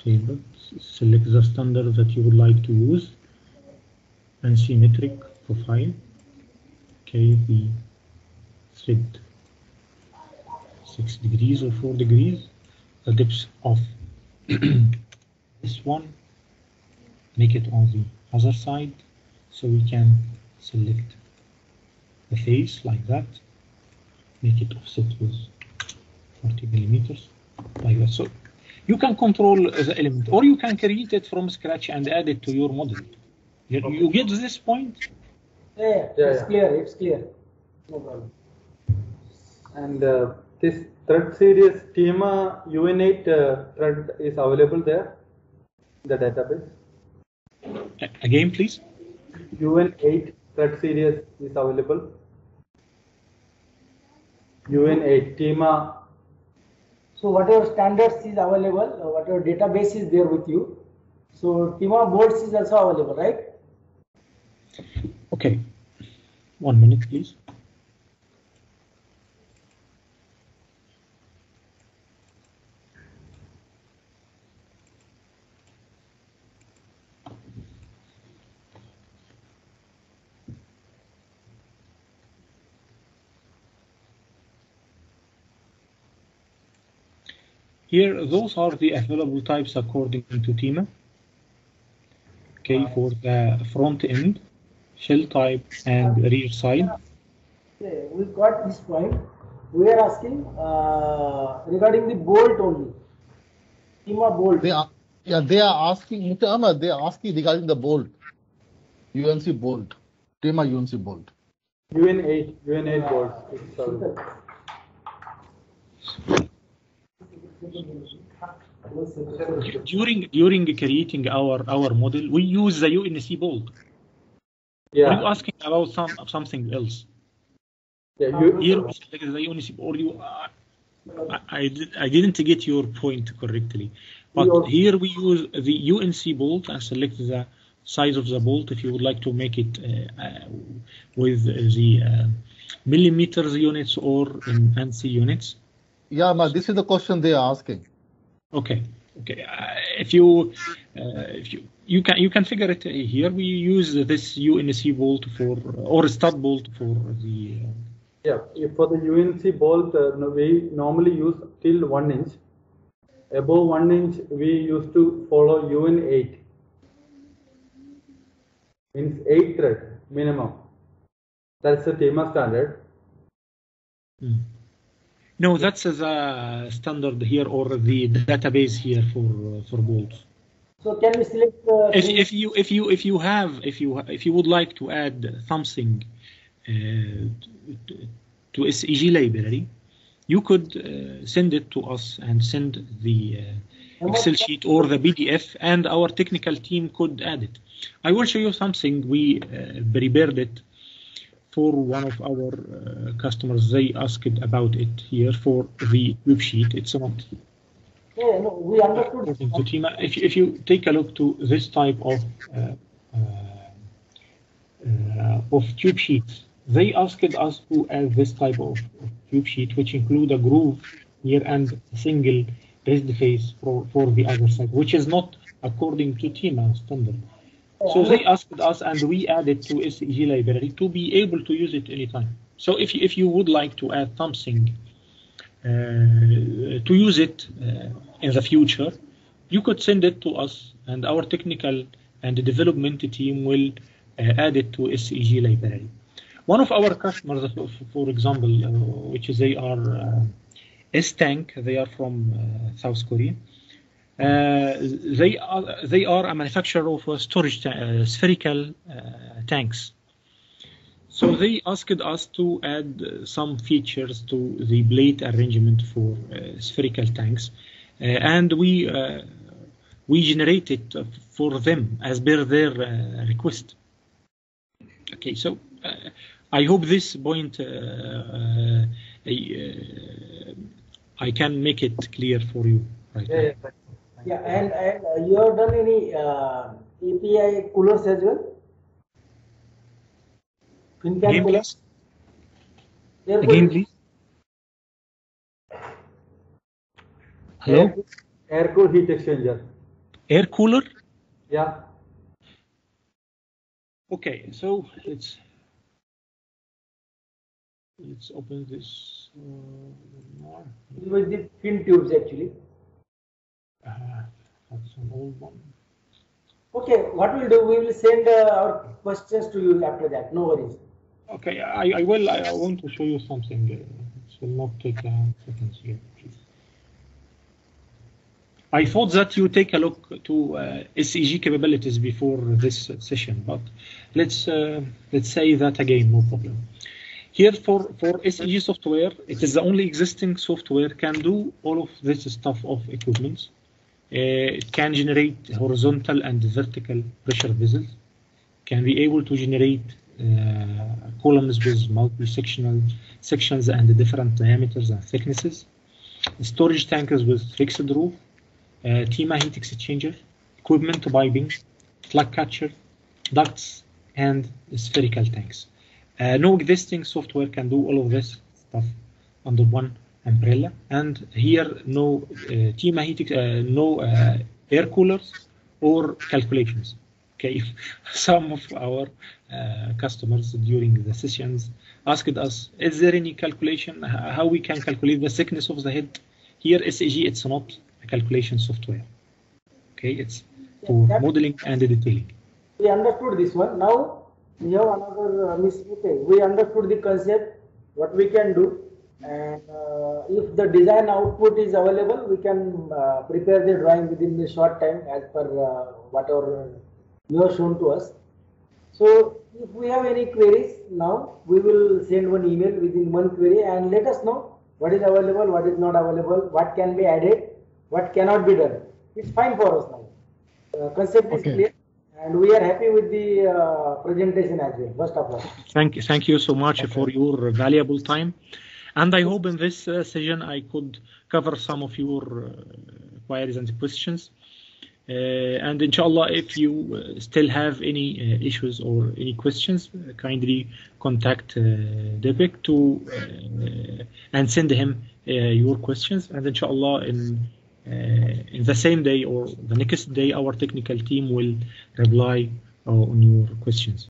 table. Select the standard that you would like to use and see metric profile. Okay, we set 6 degrees or 4 degrees. The depth of this one, make it on the other side, so we can select the face like that, make it offset with 40 millimeters like that. So you can control the element, or you can create it from scratch and add it to your model. You get this point? Yeah, it's clear. No problem. And this thread series TEMA UN8 thread is available there. The database. Again, please. UN8 thread series is available. UN8 TEMA. So whatever standards is available, whatever database is there with you. So TEMA boards is also available, right? Okay. 1 minute, please. Here, those are the available types according to TEMA. Okay, for the front end, shell type, and rear side. Okay, we got this point. We are asking regarding the bolt only. TEMA bolt. They are asking in TEMA. They are asking regarding the bolt. UNC bolt. TEMA UNC bolt. UN8 bolt. Sorry. During creating our model, we use the UNC bolt. Yeah. Are you asking about something else? Yeah, here we select the UNC bolt. I didn't get your point correctly, but here we use the UNC bolt and select the size of the bolt. If you would like to make it with the millimeters units or in ANSI units. Yeah, but this is the question they are asking. Okay, Okay, if you can figure it here. We use this UNC bolt for or stud bolt for the. Yeah, for the UNC bolt, we normally use till 1 inch. Above 1 inch, we used to follow UN8. Means 8 thread minimum. That's the TEMA standard. Hmm. No, that's the standard here or the database here for bolts. So can we select? If you would like to add something to SEG library, you could send it to us and send the Excel sheet or the PDF, and our technical team could add it. I will show you something we prepared it for one of our customers. They asked about it here for the web sheet. It's not. Yeah, no, we understood. If you take a look to this type of tube sheets, they asked us to add this type of tube sheet, which include a groove here and a single raised face for the other side, which is not according to TEMA standard. So they asked us, and we added to SEG library to be able to use it anytime. So if you would like to add something to use it in the future, you could send it to us, and our technical and development team will add it to SEG library. One of our customers, for example, which is they are S-Tank, they are from South Korea. They are a manufacturer of storage spherical tanks. So they asked us to add some features to the blade arrangement for spherical tanks, and we generated for them as per their request. Okay, so I hope this point I can make it clear for you right now. Yeah. Yeah, and you have done any API coolers as well? FinCam again, coolers? Please. Again, please. Hello? Air cool heat exchanger. Air cooler? Yeah. Okay, so let's open this. It was the fin tubes actually. That's an old one. Okay, what we'll do, we will send our questions to you after that. No worries. Okay, I want to show you something. It will not take seconds here. Please. I thought that you take a look to SEG capabilities before this session, but let's say that again. No problem. Here for SEG software, it is the only existing software can do all of this stuff of equipment. It can generate horizontal and vertical pressure vessels, can be able to generate columns with multi-sectional sections and different diameters and thicknesses, storage tankers with fixed roof, TEMA heat exchanger, equipment piping, slug catcher, ducts, and spherical tanks. No existing software can do all of this stuff under one umbrella, and here no TEMA heat, no air coolers or calculations. Okay, some of our customers during the sessions asked us, is there any calculation, how we can calculate the thickness of the head? Here SEG, it's not a calculation software. Okay, it's for modeling and detailing. We understood this one. Now we have another mistake. We understood the concept, what we can do, and if the design output is available, we can prepare the drawing within the short time as per whatever you have shown to us. So if we have any queries now, we will send one email within one query and let us know what is available, what is not available, what can be added, what cannot be done. It's fine for us now. Concept is clear. And we are happy with the presentation as well. First of all, thank you so much for your valuable time, and I hope in this session I could cover some of your queries and questions. And inshallah, if you still have any issues or any questions, kindly contact Debek to and send him your questions. And inshallah, in in the same day or the next day, our technical team will reply on your questions.